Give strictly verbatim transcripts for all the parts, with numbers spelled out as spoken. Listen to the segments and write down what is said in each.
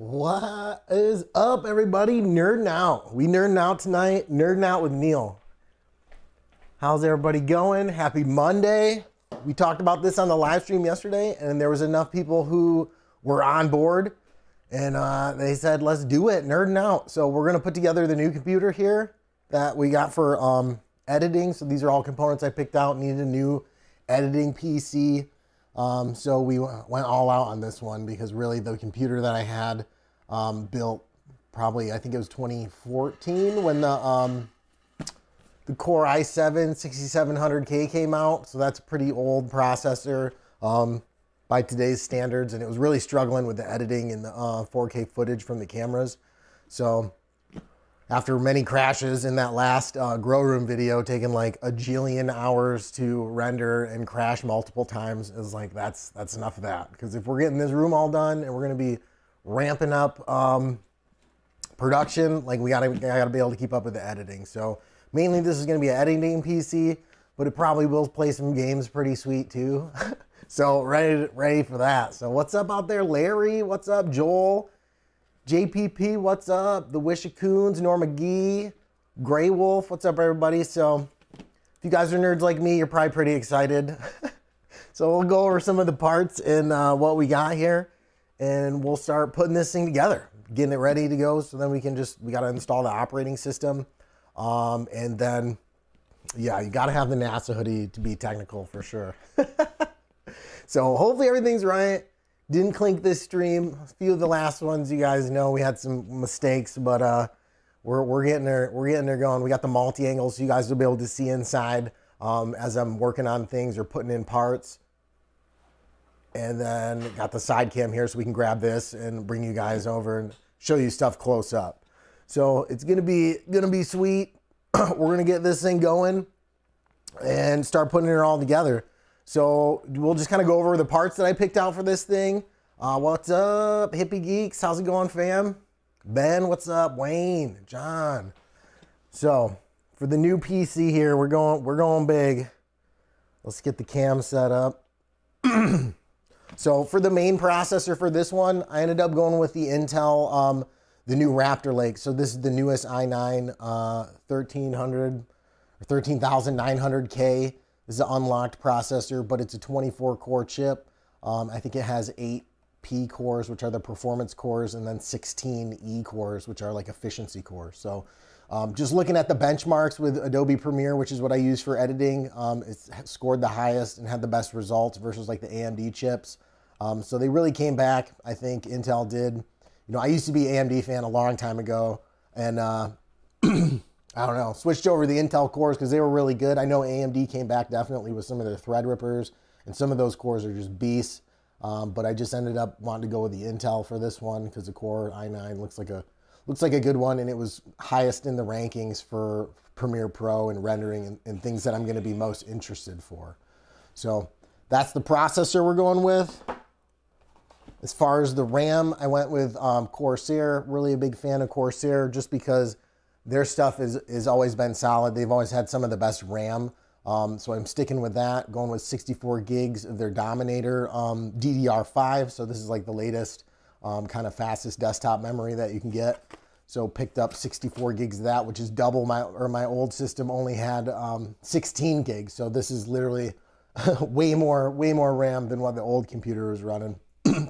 What is up, everybody? Nerding out. We nerding out tonight. Nerding out with Neil. How's everybody going? Happy Monday. We talked about this on the live stream yesterday, and there was enough people who were on board, and uh, they said, let's do it, nerding out. So we're gonna put together the new computer here that we got for um, editing. So these are all components I picked out. Needed a new editing P C. Um, so we went all out on this one because really the computer that I had um, built probably, I think it was twenty fourteen when the, um, the Core i seven sixty-seven hundred K came out. So that's a pretty old processor um, by today's standards. And it was really struggling with the editing and the uh, four K footage from the cameras. So after many crashes in that last uh, grow room video, taking like a jillion hours to render and crash multiple times, is like, that's that's enough of that. Because if we're getting this room all done and we're gonna be ramping up um, production, like we gotta, I gotta be able to keep up with the editing. So mainly this is gonna be an editing P C, but it probably will play some games pretty sweet too. So ready, ready for that. So what's up out there, Larry? What's up, Joel? J P P, what's up? The Wishacoons, Norma Gee, Grey Wolf, what's up, everybody? So if you guys are nerds like me, you're probably pretty excited. So we'll go over some of the parts and uh, what we got here, and we'll start putting this thing together, getting it ready to go. So then we can just, we got to install the operating system. Um, and then, yeah, you got to have the NASA hoodie to be technical for sure. So hopefully everything's right. Didn't clink this stream. A few of the last ones, you guys know we had some mistakes, but uh, we're, we're getting there. We're getting there going. We got the multi-angle, so you guys will be able to see inside um, as I'm working on things or putting in parts. And then got the side cam here, so we can grab this and bring you guys over and show you stuff close up. So it's gonna be gonna be sweet. We're gonna get this thing going and start putting it all together. So we'll just kind of go over the parts that I picked out for this thing. Uh, what's up, Hippie Geeks? How's it going, fam? Ben, what's up? Wayne, John. So for the new P C here, we're going, we're going big. Let's get the cam set up. So for the main processor for this one, I ended up going with the Intel, um, the new Raptor Lake. So this is the newest i nine uh, thirteen hundred or thirteen thousand nine hundred K. This is an unlocked processor, but it's a twenty-four core chip. Um, I think it has eight P cores, which are the performance cores, and then sixteen E cores, which are like efficiency cores. So um, just looking at the benchmarks with Adobe Premiere, which is what I use for editing, um, it's scored the highest and had the best results versus like the A M D chips. Um, so they really came back, I think Intel did. You know, I used to be an A M D fan a long time ago, and uh, I don't know, switched over to the Intel cores because they were really good. I know A M D came back definitely with some of their Threadrippers, and some of those cores are just beasts. Um, but I just ended up wanting to go with the Intel for this one because the Core i nine looks like a looks like a good one, and it was highest in the rankings for Premiere Pro and rendering and, and things that I'm going to be most interested for. So that's the processor we're going with. As far as the RAM, I went with um, Corsair. Really a big fan of Corsair just because their stuff is, is always been solid. They've always had some of the best RAM. Um, so I'm sticking with that, going with sixty-four gigs of their Dominator um, D D R five. So this is like the latest um, kind of fastest desktop memory that you can get. So picked up sixty-four gigs of that, which is double my, or my old system only had um, sixteen gigs. So this is literally way more, way more RAM than what the old computer was running.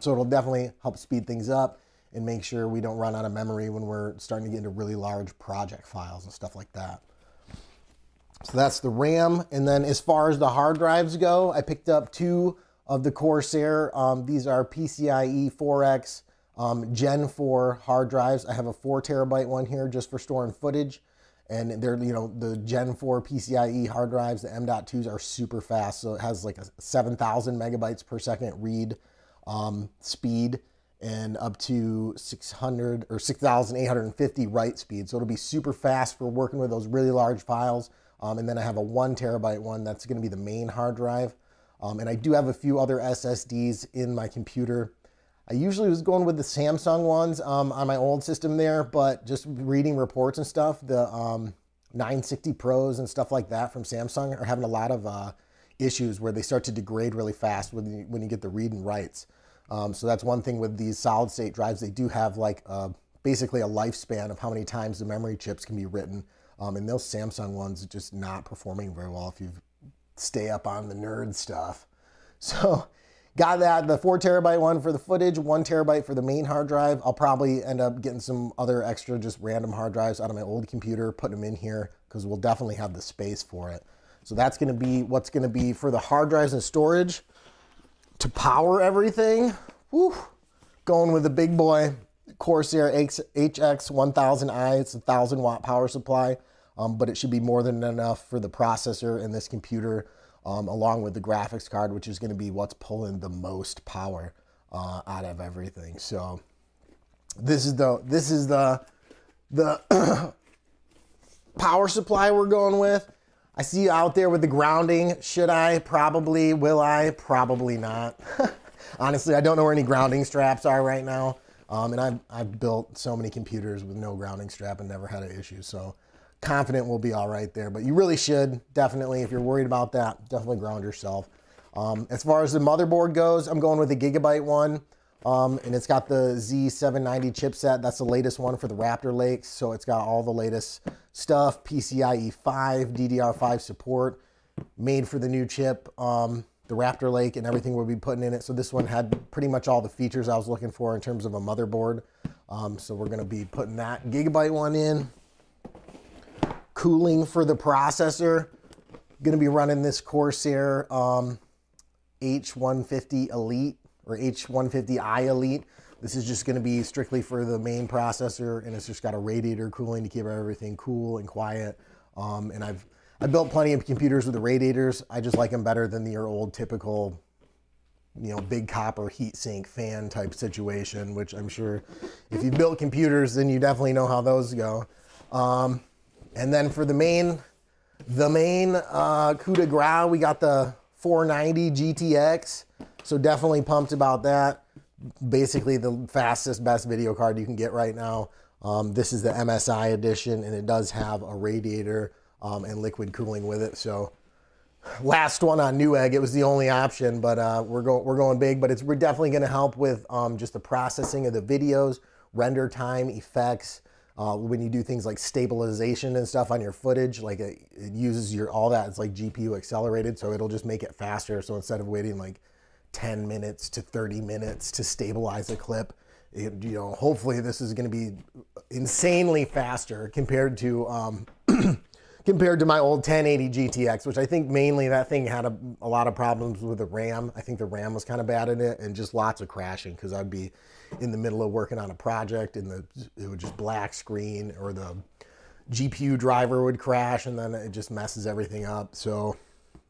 So it'll definitely help speed things up and make sure we don't run out of memory when we're starting to get into really large project files and stuff like that. So that's the RAM. And then as far as the hard drives go, I picked up two of the Corsair. Um, these are P C I E four X um, Gen four hard drives. I have a four terabyte one here just for storing footage. And they're, you know, the Gen four P C I E hard drives, the M dot twos are super fast. So it has like a seven thousand megabytes per second read um, speed, and up to six hundred or six thousand eight hundred fifty write speed. So it'll be super fast for working with those really large files. Um, and then I have a one terabyte one that's gonna be the main hard drive. Um, and I do have a few other S S Ds in my computer. I usually was going with the Samsung ones um, on my old system there, but just reading reports and stuff, the um, nine sixty Pros and stuff like that from Samsung are having a lot of uh, issues where they start to degrade really fast when you, when you get the read and writes. Um, so that's one thing with these solid state drives. They do have like a, basically a lifespan of how many times the memory chips can be written. Um, and those Samsung ones are just not performing very well if you stay up on the nerd stuff. So got that, the four terabyte one for the footage, one terabyte for the main hard drive. I'll probably end up getting some other extra just random hard drives out of my old computer, putting them in here because we'll definitely have the space for it. So that's gonna be what's gonna be for the hard drives and storage. To power everything, whew, going with the big boy, Corsair H X one thousand i, it's a one thousand watt power supply, um, but it should be more than enough for the processor in this computer, um, along with the graphics card, which is gonna be what's pulling the most power uh, out of everything. So this is the, this is the, the power supply we're going with. I see you out there with the grounding. Should I? Probably. Will I? Probably not. Honestly, I don't know where any grounding straps are right now. Um, and I've, I've built so many computers with no grounding strap and never had an issue. So confident we'll be all right there. But you really should, definitely, if you're worried about that, definitely ground yourself. Um, as far as the motherboard goes, I'm going with the Gigabyte one. Um, and it's got the Z seven ninety chipset. That's the latest one for the Raptor Lake. So it's got all the latest stuff, P C I E five, D D R five support, made for the new chip, um, the Raptor Lake and everything we'll be putting in it. So this one had pretty much all the features I was looking for in terms of a motherboard. Um, so we're gonna be putting that Gigabyte one in. Cooling for the processor. Gonna be running this Corsair um, H one fifty Elite. Or H one fifty i Elite. This is just gonna be strictly for the main processor, and it's just got a radiator cooling to keep everything cool and quiet. Um, and I've, I've built plenty of computers with the radiators. I just like them better than your old typical, you know, big copper heatsink fan type situation, which I'm sure if you built computers, then you definitely know how those go. Um, and then for the main, the main uh, coup de grace, we got the four ninety G T X. So definitely pumped about that. Basically the fastest, best video card you can get right now. Um, this is the M S I edition, and it does have a radiator um, and liquid cooling with it. So last one on Newegg, it was the only option, but uh, we're, go we're going big. But it's, we're definitely going to help with um, just the processing of the videos, render time, effects. Uh, when you do things like stabilization and stuff on your footage, like it, it uses your all that. It's like G P U accelerated, so it'll just make it faster. So instead of waiting like ten minutes to thirty minutes to stabilize a clip. It, you know, hopefully this is going to be insanely faster compared to um, compared to my old ten eighty G T X, which I think mainly that thing had a, a lot of problems with the RAM. I think the RAM was kind of bad in it, and just lots of crashing because I'd be in the middle of working on a project and the it would just black screen, or the G P U driver would crash, and then it just messes everything up. So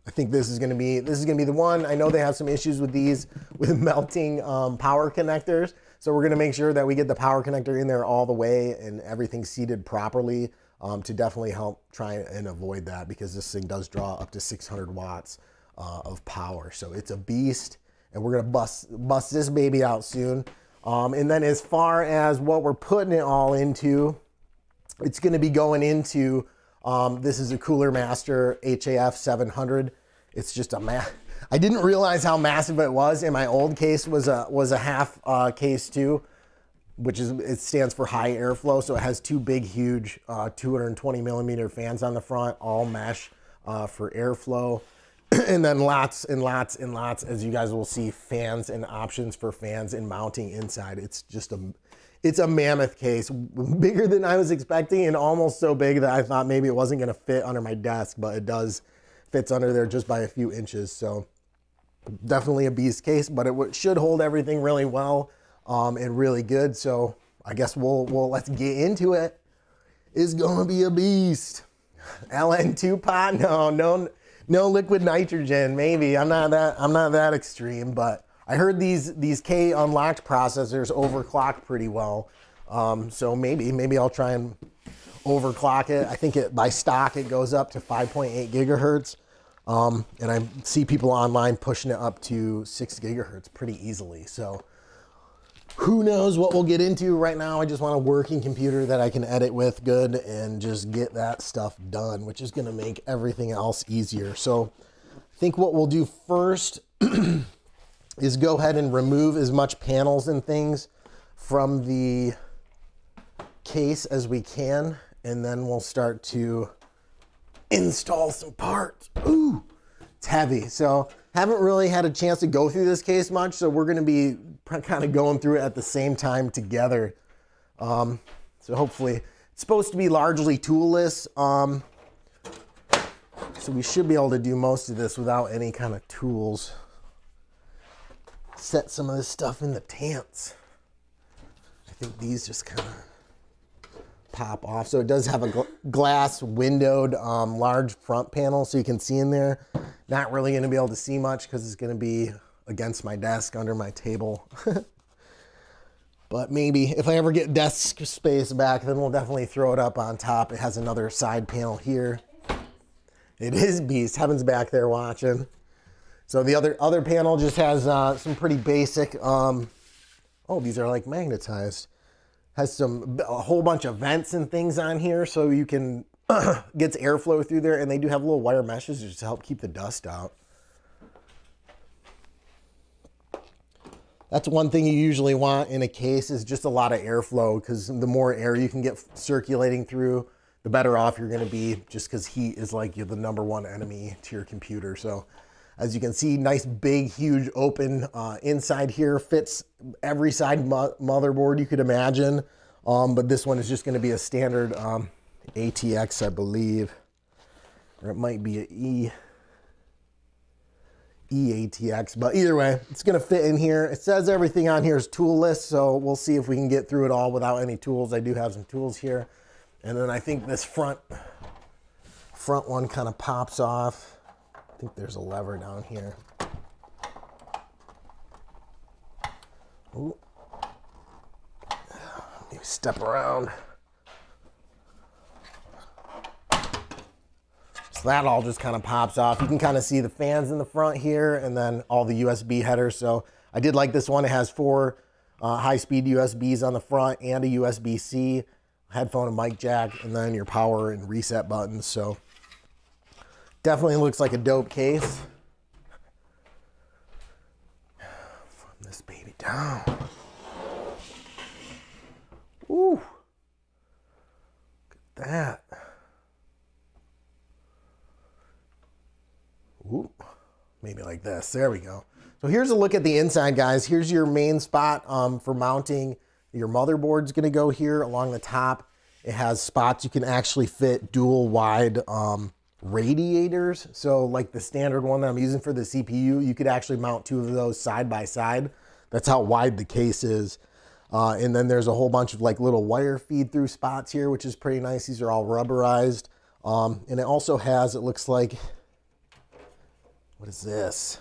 I think this is going to be this is going to be the one. I know they have some issues with these with melting um, power connectors, so we're going to make sure that we get the power connector in there all the way and everything seated properly um, to definitely help try and avoid that, because this thing does draw up to six hundred watts uh, of power. So it's a beast, and we're going to bust bust this baby out soon. Um, and then as far as what we're putting it all into, it's going to be going into. Um, this is a Cooler Master H A F seven hundred. It's just a ma I didn't realize how massive it was. And my old case was a, was a half uh, case too, which is, it stands for high airflow. So it has two big, huge uh, two hundred twenty millimeter fans on the front, all mesh uh, for airflow. And then lots and lots and lots, as you guys will see, fans and options for fans and mounting inside. It's just a, it's a mammoth case, bigger than I was expecting, and almost so big that I thought maybe it wasn't gonna fit under my desk, but it does, fits under there just by a few inches. So definitely a beast case, but it should hold everything really well um, and really good. So I guess we'll, we'll, let's get into it. It's gonna be a beast. L N two pot, no, no. No liquid nitrogen, maybe. I'm not that I'm not that extreme, but I heard these these K unlocked processors overclock pretty well. Um, so maybe maybe I'll try and overclock it. I think it by stock it goes up to five point eight gigahertz, um, and I see people online pushing it up to six gigahertz pretty easily. So who knows what we'll get into. Right now, I just want a working computer that I can edit with good and just get that stuff done, which is gonna make everything else easier. So I think what we'll do first is go ahead and remove as much panels and things from the case as we can, and then we'll start to install some parts. Ooh, it's heavy. So haven't really had a chance to go through this case much, so we're gonna be kind of going through it at the same time together. Um, so hopefully, it's supposed to be largely toolless. Um, so we should be able to do most of this without any kind of tools. Set some of this stuff in the pants. I think these just kind of pop off. So it does have a gl glass windowed um, large front panel, so you can see in there. Not really gonna be able to see much because it's gonna be against my desk, under my table. But maybe if I ever get desk space back, then we'll definitely throw it up on top. It has another side panel here. It is beast. Heaven's back there watching. So the other other panel just has uh, some pretty basic, um, oh, these are like magnetized. Has some, a whole bunch of vents and things on here so you can, gets airflow through there, and they do have little wire meshes just to help keep the dust out. That's one thing you usually want in a case is just a lot of airflow, because the more air you can get circulating through, the better off you're gonna be, just because heat is like you're the number one enemy to your computer. So as you can see, nice, big, huge open uh, inside here, fits every side mo motherboard you could imagine. Um, but this one is just gonna be a standard um, A T X, I believe, or it might be an E. E A T X, but either way, it's gonna fit in here. It says everything on here is toolless, so we'll see if we can get through it all without any tools. I do have some tools here. And then I think this front, front one kind of pops off. I think there's a lever down here. Ooh. Let me step around. So that all just kind of pops off. You can kind of see the fans in the front here, and then all the U S B headers. So I did like this one. It has four uh, high-speed U S Bs on the front and a U S B C, headphone and mic jack, and then your power and reset buttons. So definitely looks like a dope case. From this baby down. Ooh, look at that. Ooh, maybe like this. There we go. So here's a look at the inside, guys. Here's your main spot um, for mounting. Your motherboard's going to go here along the top. It has spots you can actually fit dual wide um, radiators. So like the standard one that I'm using for the C P U, you could actually mount two of those side by side. That's how wide the case is. Uh, and then there's a whole bunch of like little wire feed through spots here, which is pretty nice. These are all rubberized. Um, and it also has, it looks like, what is this?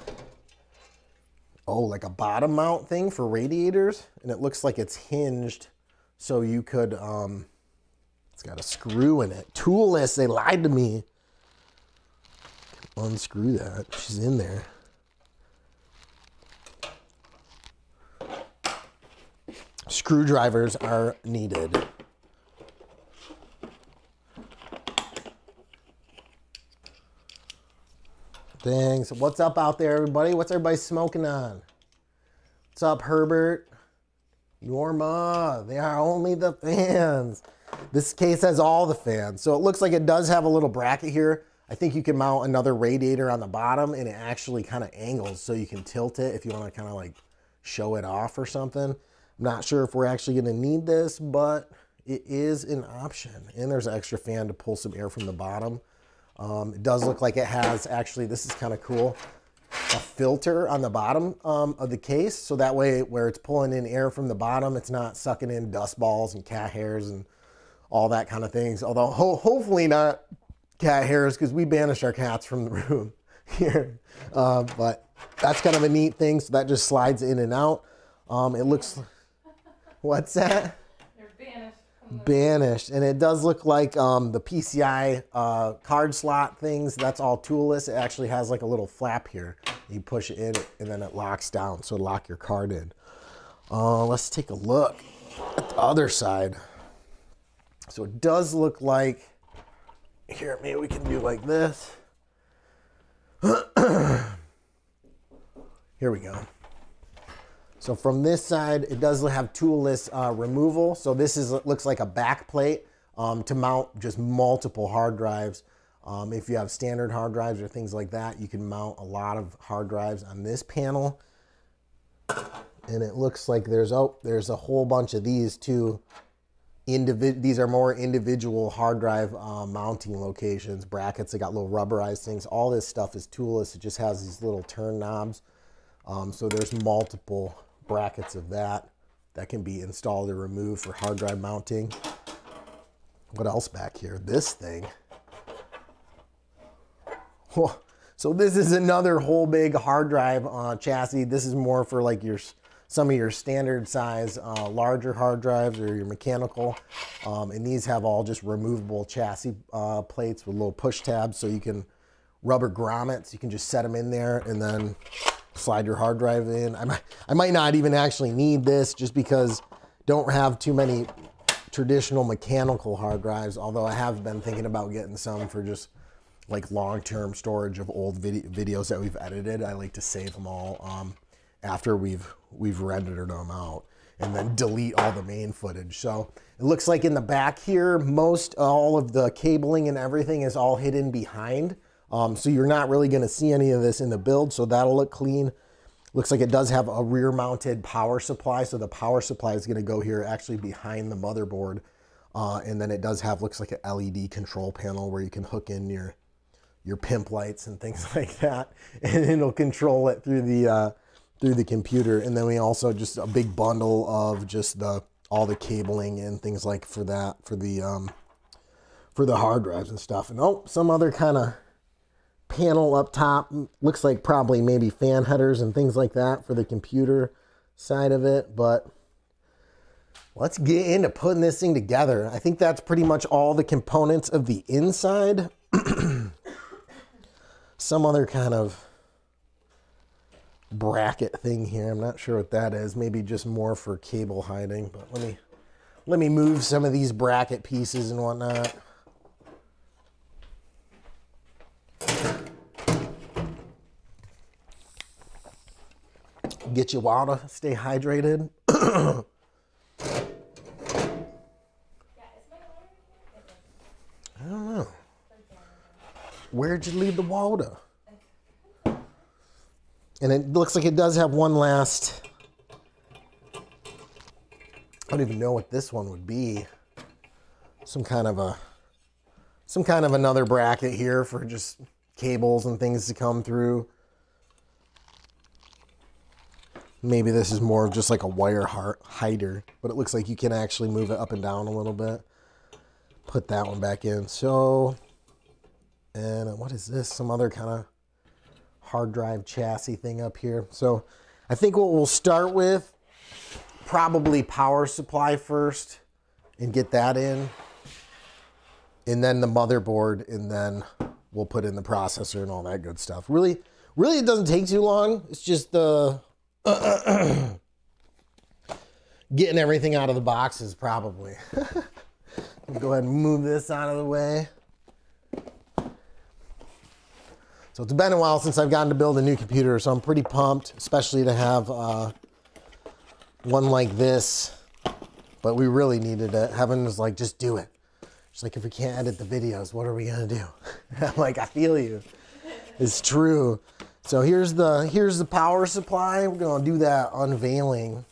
Oh, like a bottom mount thing for radiators. And it looks like it's hinged. So you could, um, it's got a screw in it. Toolless, they lied to me. Unscrew that, she's in there. Screwdrivers are needed. Things. What's up out there, everybody? What's everybody smoking on? What's up, Herbert? Norma, they are only the fans. This case has all the fans. So it looks like it does have a little bracket here. I think you can mount another radiator on the bottom, and it actually kind of angles so you can tilt it if you want to kind of like show it off or something. I'm not sure if we're actually going to need this, but it is an option. And there's an extra fan to pull some air from the bottom. Um, it does look like it has, actually, this is kind of cool, a filter on the bottom um, of the case. So that way, where it's pulling in air from the bottom, it's not sucking in dust balls and cat hairs and all that kind of things. Although ho hopefully not cat hairs, because we banished our cats from the room here. Uh, but that's kind of a neat thing. So that just slides in and out. Um, it looks, what's that? They're banished. Banished. And it does look like um, the P C I uh, card slot things, that's all toolless. It actually has like a little flap here. You push it in and then it locks down, so lock your card in. Uh, let's take a look at the other side. So it does look like, here, maybe we can do like this. Here we go. So from this side, it does have toolless uh, removal. So this is it looks like a back plate um, to mount just multiple hard drives. Um, if you have standard hard drives or things like that, you can mount a lot of hard drives on this panel. And it looks like there's, oh, there's a whole bunch of these too. Individ these are more individual hard drive uh, mounting locations, brackets. They got little rubberized things. All this stuff is toolless. It just has these little turn knobs. Um, so there's multiple brackets of that that can be installed or removed for hard drive mounting. What else back here? This thing. Whoa. So this is another whole big hard drive uh, chassis. This is more for like your some of your standard size uh, larger hard drives or your mechanical. Um, and these have all just removable chassis uh, plates with little push tabs, so you can rubber grommets. You can just set them in there and then slide your hard drive in. I might, I might not even actually need this just because I don't have too many traditional mechanical hard drives, although I have been thinking about getting some for just like long-term storage of old video, videos that we've edited. I like to save them all um, after we've we've rendered them out and then delete all the main footage. So it looks like in the back here, most all of the cabling and everything is all hidden behind. Um, so you're not really gonna see any of this in the build, so that'll look clean. Looks like it does have a rear mounted power supply. So the power supply is gonna go here actually behind the motherboard. Uh, and then it does have, looks like an L E D control panel where you can hook in your, your pimp lights and things like that. And it'll control it through the, uh, through the computer. And then we also just a big bundle of just the, all the cabling and things like for that, for the, um, for the hard drives and stuff. And oh, some other kind of panel up top, looks like probably maybe fan headers and things like that for the computer side of it. But let's get into putting this thing together. I think that's pretty much all the components of the inside. Some other kind of bracket thing here. I'm not sure what that is. Maybe just more for cable hiding, but let me, let me move some of these bracket pieces and whatnot. Get you water, stay hydrated. I don't know. Where'd you leave the water? And it looks like it does have one last. I don't even know what this one would be. Some kind of a, some kind of another bracket here for just cables and things to come through. Maybe this is more of just like a wire hider, but it looks like you can actually move it up and down a little bit. Put that one back in. So, and what is this? Some other kind of hard drive chassis thing up here. So I think what we'll start with, probably power supply first and get that in. And then the motherboard, and then we'll put in the processor and all that good stuff. Really, really it doesn't take too long. It's just the... getting everything out of the boxes, probably. Go ahead and move this out of the way. So it's been a while since I've gotten to build a new computer, so I'm pretty pumped, especially to have uh, one like this. But we really needed it. Heaven was like, just do it. She's like, if we can't edit the videos, what are we gonna do? I'm like, I feel you. It's true. So here's the, here's the power supply. We're gonna do that unveiling.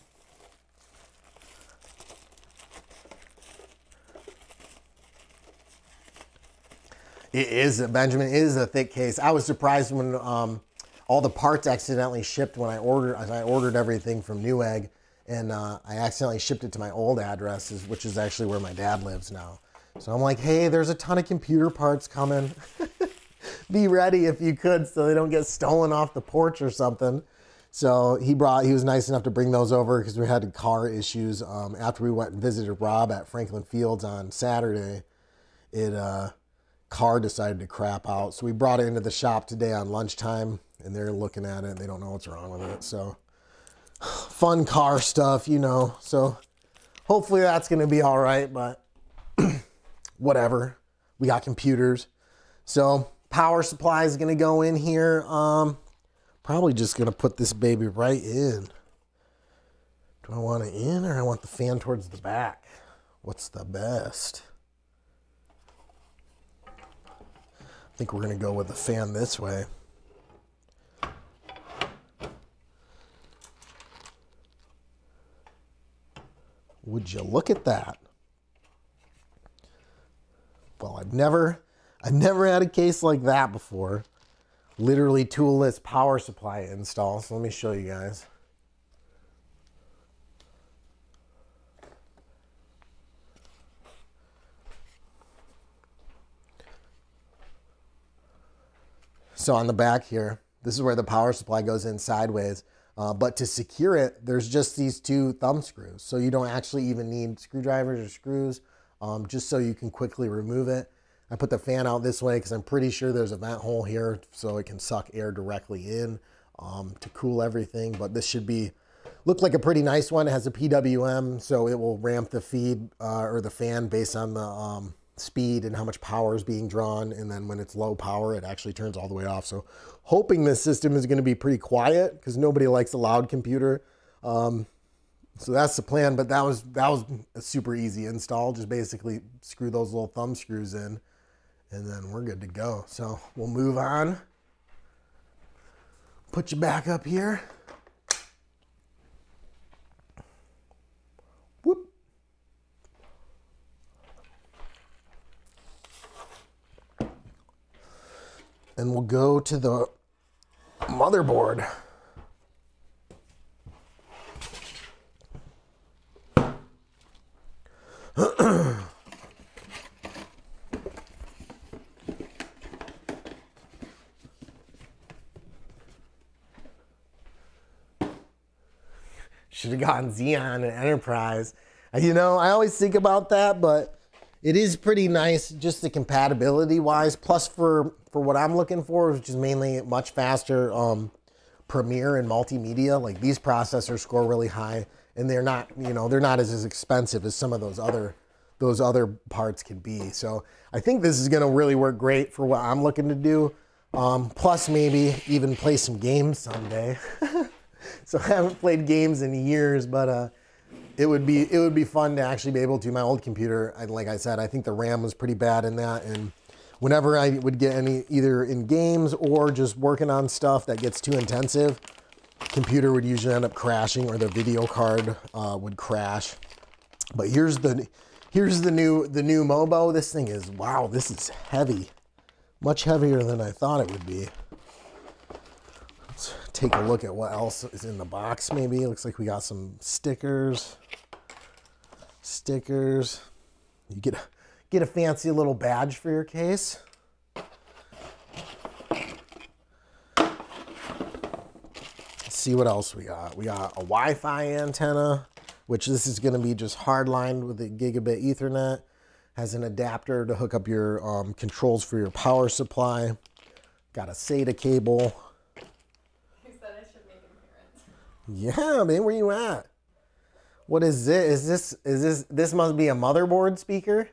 It is a Benjamin, it is a thick case. I was surprised when um, all the parts accidentally shipped when I ordered, I ordered everything from Newegg, and uh, I accidentally shipped it to my old address, which is actually where my dad lives now. So I'm like, hey, there's a ton of computer parts coming. Be ready if you could, so they don't get stolen off the porch or something. So he brought, he was nice enough to bring those over because we had car issues. Um, after we went and visited Rob at Franklin Fields on Saturday, it uh, car decided to crap out. So we brought it into the shop today on lunchtime, and they're looking at it and they don't know what's wrong with it. So fun car stuff, you know. So hopefully that's going to be all right, but whatever. We got computers. So... power supply is going to go in here. Um, probably just going to put this baby right in. Do I want it in, or I want the fan towards the back? What's the best? I think we're going to go with the fan this way. Would you look at that? Well, I've never, I've never had a case like that before. Literally toolless power supply install. So let me show you guys. So on the back here, this is where the power supply goes in sideways. Uh, but to secure it, there's just these two thumb screws. So you don't actually even need screwdrivers or screws, um, just so you can quickly remove it. I put the fan out this way because I'm pretty sure there's a vent hole here so it can suck air directly in um, to cool everything. But this should be, look like a pretty nice one. It has a P W M, so it will ramp the feed uh, or the fan based on the um, speed and how much power is being drawn. And then when it's low power, it actually turns all the way off. So hoping this system is going to be pretty quiet because nobody likes a loud computer. Um, so that's the plan, but that was, that was a super easy install. Just basically screw those little thumb screws in, and then we're good to go. So we'll move on. Put you back up here. Whoop. And we'll go to the motherboard. Should have gotten Xeon and Enterprise. You know, I always think about that, but it is pretty nice just the compatibility wise. Plus for, for what I'm looking for, which is mainly much faster um, Premiere and multimedia, like these processors score really high and they're not, you know, they're not as, as expensive as some of those other, those other parts can be. So I think this is gonna really work great for what I'm looking to do. Um, plus maybe even play some games someday. So I haven't played games in years, but uh, it would be it would be fun to actually be able to. My old computer, I, like I said, I think the RAM was pretty bad in that, and whenever I would get any, either in games or just working on stuff that gets too intensive, computer would usually end up crashing, or the video card uh, would crash. But here's the here's the new the new Mobo. This thing is, wow, this is heavy, much heavier than I thought it would be. Let's take a look at what else is in the box. Maybe it looks like we got some stickers. Stickers. You get a, get a fancy little badge for your case. Let's see what else we got. We got a Wi-Fi antenna, which this is going to be just hard lined with the gigabit Ethernet. Has an adapter to hook up your um, controls for your power supply. Got a SATA cable. Yeah, man, where you at? What is this? Is this, is this, this must be a motherboard speaker?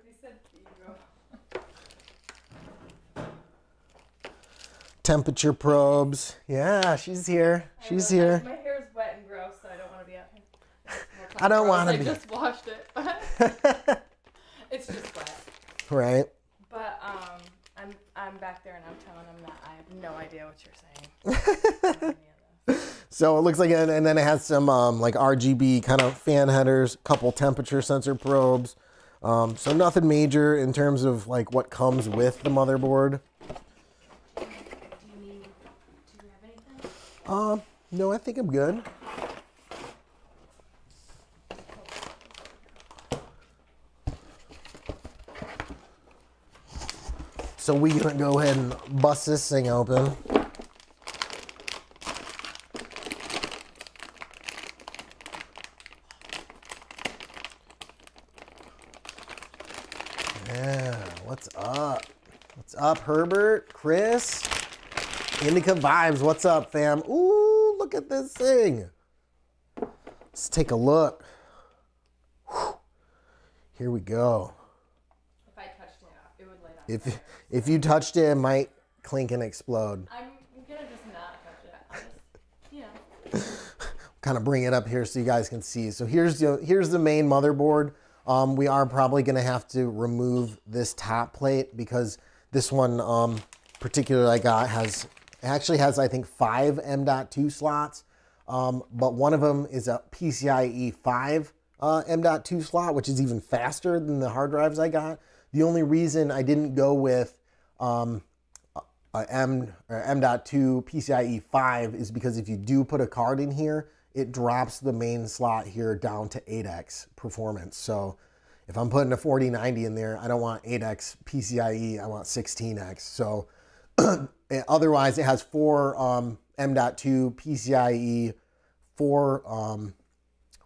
Temperature probes. Yeah, she's here. She's here. My hair is wet and gross, so I don't want to be out here. I don't want to be. I just washed it. It's just wet. Right. But um, I'm, I'm back there and I'm telling them that I have no idea what you're saying. So it looks like, it, and then it has some um, like R G B kind of fan headers, couple temperature sensor probes. Um, so nothing major in terms of like what comes with the motherboard. Do you need, do you have anything? Um, no, I think I'm good. So we're gonna go ahead and bust this thing open. Up, Herbert, Chris, Indica Vibes. What's up, fam? Ooh, look at this thing. Let's take a look. Whew. Here we go. If I touched it, it would light up. If if you touched it, it might clink and explode. I'm gonna just not touch it. I just, you know. kind of bring it up here so you guys can see. So here's the, here's the main motherboard. Um, we are probably going to have to remove this top plate because this one um, particular I got has actually has, I think, five M dot two slots. Um, but one of them is a PCIe five uh, M dot two slot, which is even faster than the hard drives I got. The only reason I didn't go with um, a M, or M dot two PCIe five is because if you do put a card in here, it drops the main slot here down to eight X performance. So if I'm putting a forty ninety in there, I don't want eight X PCIe, I want sixteen X. So otherwise it has four um, M dot two PCIe four, um,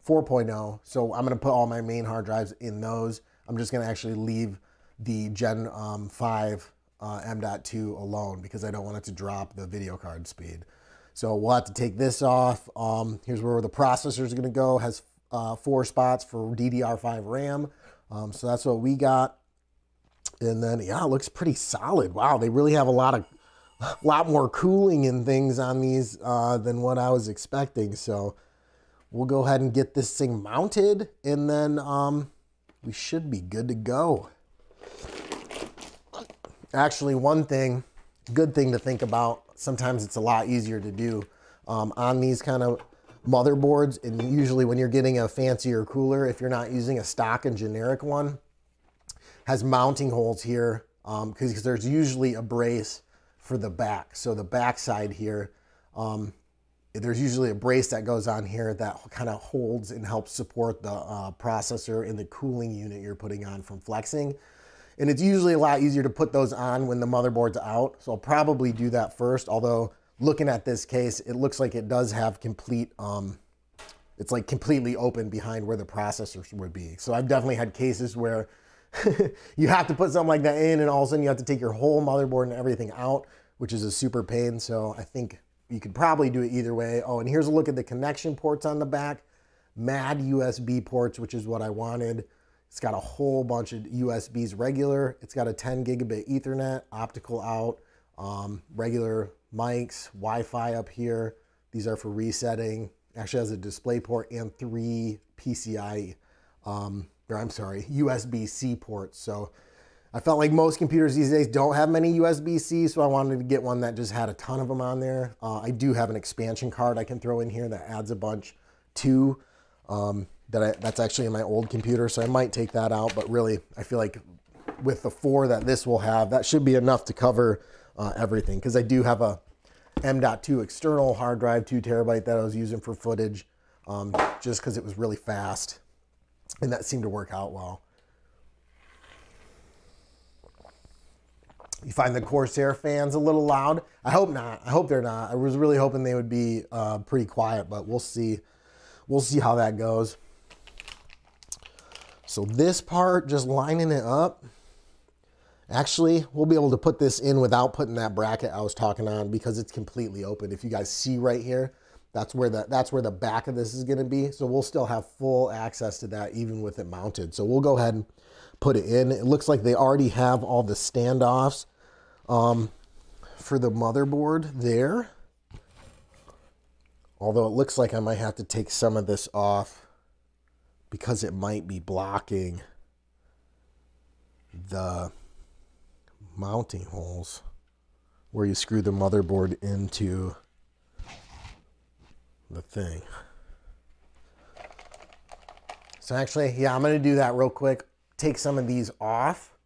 four point oh. So I'm gonna put all my main hard drives in those. I'm just gonna actually leave the Gen um, five uh, M dot two alone because I don't want it to drop the video card speed. So we'll have to take this off. Um, here's where the processor is going to go. Has uh, four spots for D D R five RAM. Um, so that's what we got. And then, yeah, it looks pretty solid. Wow, they really have a lot of, a lot more cooling and things on these uh, than what I was expecting. So we'll go ahead and get this thing mounted, and then um, we should be good to go. Actually, one thing, good thing to think about. Sometimes it's a lot easier to do um, on these kind of motherboards. And usually when you're getting a fancier cooler, if you're not using a stock and generic one, has mounting holes here um, because there's usually a brace for the back. So the back side here, um, there's usually a brace that goes on here that kind of holds and helps support the uh, processor and the cooling unit you're putting on from flexing. And it's usually a lot easier to put those on when the motherboard's out. So I'll probably do that first. Although looking at this case, it looks like it does have complete, um, it's like completely open behind where the processors would be. So I've definitely had cases where you have to put something like that in and all of a sudden you have to take your whole motherboard and everything out, which is a super pain. So I think you could probably do it either way. Oh, and here's a look at the connection ports on the back. Mad U S B ports, which is what I wanted. It's got a whole bunch of U S Bs regular. It's got a ten gigabit Ethernet, optical out, um, regular mics, Wi-Fi up here. These are for resetting. Actually has a display port and three PCI, um, or I'm sorry, U S B C ports. So I felt like most computers these days don't have many U S B C, so I wanted to get one that just had a ton of them on there. Uh, I do have an expansion card I can throw in here that adds a bunch to. Um, that I, that's actually in my old computer, so I might take that out, but really I feel like with the four that this will have, that should be enough to cover uh, everything, because I do have a M dot two external hard drive, two terabyte that I was using for footage, um, just because it was really fast, and that seemed to work out well. You find the Corsair fans a little loud? I hope not. I hope they're not. I was really hoping they would be uh, pretty quiet, but we'll see. We'll see how that goes. So this part, just lining it up. Actually, we'll be able to put this in without putting that bracket I was talking on because it's completely open. If you guys see right here, that's where the, that's where the back of this is gonna be. So we'll still have full access to that even with it mounted. So we'll go ahead and put it in. It looks like they already have all the standoffs um, for the motherboard there. Although it looks like I might have to take some of this off because it might be blocking the mounting holes where you screw the motherboard into the thing. So actually, yeah, I'm gonna do that real quick. Take some of these off,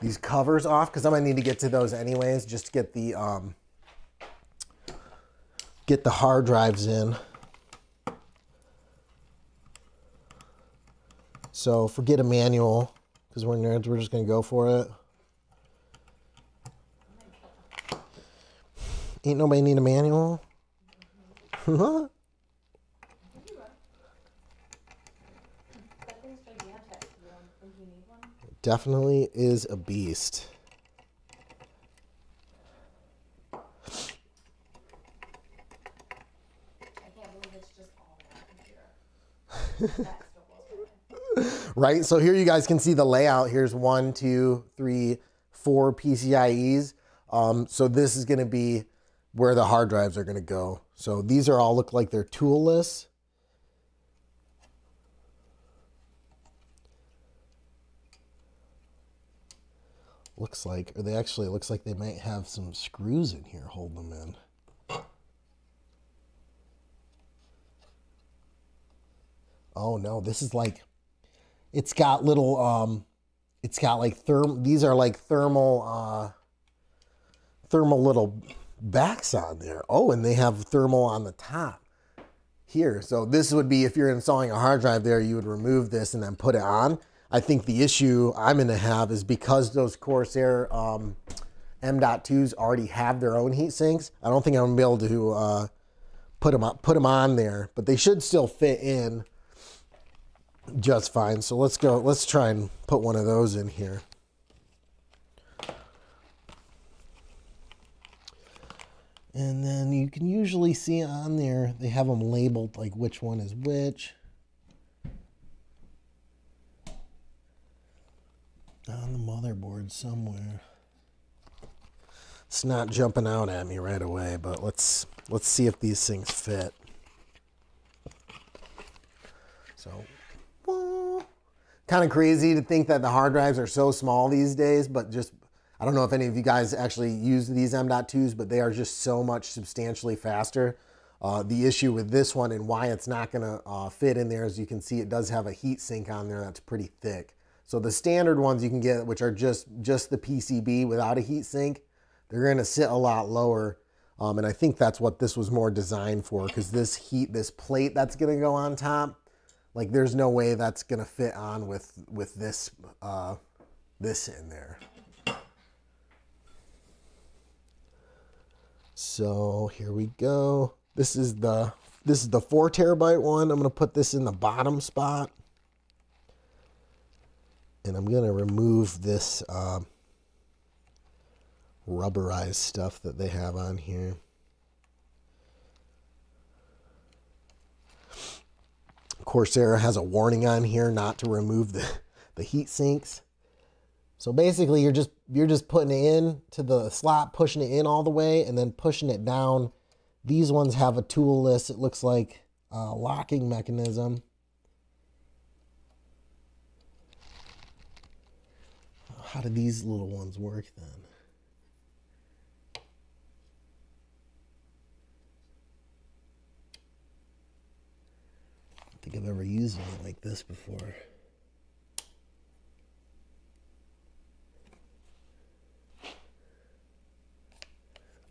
these covers off, because I'm gonna need to get to those anyways, just to get the, um, get the hard drives in. So forget a manual because we're nerds, we're just gonna go for it. Ain't nobody need a manual. It definitely is a beast. Right, so here you guys can see the layout. Here's one, two, three, four PCIes. Um, so this is going to be where the hard drives are going to go. So these are all look like they're tool lists. Looks like, or they actually, it looks like they might have some screws in here, hold them in. Oh no, this is like, it's got little, um, it's got like therm, these are like thermal, uh, thermal little backs on there. Oh, and they have thermal on the top here. So this would be, if you're installing a hard drive there, you would remove this and then put it on. I think the issue I'm going to have is because those Corsair um, M dot twos already have their own heat sinks, I don't think I'm going to be able to uh, put them up, put them on there, but they should still fit in just fine. So let's go, let's try and put one of those in here. And then you can usually see on there, they have them labeled like which one is which. On the motherboard somewhere. It's not jumping out at me right away, but let's let's see if these things fit. So, well, kind of crazy to think that the hard drives are so small these days, but just, I don't know if any of you guys actually use these M dot twos, but they are just so much substantially faster. Uh, the issue with this one and why it's not gonna uh, fit in there, as you can see, it does have a heat sink on there that's pretty thick. So the standard ones you can get, which are just, just the P C B without a heat sink, they're gonna sit a lot lower. Um, and I think that's what this was more designed for, because this heat, this plate that's gonna go on top, like there's no way that's gonna fit on with, with this, uh, this in there. So here we go. This is the, this is the four terabyte one. I'm gonna put this in the bottom spot. And I'm going to remove this uh, rubberized stuff that they have on here. Corsair has a warning on here not to remove the, the heat sinks. So basically you're just, you're just putting it in to the slot, pushing it in all the way, and then pushing it down. These ones have a tool list. It looks like a locking mechanism. How do these little ones work then? I don't think I've ever used one like this before.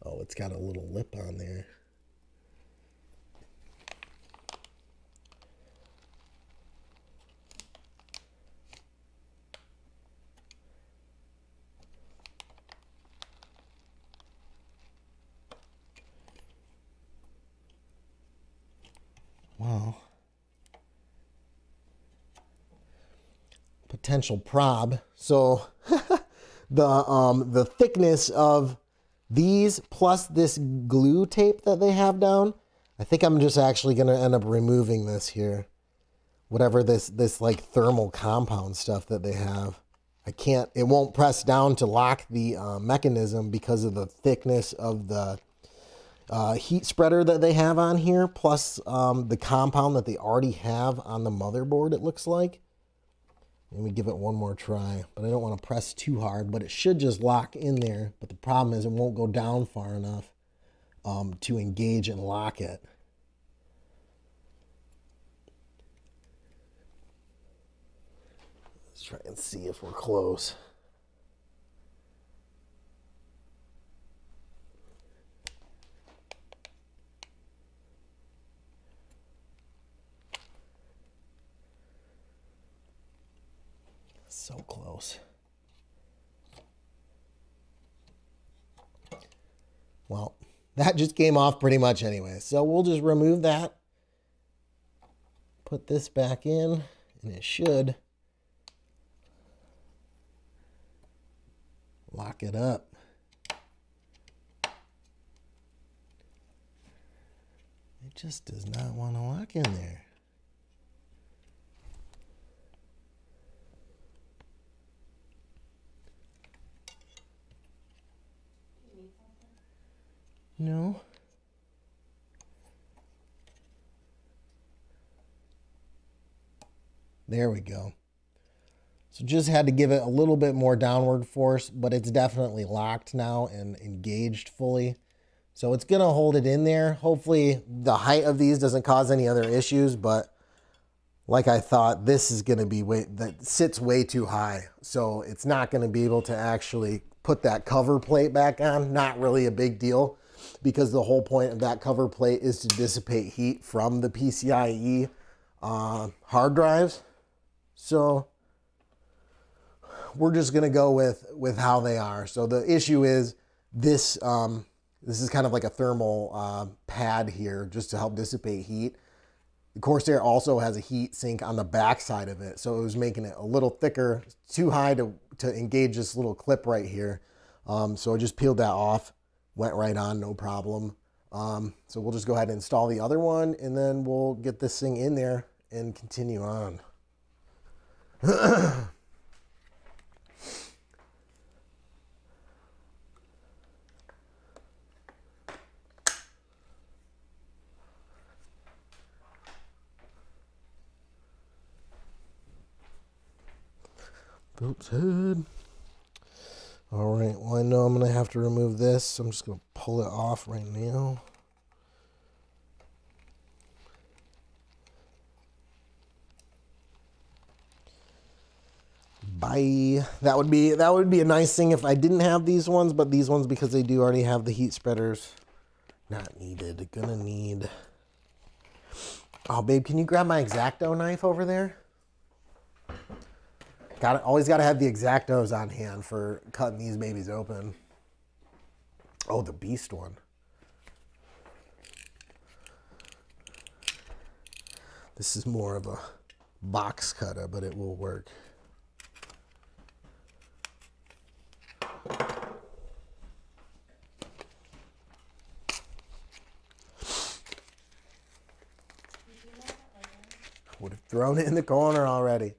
Oh, it's got a little lip on there. Potential prob. So the um, the thickness of these plus this glue tape that they have down, I think I'm just actually going to end up removing this here. Whatever this, this like thermal compound stuff that they have. I can't, it won't press down to lock the uh, mechanism because of the thickness of the uh, heat spreader that they have on here, plus um, the compound that they already have on the motherboard, it looks like. Let me give it one more try, but I don't want to press too hard, but it should just lock in there. But the problem is it won't go down far enough um, to engage and lock it. Let's try and see if we're close. So close. Well, that just came off pretty much anyway. So we'll just remove that, put this back in, and it should lock it up. It just does not want to lock in there. No. There we go. So just had to give it a little bit more downward force, but it's definitely locked now and engaged fully. So it's gonna hold it in there. Hopefully the height of these doesn't cause any other issues, but like I thought, this is gonna be way, that sits way too high. So it's not gonna be able to actually put that cover plate back on. Not really a big deal, because the whole point of that cover plate is to dissipate heat from the P C I E uh, hard drives. So we're just gonna go with, with how they are. So the issue is this, um, this is kind of like a thermal uh, pad here just to help dissipate heat. The Corsair also has a heat sink on the back side of it, so it was making it a little thicker, too high to, to engage this little clip right here. Um, so I just peeled that off, went right on, no problem. Um, so we'll just go ahead and install the other one, and then we'll get this thing in there and continue on. Boot's head. All right, well, I know I'm gonna have to remove this, so I'm just gonna pull it off right now. Bye. That would be, that would be a nice thing if I didn't have these ones, but these ones, because they do already have the heat spreaders, not needed. Gonna need, oh babe, can you grab my X-Acto knife over there? Got to, always got to have the X-Actos on hand for cutting these babies open. Oh, the beast one. This is more of a box cutter, but it will work. Would have thrown it in the corner already.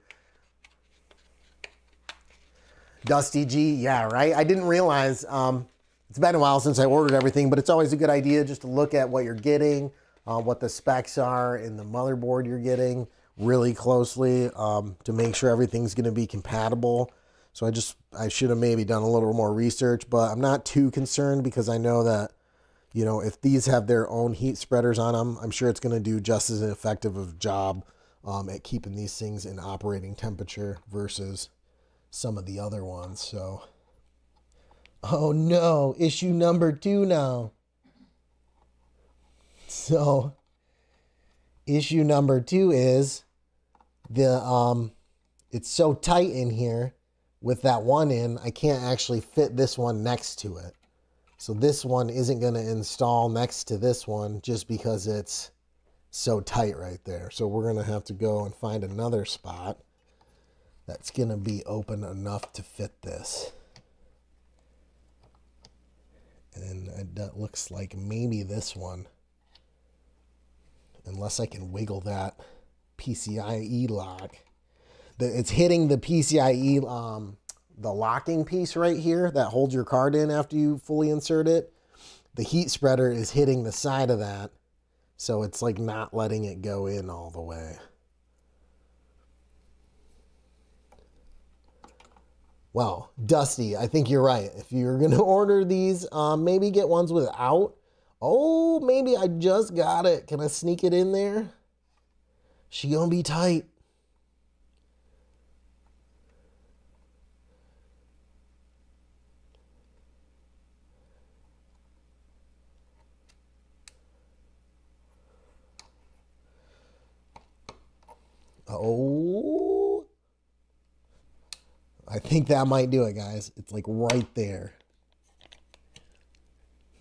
Dusty G, yeah, right? I didn't realize, um, it's been a while since I ordered everything, but it's always a good idea just to look at what you're getting, uh, what the specs are in the motherboard you're getting really closely, um, to make sure everything's gonna be compatible. So I just, I should have maybe done a little more research, but I'm not too concerned because I know that, you know, if these have their own heat spreaders on them, I'm sure it's gonna do just as effective of a job um, at keeping these things in operating temperature versus some of the other ones. So, oh no, issue number two now. So issue number two is the, um, it's so tight in here with that one in, I can't actually fit this one next to it. So this one isn't going to install next to this one just because it's so tight right there. So we're going to have to go and find another spot that's gonna be open enough to fit this. And that looks like maybe this one, unless I can wiggle that P C I E lock. It's hitting the P C I E, um, the locking piece right here that holds your card in after you fully insert it. The heat spreader is hitting the side of that. So it's like not letting it go in all the way. Well, Dusty, I think you're right. If you're going to order these, um, maybe get ones without. Oh, maybe I just got it. Can I sneak it in there? She gonna be tight. Oh. I think that might do it, guys. It's like right there.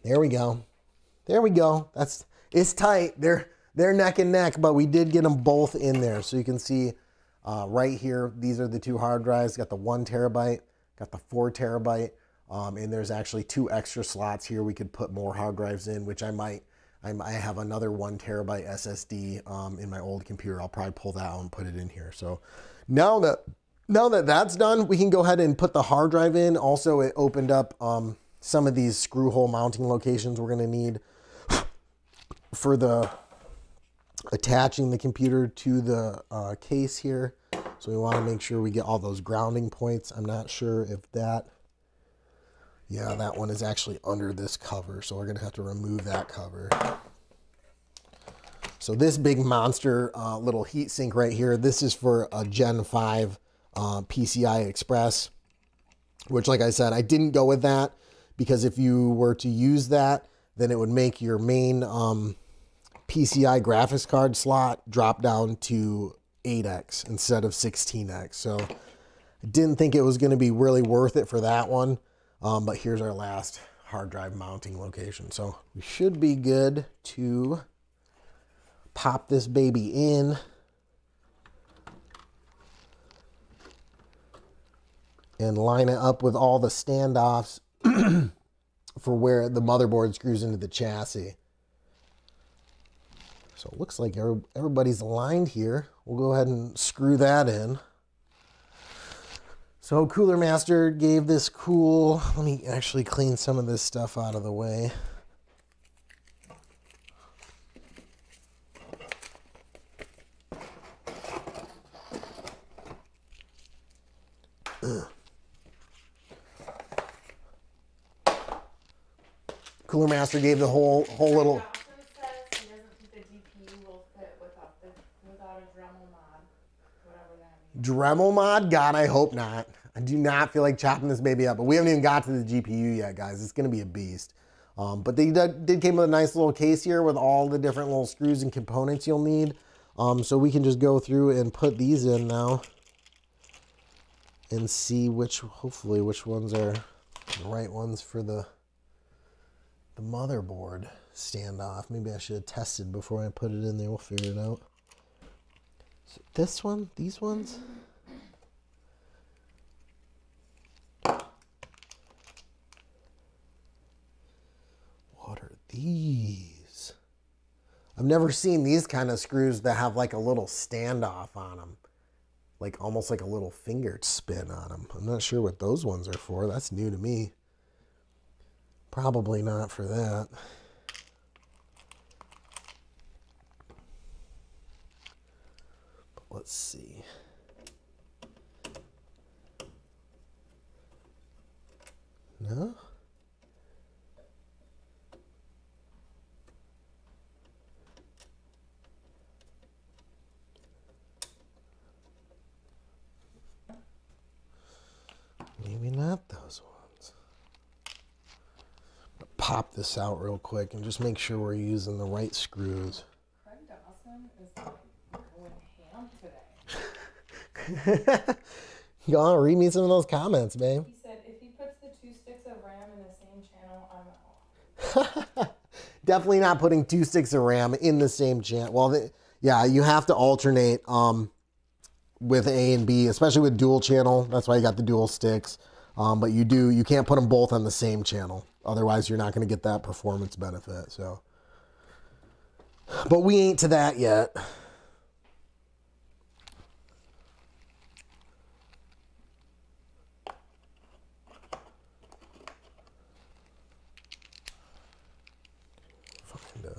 There we go. There we go. That's, it's tight. They're, they're neck and neck, but we did get them both in there. So you can see uh, right here, these are the two hard drives. Got the one terabyte, got the four terabyte. Um, and there's actually two extra slots here. We could put more hard drives in, which I might, I, I have another one terabyte S S D um, in my old computer. I'll probably pull that out and put it in here. So now that, Now that that's done, we can go ahead and put the hard drive in. Also, it opened up um, some of these screw hole mounting locations we're gonna need for the attaching the computer to the uh, case here. So we want to make sure we get all those grounding points. I'm not sure if that, yeah, that one is actually under this cover. So we're going to have to remove that cover. So this big monster uh, little heatsink right here, this is for a Gen five uh, P C I Express, which, like I said, I didn't go with that because if you were to use that, then it would make your main um, P C I graphics card slot drop down to eight X instead of sixteen X. So I didn't think it was going to be really worth it for that one. Um, but here's our last hard drive mounting location. So we should be good to pop this baby in. And line it up with all the standoffs for where the motherboard screws into the chassis. So it looks like everybody's aligned here. We'll go ahead and screw that in. So Cooler Master gave this cool, let me actually clean some of this stuff out of the way. Ugh. Cooler Master gave the whole whole little. Dremel mod? God, I hope not. I do not feel like chopping this baby up, but we haven't even got to the G P U yet, guys. It's going to be a beast. Um, but they did, did came with a nice little case here with all the different little screws and components you'll need. Um, so we can just go through and put these in now and see which, hopefully, which ones are the right ones for the the motherboard standoff. Maybe I should have tested before I put it in there. We'll figure it out. So this one, these ones. What are these? I've never seen these kind of screws that have like a little standoff on them. Like almost like a little finger spin on them. I'm not sure what those ones are for. That's new to me. Probably not for that. But let's see. No? Maybe not those ones. I'll pop this out real quick and just make sure we're using the right screws. Craig Dawson is going ham today. Go on, read me some of those comments, babe. He said, if he puts the two sticks of RAM in the same channel, I'm out. Definitely not putting two sticks of RAM in the same channel. Well, the, yeah, you have to alternate. Um, with A and B, especially with dual channel. That's why you got the dual sticks. Um, but you do, you can't put them both on the same channel. Otherwise, you're not going to get that performance benefit. So, but we ain't to that yet. Find a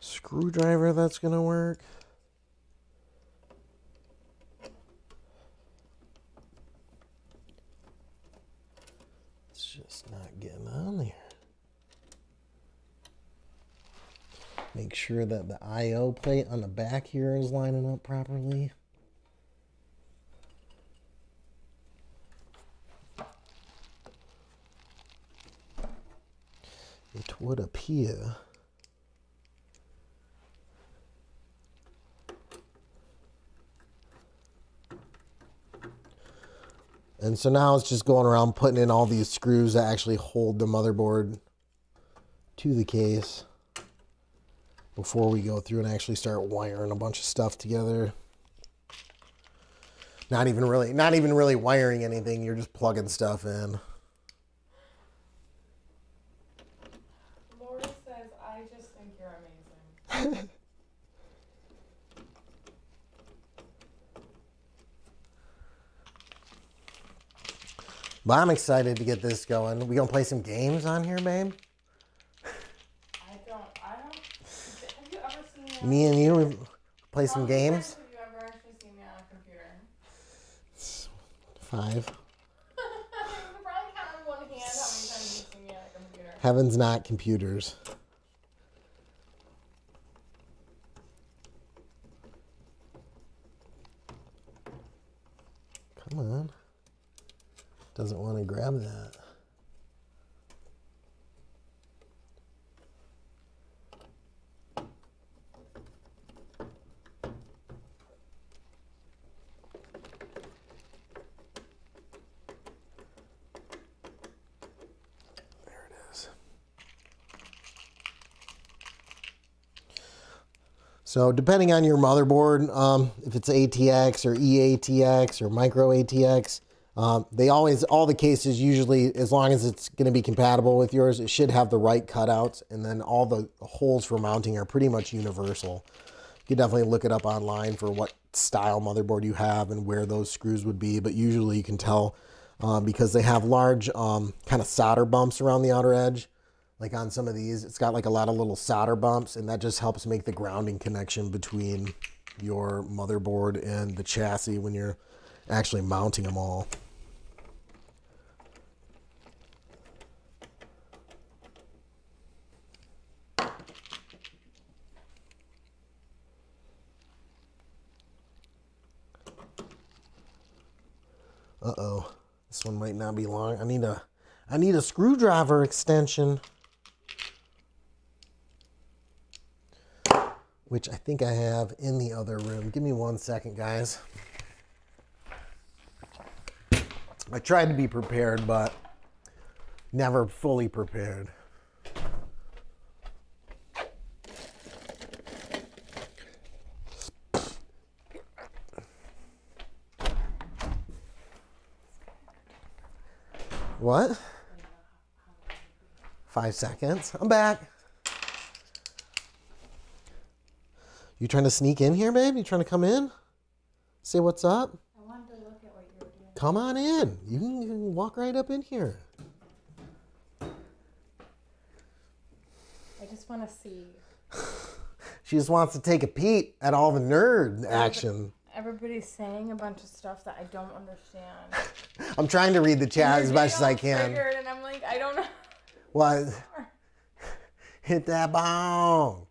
screwdriver that's going to work. Make sure that the I O plate on the back here is lining up properly. It would appear. And so now it's just going around putting in all these screws that actually hold the motherboard to the case before we go through and actually start wiring a bunch of stuff together. Not even really, not even really wiring anything. You're just plugging stuff in. Laura says, I just think you're amazing. But I'm excited to get this going. We gonna play some games on here, babe? Me and you play some games. Have you ever actually seen me on a computer? five. Probably count on one hand how many times you've seen me on a computer. Heaven's not computers. Come on. Doesn't want to grab that. There it is. So depending on your motherboard, um, if it's A T X or E A T X or micro A T X, Um, they always, all the cases usually, as long as it's going to be compatible with yours, it should have the right cutouts, and then all the holes for mounting are pretty much universal. You can definitely look it up online for what style motherboard you have and where those screws would be, but usually you can tell um, because they have large um, kind of solder bumps around the outer edge. Like on some of these, it's got like a lot of little solder bumps, and that just helps make the grounding connection between your motherboard and the chassis when you're actually mounting them all. Uh-oh, this one might not be long. I need a, I need a screwdriver extension, which I think I have in the other room. Give me one second, guys. I tried to be prepared, but never fully prepared. What? Five seconds. I'm back. You trying to sneak in here, babe? You trying to come in? Say what's up? I wanted to look at what you were doing. Come on in. You can, you can walk right up in here. I just want to see. She just wants to take a peek at all the nerd action. Everybody's saying a bunch of stuff that I don't understand. I'm trying to read the chat as much as I can. And I'm like, I don't know. What? Hit that bomb,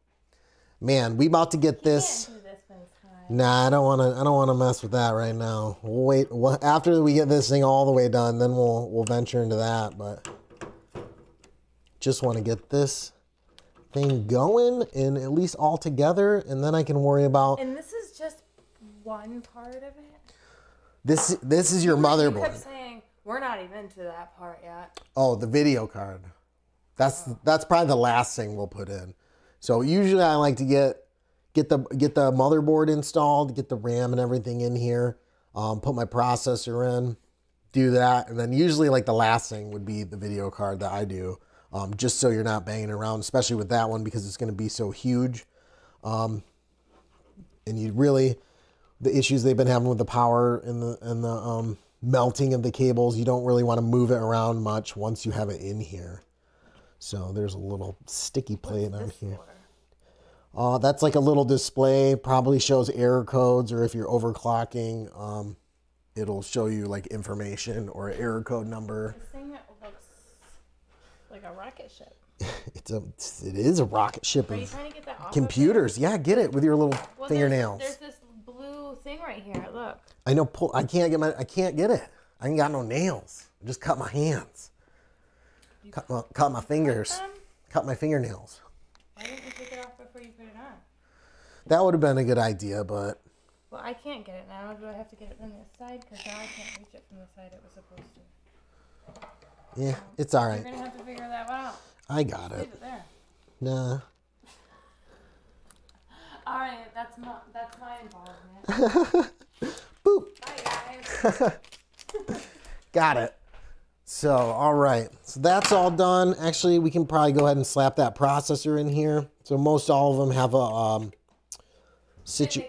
man. We about to get this. Can't do this when it's hot. Nah, I don't want to. I don't want to mess with that right now. We'll wait. After we get this thing all the way done, then we'll we'll venture into that. But just want to get this thing going and at least all together, and then I can worry about. And this is just one part of it. This this is your motherboard. You kept saying we're not even to that part yet. Oh, the video card. That's oh. that's probably the last thing we'll put in. So usually I like to get get the get the motherboard installed, get the RAM and everything in here, um, put my processor in, do that, and then usually like the last thing would be the video card that I do, um, just so you're not banging around, especially with that one because it's going to be so huge, um, and you really. The issues they've been having with the power and the and the um, melting of the cables, you don't really want to move it around much once you have it in here. So there's a little sticky plate on here. Uh, that's like a little display, probably shows error codes, or if you're overclocking, um, it'll show you like information or error code number. This thing looks like a rocket ship. It's a, it is a rocket ship. Are you trying to get that off? Computers, yeah, get it with your little well, fingernails. There's, there's this thing right here, look. I know, pull, I can't get my, I can't get it. I ain't got no nails. I just cut my hands. You cut my, cut my fingers. Cut, cut my fingernails. Why didn't you take it off before you put it on? That would have been a good idea, but. Well, I can't get it now. Do I have to get it from this side? Because now I can't reach it from the side it was supposed to. Yeah, so it's all right. You're going to have to figure that one out. I got it. Leave it there. Nah. All right, that's my, that's my involvement. Boop. Bye, guys. Got it. So, all right. So that's all done. Actually, we can probably go ahead and slap that processor in here. So most all of them have a um, situ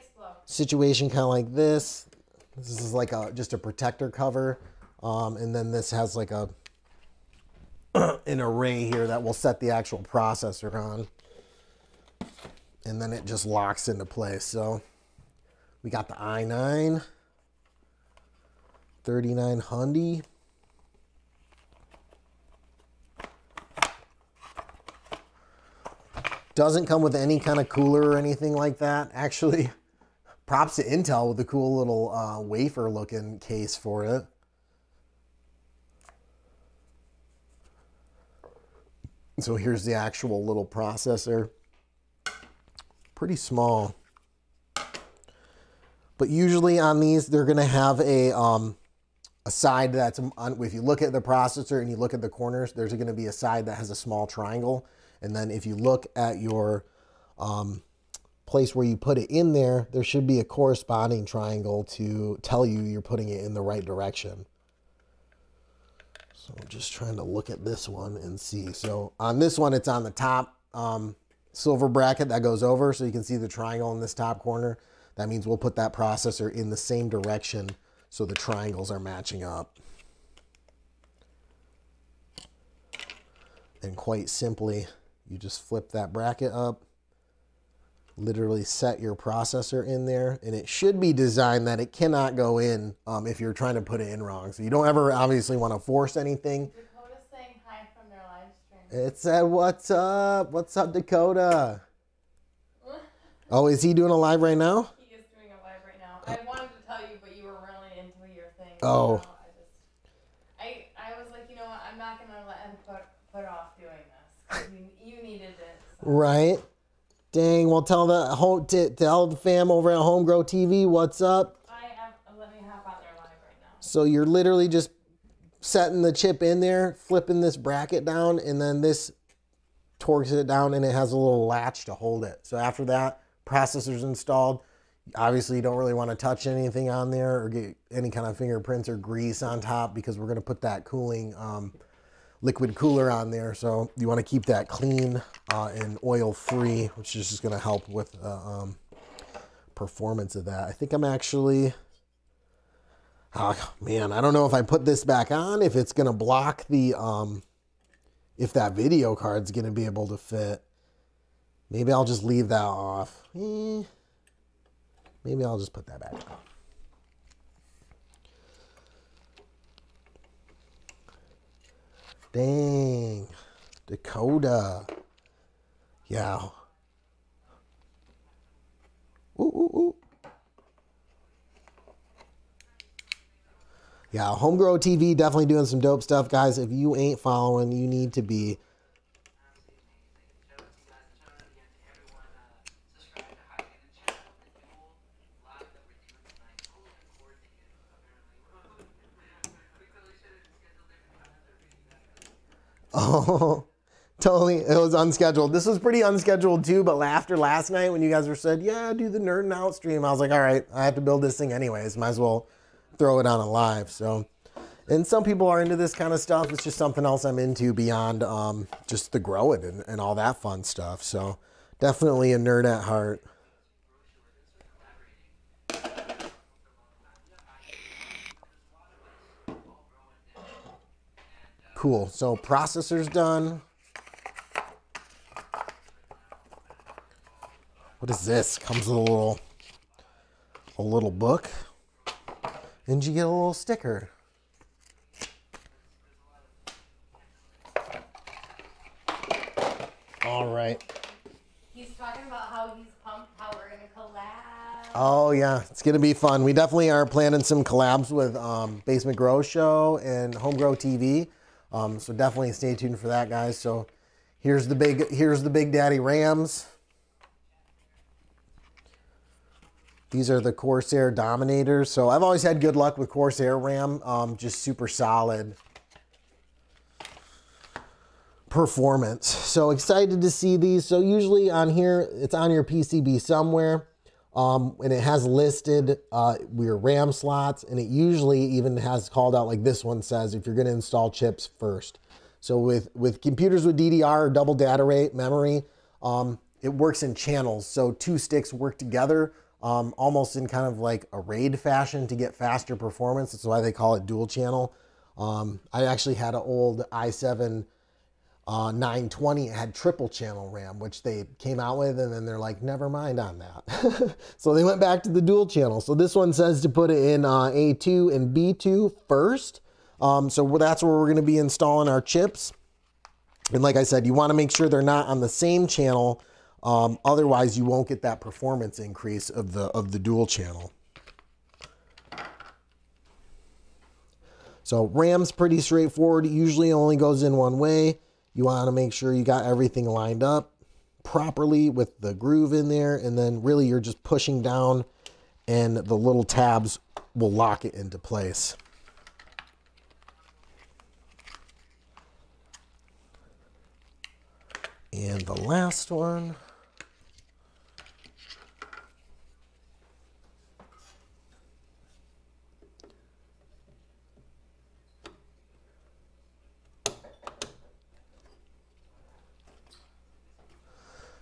situation kind of like this. This is like a just a protector cover. Um, and then this has like a an array here that will set the actual processor on. And then it just locks into place. So we got the i nine. thirty-nine hundred. Doesn't come with any kind of cooler or anything like that. Actually, props to Intel with the cool little uh, wafer looking case for it. So here's the actual little processor. Pretty small. But usually on these, they're going to have a, um, a side that's, on, if you look at the processor and you look at the corners, there's going to be a side that has a small triangle. And then if you look at your um, place where you put it in there, there should be a corresponding triangle to tell you you're putting it in the right direction. So I'm just trying to look at this one and see. So on this one, it's on the top um, silver bracket that goes over. So you can see the triangle in this top corner. That means we'll put that processor in the same direction so the triangles are matching up. And quite simply, you just flip that bracket up, literally set your processor in there, and it should be designed that it cannot go in um, if you're trying to put it in wrong. So you don't ever obviously want to force anything. Dakota's saying hi from their live stream. It said, what's up? What's up, Dakota? Oh, is he doing a live right now? He is doing a live right now. I wanted to tell you, but you were really into your thing. Oh. So I, just, I, I was like, you know what? I'm not going to let him put, put off doing this. You, you needed it. So. Right. Dang, well, tell the whole tell the fam over at Homegrow T V what's up. I have, let me hop on their live right now. So you're literally just setting the chip in there, flipping this bracket down, and then this torques it down, and it has a little latch to hold it. So after that, processor's installed. Obviously, you don't really want to touch anything on there or get any kind of fingerprints or grease on top because we're going to put that cooling um, liquid cooler on there, so you want to keep that clean uh, and oil free, which is just going to help with the uh, um, performance of that. I think I'm actually, oh man, I don't know if I put this back on, if it's going to block the, um, if that video card's going to be able to fit. Maybe I'll just leave that off. Eh, maybe I'll just put that back on. Dang, Dakota. Yeah. Ooh, ooh, ooh. Yeah, Homegrow T V definitely doing some dope stuff, guys. If you ain't following, you need to be. Oh, totally. It was unscheduled. This was pretty unscheduled too, but after last night when you guys were said, yeah, do the nerding out stream, I was like, all right, I have to build this thing anyways. Might as well throw it on a live. So, and some people are into this kind of stuff. It's just something else I'm into beyond um, just the growing and, and all that fun stuff. So definitely a nerd at heart. Cool, so processor's done. What is this? Comes with a little, a little book. And you get a little sticker. All right. He's talking about how he's pumped, how we're gonna collab. Oh yeah, it's gonna be fun. We definitely are planning some collabs with um, Basement Grow Show and Homegrow T V. Um, so definitely stay tuned for that, guys. So here's the big, here's the Big Daddy Rams. These are the Corsair Dominators. So I've always had good luck with Corsair RAM, um, just super solid performance. So excited to see these. So usually on here, it's on your P C B somewhere. Um, and it has listed uh, your RAM slots, and it usually even has called out, like this one says, if you're going to install chips first. So with, with computers with D D R or double data rate memory, um, it works in channels. So two sticks work together um, almost in kind of like a RAID fashion to get faster performance. That's why they call it dual channel. Um, I actually had an old i seven uh, nine twenty, it had triple channel RAM, which they came out with, and then they're like, never mind on that. So they went back to the dual channel. So this one says to put it in uh, A two and B two first. Um, so that's where we're going to be installing our chips. And like I said, you want to make sure they're not on the same channel. Um, otherwise you won't get that performance increase of the, of the dual channel. So RAM's pretty straightforward. It usually only goes in one way. You want to make sure you got everything lined up properly with the groove in there. And then really you're just pushing down and the little tabs will lock it into place. And the last one.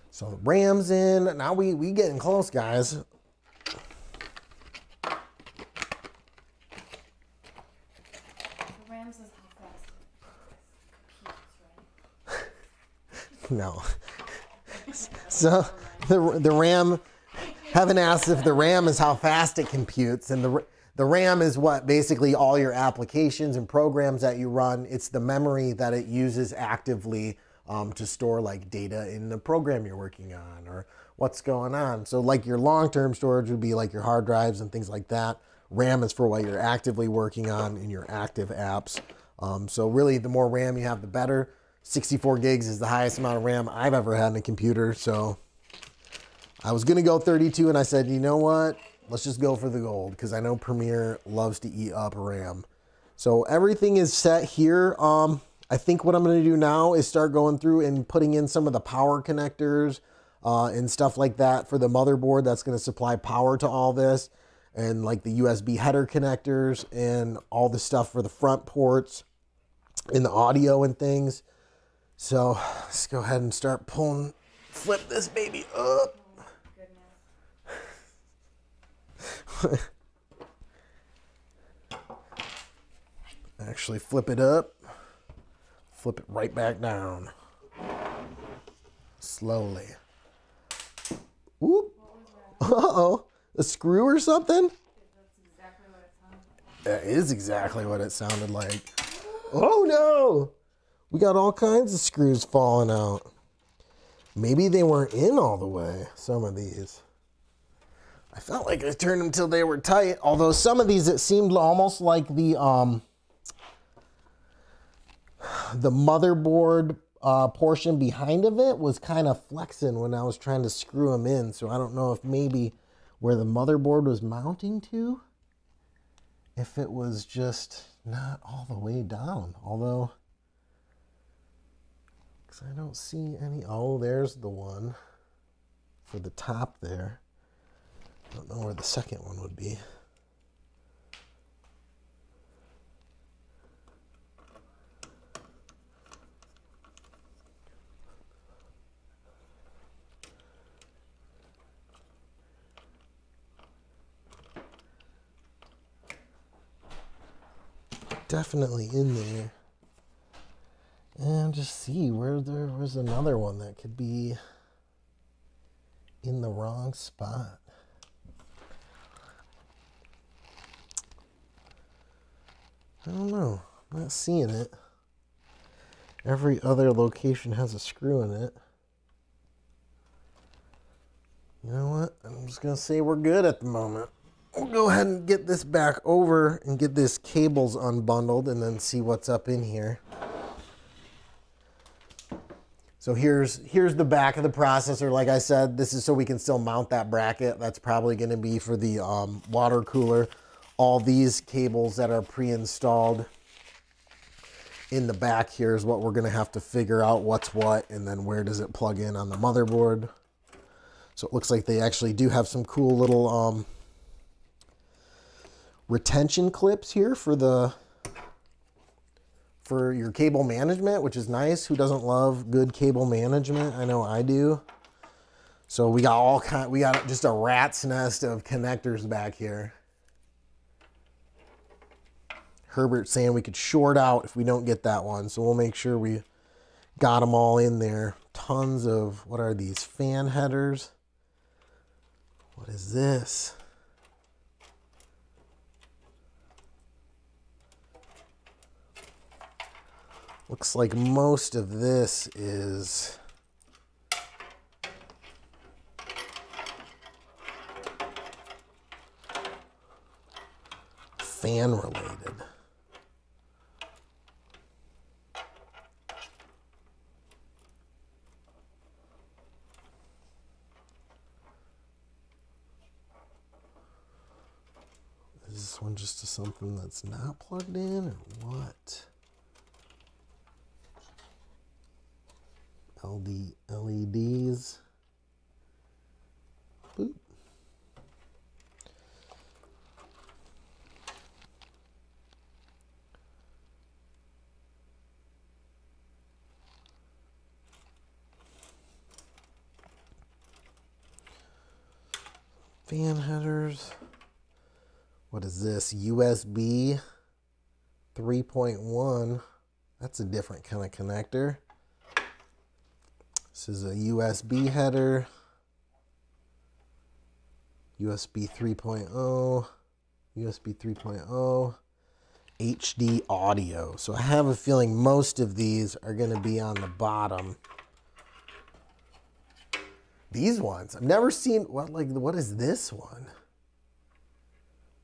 So RAM's in. Now we we getting close, guys. The RAM's is how fast. No. So the the RAM, heaven asks if the RAM is how fast it computes, and the the RAM is what basically all your applications and programs that you run. It's the memory that it uses actively. Um, to store like data in the program you're working on or what's going on. So like your long-term storage would be like your hard drives and things like that. RAM is for what you're actively working on in your active apps. Um, so really the more RAM you have, the better. sixty-four gigs is the highest amount of RAM I've ever had in a computer. So I was gonna go thirty-two and I said, you know what? Let's just go for the gold because I know Premiere loves to eat up RAM. So everything is set here. Um, I think what I'm going to do now is start going through and putting in some of the power connectors uh, and stuff like that for the motherboard that's going to supply power to all this, and like the U S B header connectors and all the stuff for the front ports and the audio and things. So let's go ahead and start pulling, flip this baby up. Oh, actually flip it up. Flip it right back down. Slowly. Whoop. Uh-oh. A screw or something? That is exactly what it sounded like. Oh no! We got all kinds of screws falling out. Maybe they weren't in all the way, some of these. I felt like I turned them till they were tight, although some of these it seemed almost like the um the motherboard uh, portion behind of it was kind of flexing when I was trying to screw them in. So I don't know if maybe where the motherboard was mounting to, if it was just not all the way down. Although, because I don't see any, oh, there's the one for the top there. I don't know where the second one would be. Definitely in there, and just see where there was another one that could be in the wrong spot. I don't know, I'm not seeing it. Every other location has a screw in it. You know what, I'm just gonna say we're good at the moment. We'll go ahead and get this back over and get these cables unbundled and then see what's up in here. So here's here's the back of the processor. Like I said, this is so we can still mount that bracket. That's probably going to be for the um, water cooler. All these cables that are pre-installed in the back here is what we're going to have to figure out what's what and then where does it plug in on the motherboard. So it looks like they actually do have some cool little um, retention clips here for the for your cable management, which is nice. Who doesn't love good cable management? I know I do. So we got all kind we got just a rat's nest of connectors back here. Herbert's saying we could short out if we don't get that one, so we'll make sure we got them all in there. Tons of, what are these, fan headers? What is this? Looks like most of this is fan related. Is this one just to something that's not plugged in or what? L E D, L E Ds. Boop. Fan headers. What is this? U S B three point one. That's a different kind of connector. This is a U S B header, U S B three point oh, U S B three point oh, H D audio. So I have a feeling most of these are going to be on the bottom. These ones, I've never seen, what, like, what is this one?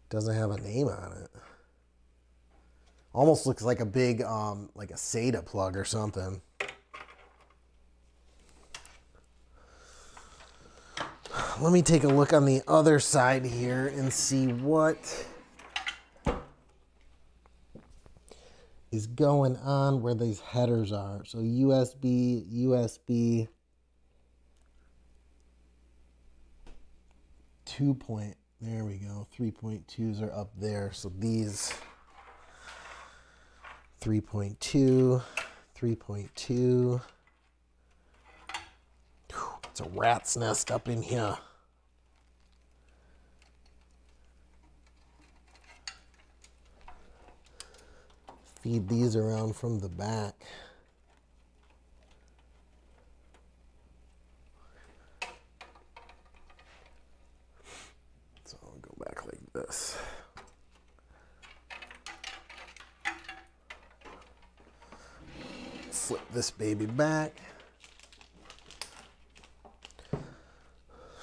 Doesn't have a name on it. Almost looks like a big, um, like a SATA plug or something. Let me take a look on the other side here and see what is going on where these headers are. So U S B, U S B two point, there we go. three point twos are up there. So these three point two, three point two. It's a rat's nest up in here. Feed these around from the back. So I'll go back like this. Flip this baby back.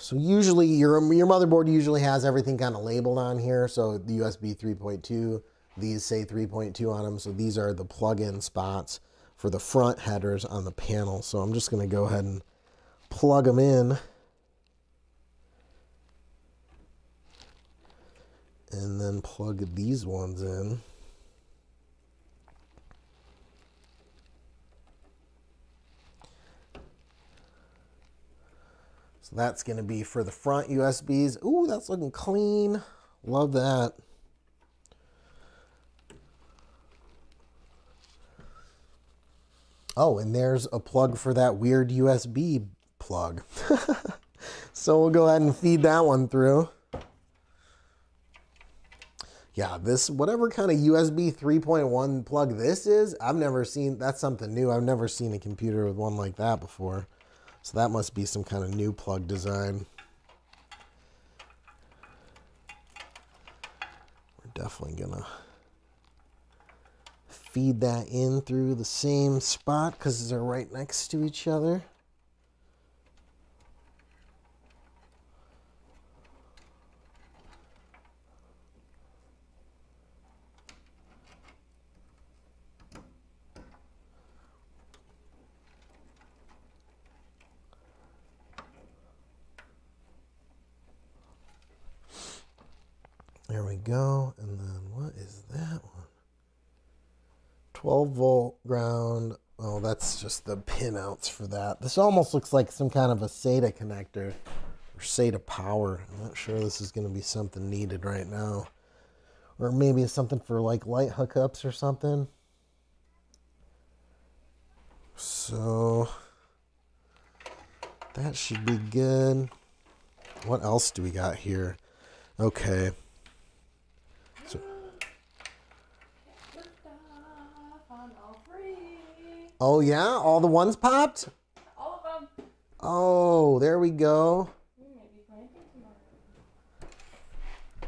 So usually your, your motherboard usually has everything kind of labeled on here. So the U S B three point two, these say three point two on them. So these are the plug-in spots for the front headers on the panel. So I'm just going to go ahead and plug them in. And then plug these ones in. That's going to be for the front U S Bs. Ooh, that's looking clean. Love that. Oh, and there's a plug for that weird U S B plug. So we'll go ahead and feed that one through. Yeah, this, whatever kind of U S B three point one plug this is, I've never seen, that's something new. I've never seen a computer with one like that before. So that must be some kind of new plug design. We're definitely gonna feed that in through the same spot because they're right next to each other. There we go. And then what is that one? twelve volt ground. Oh, that's just the pinouts for that. This almost looks like some kind of a SATA connector or SATA power. I'm not sure this is going to be something needed right now. Or maybe it's something for like light hookups or something. So that should be good. What else do we got here? Okay. Oh yeah, all the ones popped? All of them. Oh, there we go. We may be planting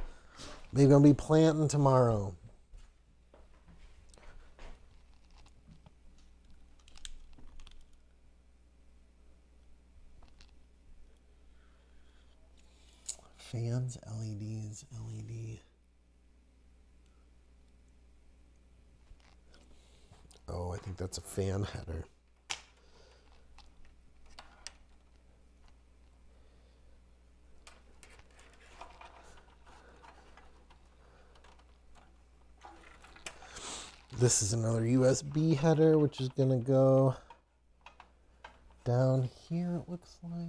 tomorrow. They're gonna be planting tomorrow. Fans, L E Ds, L E D. Oh, I think that's a fan header. This is another U S B header, which is going to go down here, it looks like.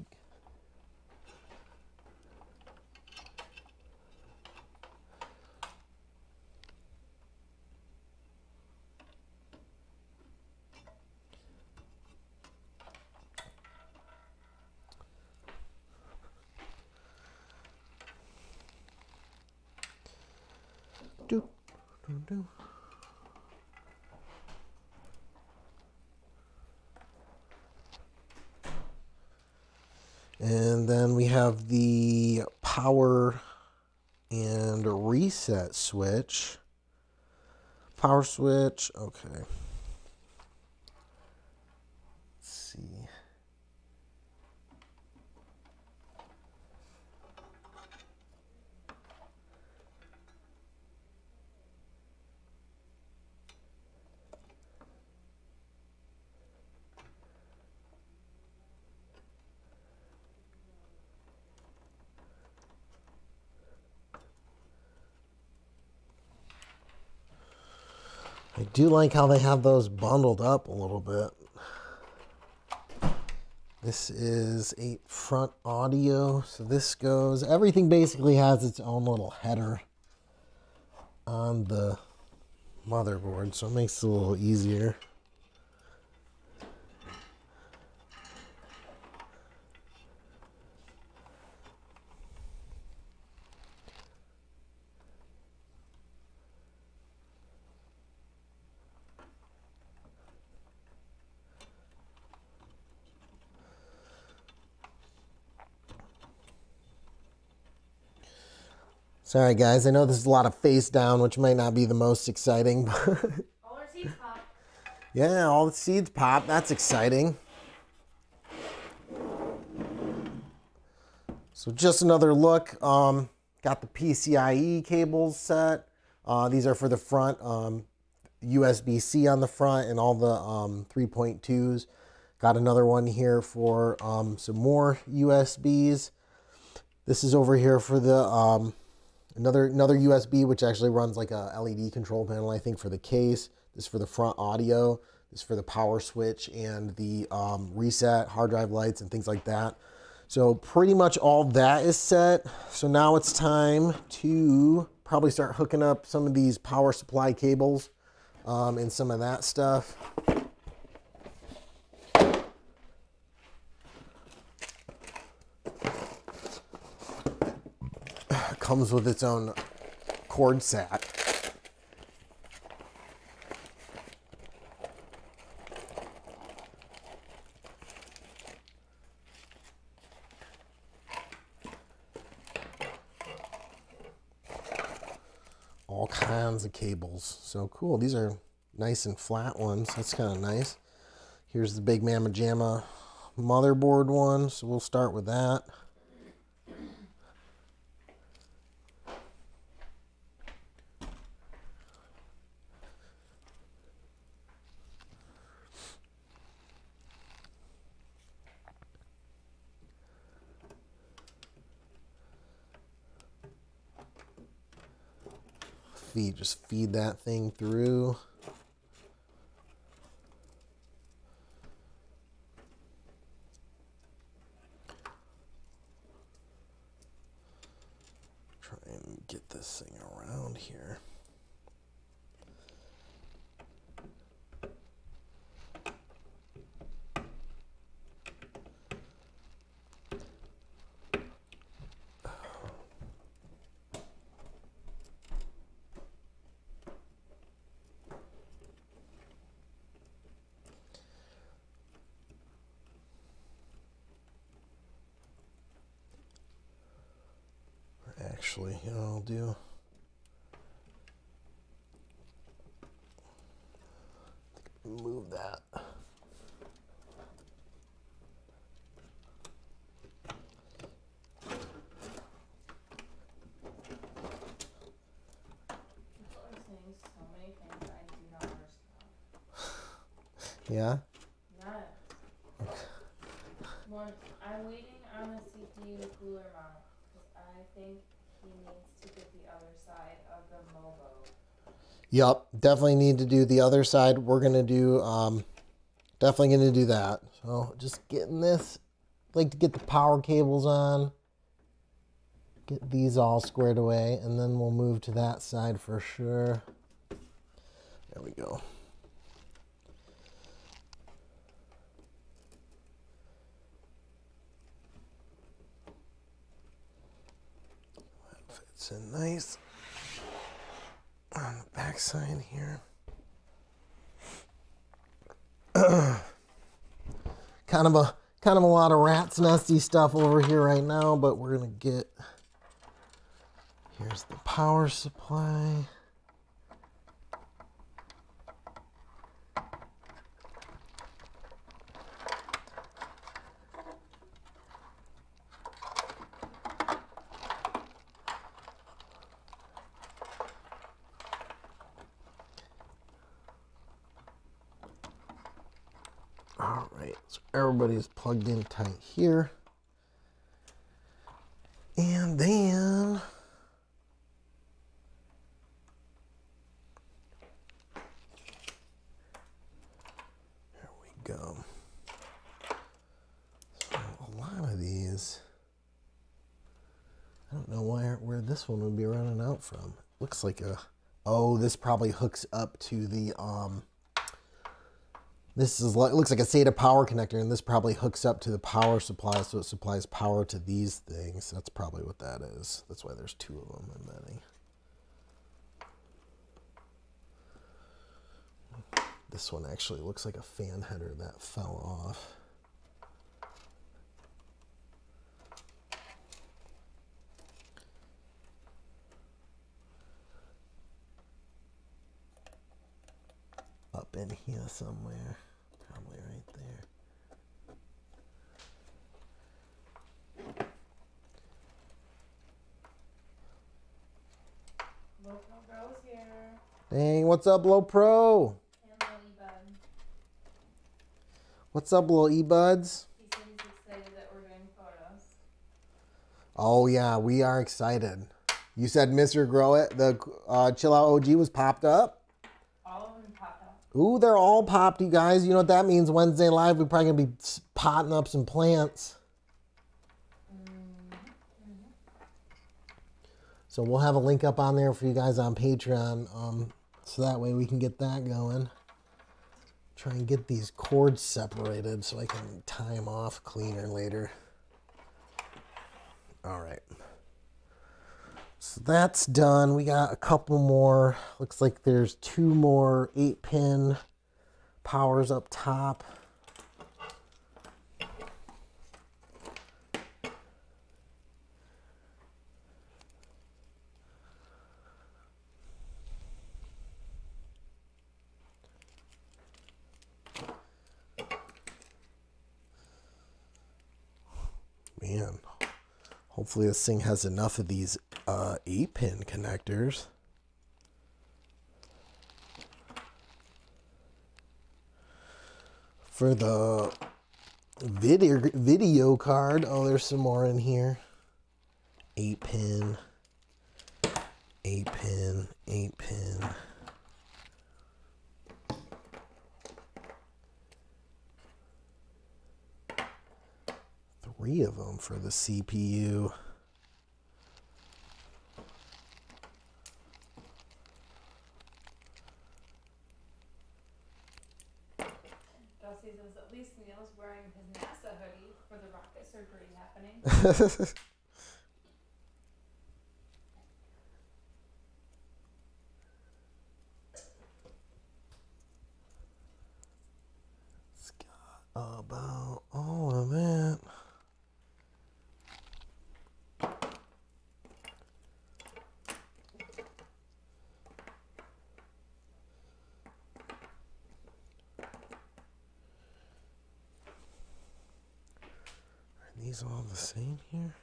Do. And then we have the power and reset switch. Power switch, okay. Let's see. I do like how they have those bundled up a little bit. This is a front audio. So this goes, everything basically has its own little header on the motherboard. So it makes it a little easier. Sorry guys, I know this is a lot of face down, which might not be the most exciting. But all our seeds pop. Yeah, all the seeds pop. That's exciting. So just another look. Um, got the P C I E cables set. Uh, these are for the front. Um, U S B C on the front and all the um, three point twos. Got another one here for um, some more U S Bs. This is over here for the... Um, Another, another U S B, which actually runs like a L E D control panel, I think, for the case. This is for the front audio. This is for the power switch and the um, reset, hard drive lights, and things like that. So pretty much all that is set. So now it's time to probably start hooking up some of these power supply cables um, and some of that stuff. Comes with its own cord set. All kinds of cables. So cool. These are nice and flat ones. That's kind of nice. Here's the Big Mama Jamma motherboard one. So we'll start with that. Just feed that thing through. Try and get this thing around here. actually, you know what I'll do? Move that. Yeah? None. One, I'm waiting on the C P U to cooler mount because I think he needs to get the other side of the MOBO. Yep, definitely need to do the other side. We're going to do, um, definitely going to do that. So just getting this, I'd like to get the power cables on, get these all squared away, and then we'll move to that side for sure. There we go. So nice on the back side here. kind of a kind of a lot of rat's nesty stuff over here right now, but we're gonna get, here's the power supply. Everybody's plugged in tight here. And then there we go. So a lot of these, I don't know where, where this one would be running out from. Looks like a, oh, this probably hooks up to the, um, this is, looks like a SATA power connector, and this probably hooks up to the power supply, so it supplies power to these things. That's probably what that is. That's why there's two of them in many. This one actually looks like a fan header that fell off. Up in here somewhere. Probably right there. Low Pro's here. Dang, what's up, Low Pro? And Low E-Bud. What's up, Low E-Buds? He said he's excited that we're doing photos. Oh yeah, we are excited. You said Mister Grow It, the uh, Chill Out O G was popped up? Ooh, they're all popped, you guys. You know what that means? Wednesday Live, we're probably going to be potting up some plants. Mm-hmm. So we'll have a link up on there for you guys on Patreon. Um, so that way we can get that going. Try and get these cords separated so I can tie them off cleaner later. All right. So that's done. We got a couple more. Looks like there's two more eight pin powers up top. Man, hopefully this thing has enough of these Uh, eight pin connectors. For the video video card. Oh, there's some more in here. eight pin. eight pin. eight pin. Three of them for the C P U. It's got about all of it. these all the same here?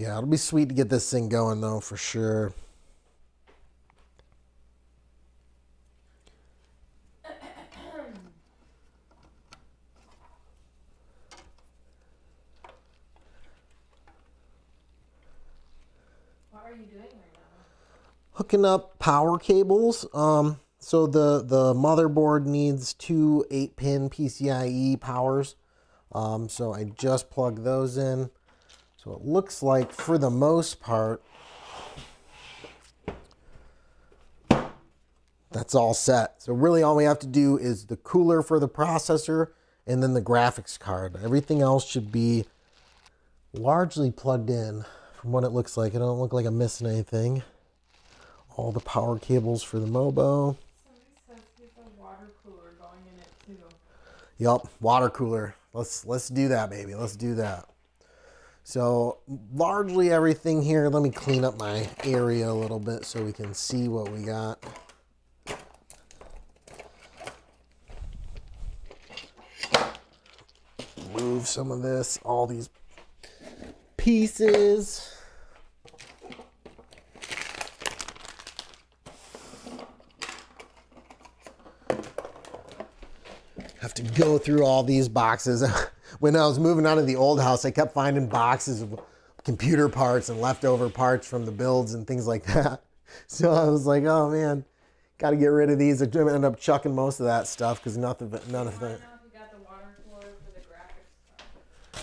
Yeah, it'll be sweet to get this thing going, though, for sure. What are you doing right now? Hooking up power cables. Um, so the, the motherboard needs two eight pin P C I E powers. Um, so I just plugged those in. So it looks like, for the most part, that's all set. So really all we have to do is the cooler for the processor and then the graphics card. Everything else should be largely plugged in from what it looks like. It don't look like I'm missing anything. All the power cables for the MOBO. Somebody says there's a water cooler going in it too. Yep, water cooler. Let's, let's do that, baby. Let's do that. So largely everything here. Let me clean up my area a little bit so we can see what we got. Move some of this, all these pieces. Have to go through all these boxes. When I was moving out of the old house, I kept finding boxes of computer parts and leftover parts from the builds and things like that. So I was like, oh man, got to get rid of these. I end up chucking most of that stuff because nothing, but none of that.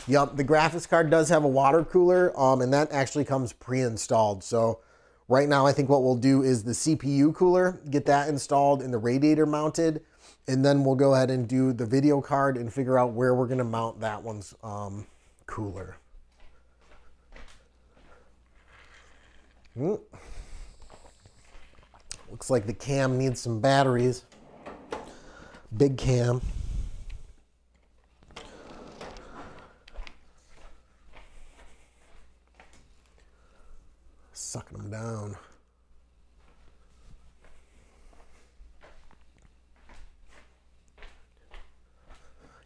Yep, the graphics card does have a water cooler, um, and that actually comes pre-installed. So right now, I think what we'll do is the C P U cooler, get that installed and the radiator mounted. And then we'll go ahead and do the video card and figure out where we're going to mount that one's um, cooler. Mm. Looks like the cam needs some batteries. Big cam. Sucking them down.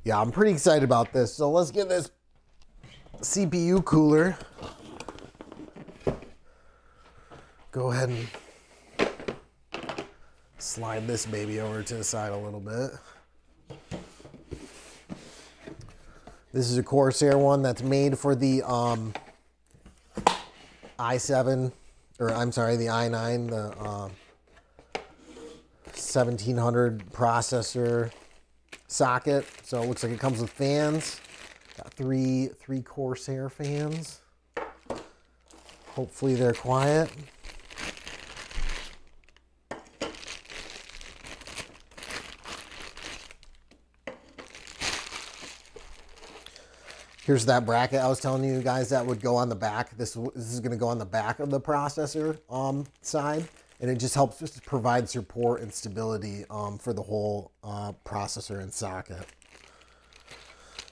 Yeah, I'm pretty excited about this. So let's get this C P U cooler. Go ahead and slide this baby over to the side a little bit. This is a Corsair one that's made for the um, i seven, or I'm sorry, the i nine, the uh, seventeen hundred processor socket. So it looks like it comes with fans. Got three three Corsair fans. Hopefully they're quiet. Here's that bracket I was telling you guys that would go on the back. This, this is going to go on the back of the processor um, side. And it just helps just provide support and stability um, for the whole uh, processor and socket.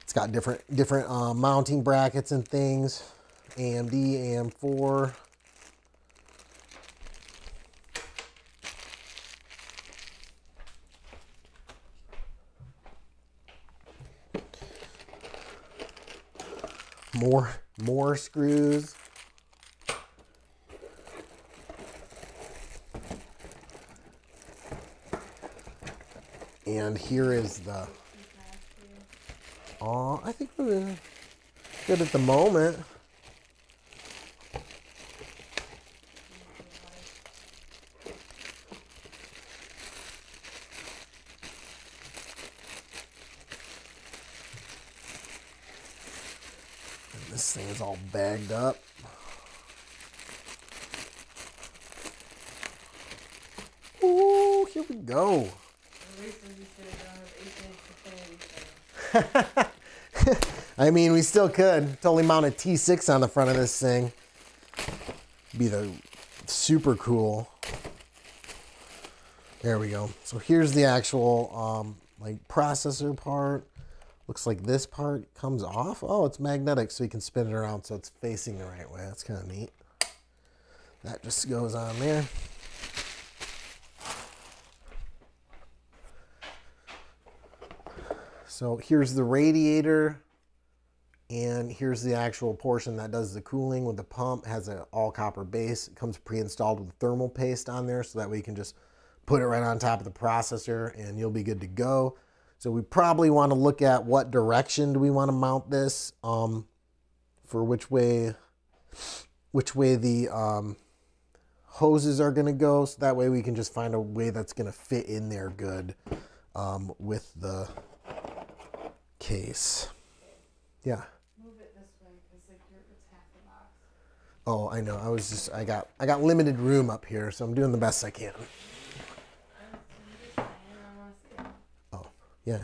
It's got different different uh, mounting brackets and things. A M D, A M four. More, more screws. And here is the, oh, I think we're good at the moment. This thing is all bagged up. Ooh, here we go. I mean, we still could totally mount a T six on the front of this thing. Be the super cool. There we go. So here's the actual um, like processor part. Looks like this part comes off. Oh, it's magnetic, so you can spin it around so it's facing the right way. That's kind of neat. That just goes on there. So here's the radiator, and here's the actual portion that does the cooling with the pump. It has an all copper base. It comes pre-installed with thermal paste on there, so that way you can just put it right on top of the processor and you'll be good to go. So we probably want to look at what direction do we want to mount this, um, for which way, which way the um, hoses are going to go. So that way we can just find a way that's going to fit in there good um, with the case. Yeah. Move it this way because like you're it's half the box. Oh, I know. I was just I got I got limited room up here, so I'm doing the best I can. Yeah,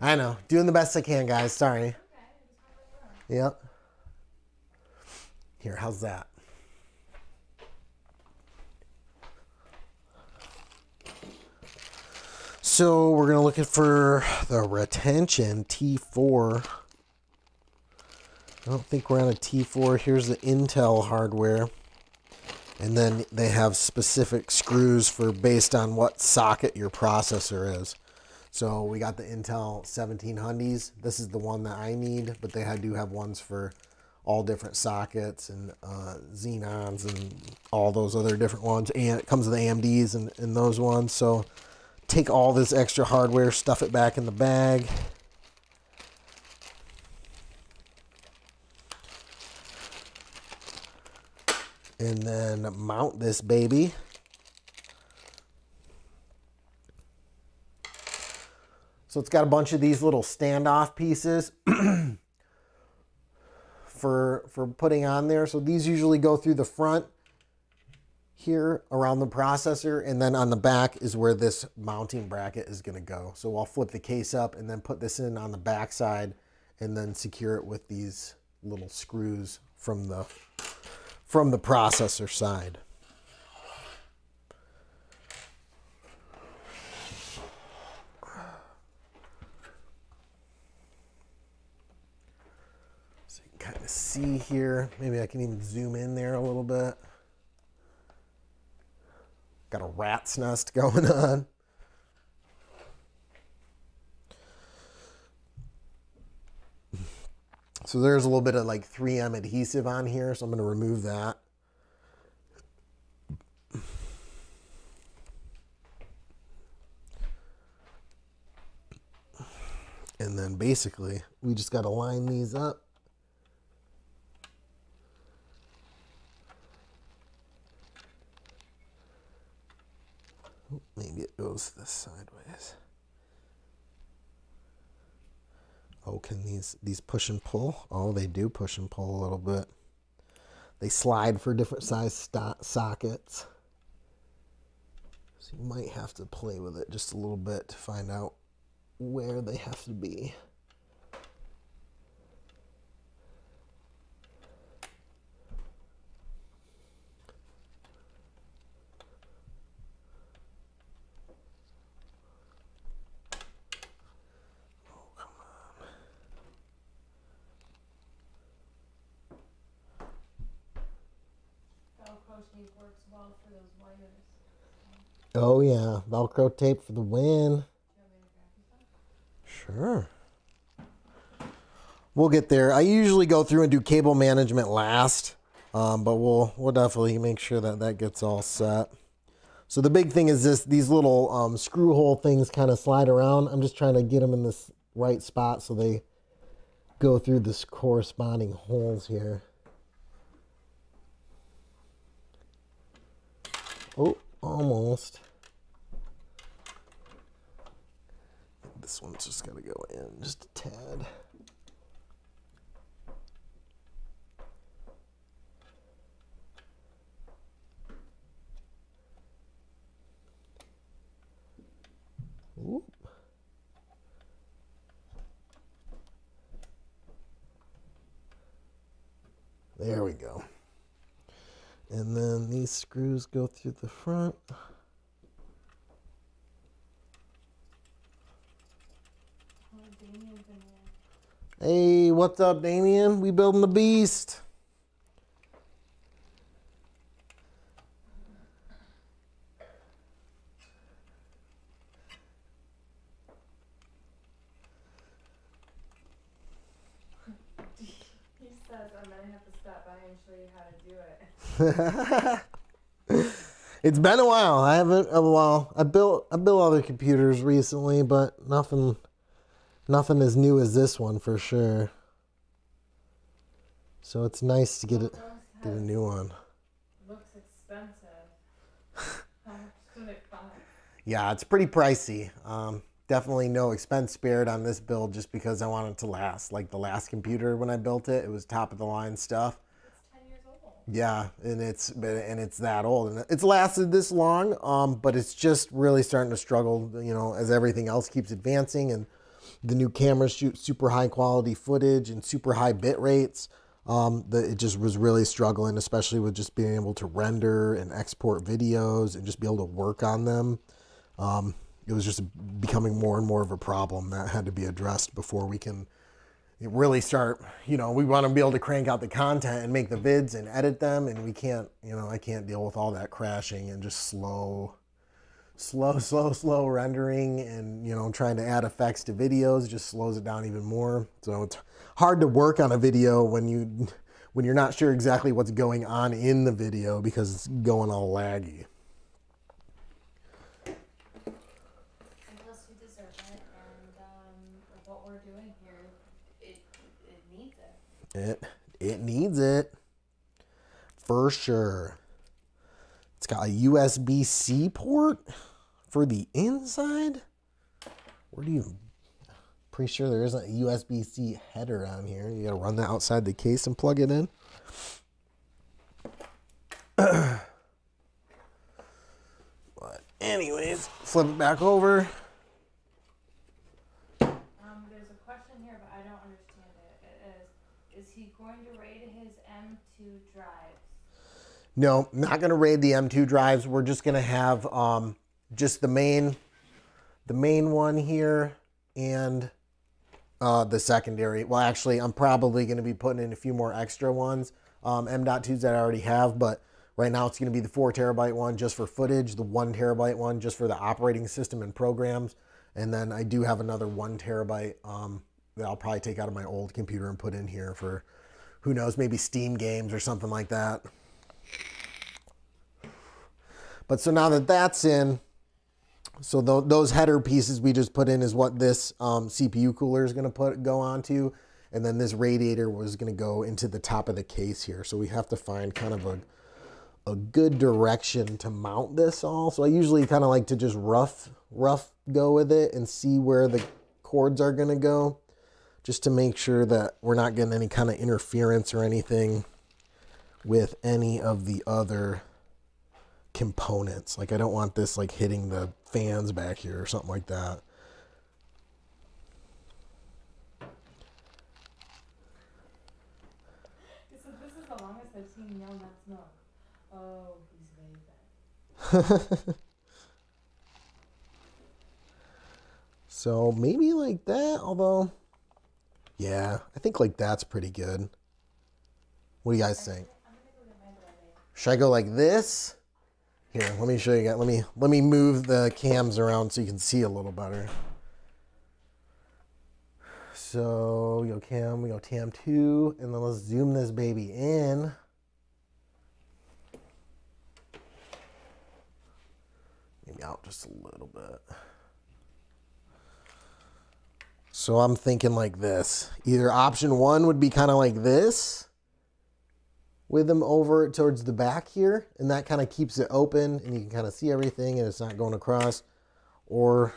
I know. Doing the best I can, guys. Sorry. Yep. Here, how's that? So we're going to look at for the retention T four. I don't think we're on a T four. Here's the Intel hardware. And then they have specific screws for based on what socket your processor is. So we got the Intel seventeen hundreds. This is the one that I need, but they do have ones for all different sockets and uh, Xenons and all those other different ones. And it comes with the A M Ds and, and those ones. So take all this extra hardware, stuff it back in the bag. And then mount this baby. So it's got a bunch of these little standoff pieces for, for putting on there. So these usually go through the front here around the processor, and then on the back is where this mounting bracket is going to go. So I'll flip the case up and then put this in on the back side and then secure it with these little screws from the, from the processor side. See here, maybe I can even zoom in there a little bit. Got a rat's nest going on. So there's a little bit of like three M adhesive on here, so I'm going to remove that. And then basically we just got to line these up. Maybe it goes this sideways. Oh, can these, these push and pull? Oh, they do push and pull a little bit. They slide for different size sockets. So you might have to play with it just a little bit to find out where they have to be. Oh yeah, Velcro tape for the win. Sure. We'll get there. I usually go through and do cable management last, um, but we'll we'll definitely make sure that that gets all set. So the big thing is this: these little um, screw hole things kind of slide around. I'm just trying to get them in this right spot so they go through this corresponding holes here. Oh, almost. This one's just got to go in just a tad. There we go. And then these screws go through the front. Hey, what's up, Damien? We building the beast. It's been a while. I haven't a while. I built I built other computers recently, but nothing nothing as new as this one for sure. So it's nice to get it get a new one. Looks expensive. How much did it cost? Yeah, it's pretty pricey. Um, definitely no expense spared on this build just because I want it to last. Like the last computer when I built it, it was top of the line stuff. Yeah, and it's and it's that old, and it's lasted this long, um, but it's just really starting to struggle, you know, as everything else keeps advancing, and the new cameras shoot super high quality footage and super high bit rates. Um, the, it just was really struggling, especially with just being able to render and export videos and just be able to work on them. Um, it was just becoming more and more of a problem that had to be addressed before we can really start, you know, we want to be able to crank out the content and make the vids and edit them, and we can't, you know, I can't deal with all that crashing and just slow, slow, slow, slow rendering, and, you know, trying to add effects to videos just slows it down even more. So it's hard to work on a video when, you, when you're not sure exactly what's going on in the video because it's going all laggy. It it needs it for sure. It's got a U S B C port for the inside. Where do you? Pretty sure there isn't a U S B C header on here. You gotta run that outside the case and plug it in. But anyways, flip it back over. No, not going to raid the M two drives. We're just going to have um, just the main, the main one here and uh, the secondary. Well, actually, I'm probably going to be putting in a few more extra ones, um, M dot twos that I already have. But right now, it's going to be the four terabyte one just for footage, the one terabyte one just for the operating system and programs, and then I do have another one terabyte um, that I'll probably take out of my old computer and put in here for, who knows, maybe Steam games or something like that. But so now that that's in, so th those header pieces we just put in is what this um, C P U cooler is going to put go onto, and then this radiator was going to go into the top of the case here. So we have to find kind of a a good direction to mount this all. So I usually kind of like to just rough rough go with it and see where the cords are going to go, just to make sure that we're not getting any kind of interference or anything with any of the other components. Like I don't want this like hitting the fans back here or something like that. So this is the longest I've seen yell not smoke. Oh, he's very bad. So maybe like that, although yeah, I think like that's pretty good. What do you guys think? Should I go like this? Here, let me show you guys. Let me let me move the cams around so you can see a little better. So we go cam, we go tam two, and then let's zoom this baby in. Maybe out just a little bit. So I'm thinking like this. Either option one would be kind of like this, with them over towards the back here, and that kind of keeps it open and you can kind of see everything and it's not going across. Or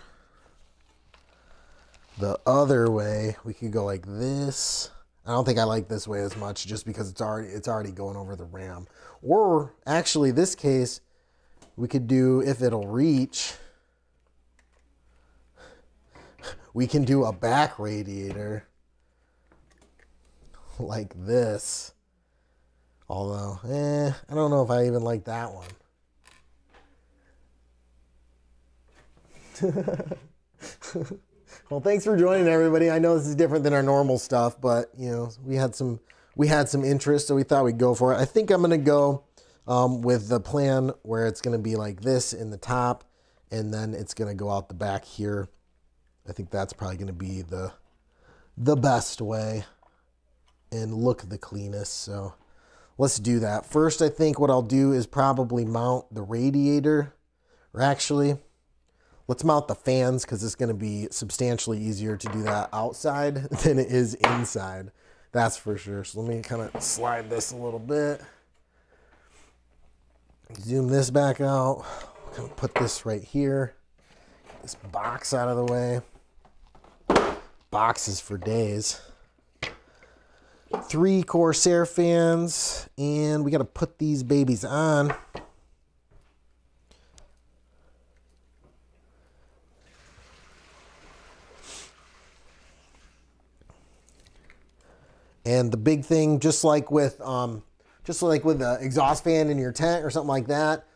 the other way, we could go like this. I don't think I like this way as much just because it's already it's already going over the RAM. Or actually this case, we could do, if it'll reach, we can do a back radiator like this. Although, eh, I don't know if I even like that one. Well, thanks for joining, everybody. I know this is different than our normal stuff, but, you know, we had some we had some interest, so we thought we'd go for it. I think I'm going to go um, with the plan where it's going to be like this in the top, and then it's going to go out the back here. I think that's probably going to be the the best way and look the cleanest. So let's do that. First, I think what I'll do is probably mount the radiator, or actually, let's mount the fans, because it's going to be substantially easier to do that outside than it is inside. That's for sure. So let me kind of slide this a little bit. Zoom this back out. I'm going to put this right here. Get this box out of the way. Boxes for days. Three Corsair fans, and we got to put these babies on. And the big thing, just like with um, just like with the exhaust fan in your tent or something like that,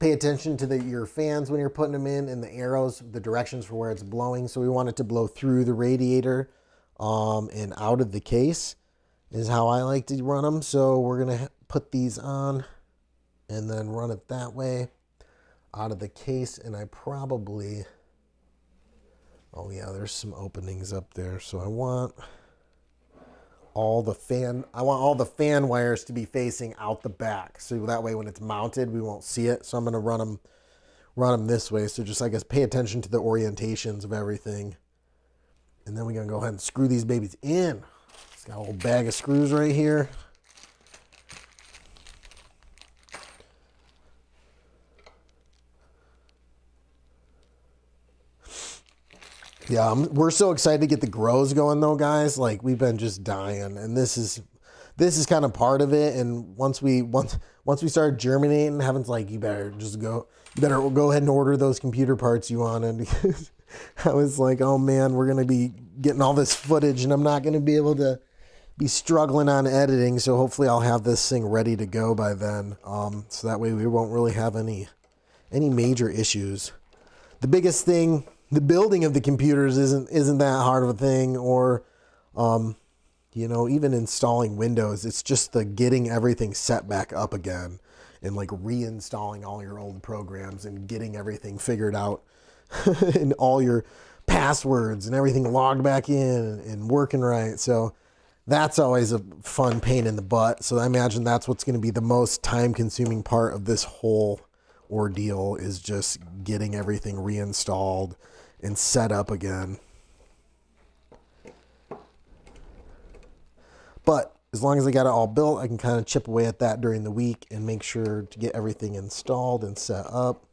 pay attention to the, your fans when you're putting them in, and the arrows, the directions for where it's blowing. So we want it to blow through the radiator um, and out of the case is how I like to run them. So we're going to put these on and then run it that way out of the case. And I probably, oh yeah, there's some openings up there. So I want... all the fan, I want all the fan wires to be facing out the back. So that way when it's mounted, we won't see it. So I'm going to run them, run them this way. So just, I guess, pay attention to the orientations of everything. And then we're going to go ahead and screw these babies in. It's got a little bag of screws right here. Yeah, we're so excited to get the grows going though, guys. Like, we've been just dying, and this is this is kind of part of it. And once we once once we started germinating, heaven's like, you better just go, you better go ahead and order those computer parts you wanted. Because I was like, oh man, we're gonna be getting all this footage, and I'm not gonna be able to be struggling on editing. So hopefully, I'll have this thing ready to go by then. Um, so that way we won't really have any any major issues. The biggest thing. The building of the computers isn't isn't that hard of a thing, or, um, you know, even installing Windows. It's just the getting everything set back up again and like reinstalling all your old programs and getting everything figured out and all your passwords and everything logged back in and working right. So that's always a fun pain in the butt. So I imagine that's what's going to be the most time-consuming part of this whole ordeal, is just getting everything reinstalled and set up again. But as long as I got it all built, I can kind of chip away at that during the week and make sure to get everything installed and set up.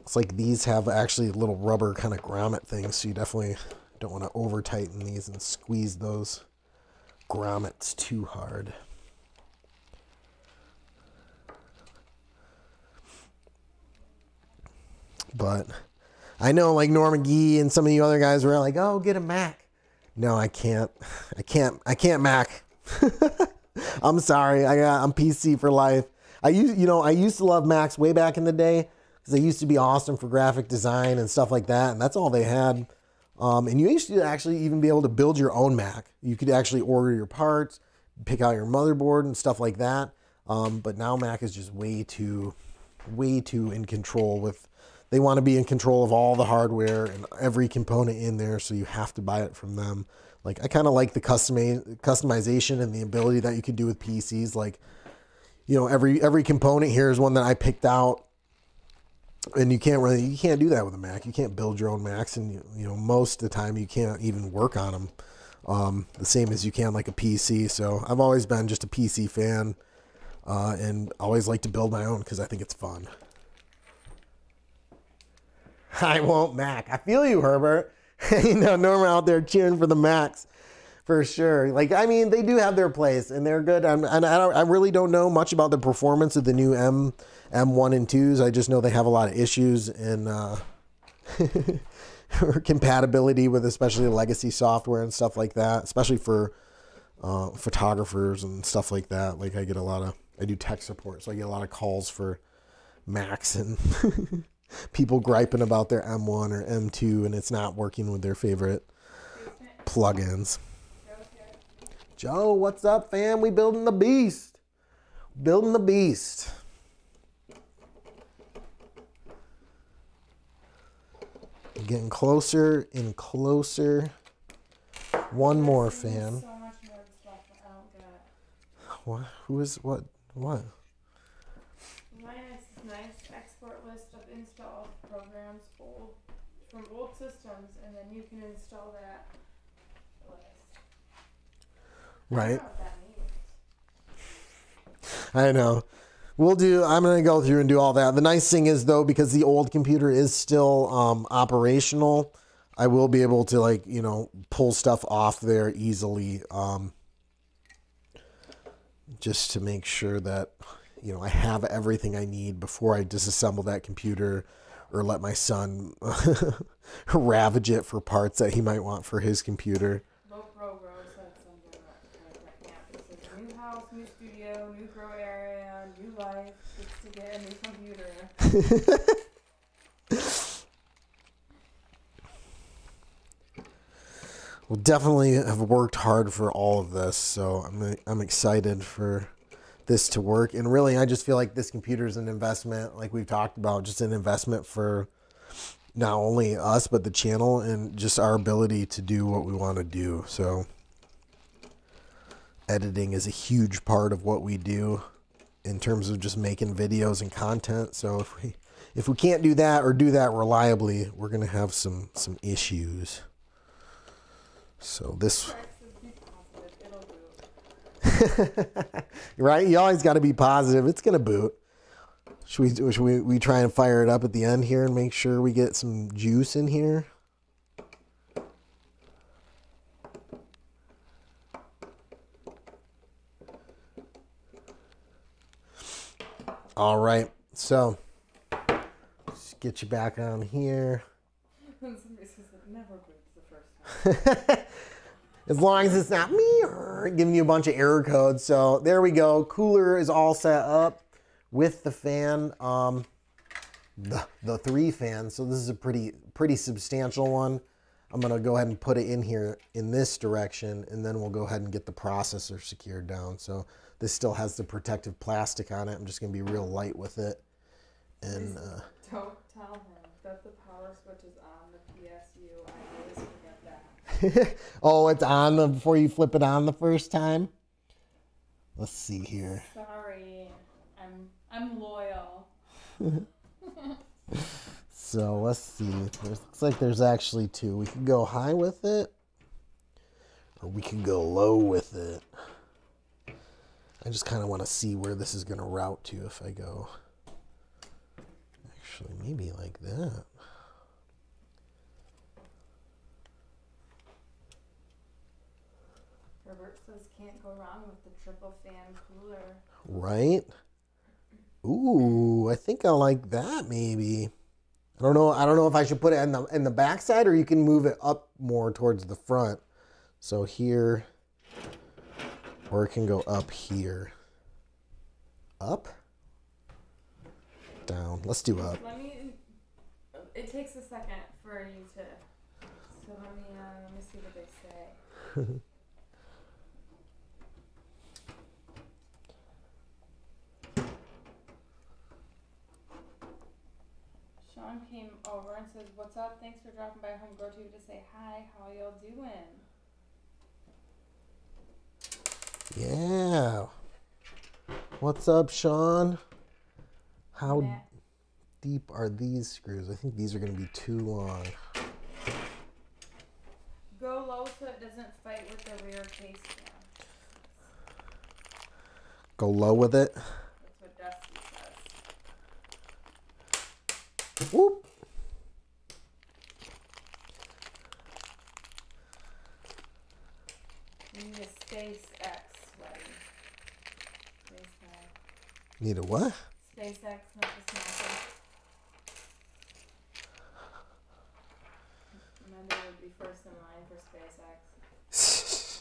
It's like these have actually little rubber kind of grommet things, so you definitely don't want to over tighten these and squeeze those grommets too hard. But I know, like, Norman Gee and some of you other guys were like, oh, get a Mac. No, I can't. I can't. I can't Mac. I'm sorry. I got, I'm P C for life. I used, you know, I used to love Macs way back in the day, because they used to be awesome for graphic design and stuff like that. And that's all they had. Um, and you used to actually even be able to build your own Mac. You could actually order your parts, pick out your motherboard and stuff like that. Um, but now Mac is just way too, way too in control with... They want to be in control of all the hardware and every component in there, so you have to buy it from them. Like, I kind of like the custom customization and the ability that you can do with P Cs. Like, you know, every every component here is one that I picked out, and you can't really you can't do that with a Mac. You can't build your own Macs, and you, you know, most of the time you can't even work on them um, the same as you can like a P C. So I've always been just a P C fan, uh, and always like to build my own because I think it's fun. I won't Mac. I feel you, Herbert. You know, Norman out there cheering for the Macs, for sure. Like, I mean, they do have their place, and they're good. I'm, and I, don't, I really don't know much about the performance of the new M, M1 and twos. I just know they have a lot of issues in uh, compatibility with especially legacy software and stuff like that, especially for uh, photographers and stuff like that. Like I get a lot of, I do tech support, so I get a lot of calls for Macs and people griping about their M one or M two and it's not working with their favorite plugins. Joe, what's up, fam? We building the beast. Building the beast. Getting closer and closer. One more, fam. So much more stuff I don't get. What? Who is what? What? Mine is nice export list of install programs old from old systems, and then you can install that list. Right. I don't know what that means. I know. We'll do, I'm going to go through and do all that. The nice thing is though, because the old computer is still um, operational, I will be able to like, you know, pull stuff off there easily. Um, just to make sure that, you know, I have everything I need before I disassemble that computer or let my son ravage it for parts that he might want for his computer. We'll definitely have worked hard for all of this, so I'm I'm excited for this to work. And really, I just feel like this computer is an investment, like we've talked about, just an investment for not only us but the channel and just our ability to do what we want to do. So editing is a huge part of what we do in terms of just making videos and content. So if we if we can't do that or do that reliably, we're gonna have some some issues. So this right, you always got to be positive. It's gonna boot. Should we should we we try and fire it up at the end here and make sure we get some juice in here? All right, so just get you back on here. As long as it's not me giving you a bunch of error codes. So there we go. Cooler is all set up with the fan, um, the the three fans. So this is a pretty pretty substantial one. I'm gonna go ahead and put it in here in this direction, and then we'll go ahead and get the processor secured down. So this still has the protective plastic on it. I'm just gonna be real light with it. And uh, don't tell him that the power switch is on the P S U. I always forget that. Oh, it's on the, before you flip it on the first time. Let's see here. Sorry, I'm I'm loyal. So let's see. There's, looks like there's actually two. We can go high with it, or we can go low with it. I just kind of want to see where this is going to route to if I go. Actually, maybe like that. Robert says can't go wrong with the triple fan cooler. Right? Ooh, I think I like that maybe. I don't know. I don't know if I should put it in the in the backside, or you can move it up more towards the front. So here. Or it can go up here. Up? Down. Let's do up. Let me, it takes a second for you to, so let me, uh, let me see what they say. Sean came over and says, what's up? Thanks for dropping by home. Go to to say hi. How y'all doing? Yeah. What's up, Sean? How Matt. Deep are these screws? I think these are going to be too long. Go low so it doesn't fight with the rear case now. Go low with it? That's what Dusty says. Whoop. We need a space X. Need a what? SpaceX, not the Samsung. Amanda would be first in line for SpaceX.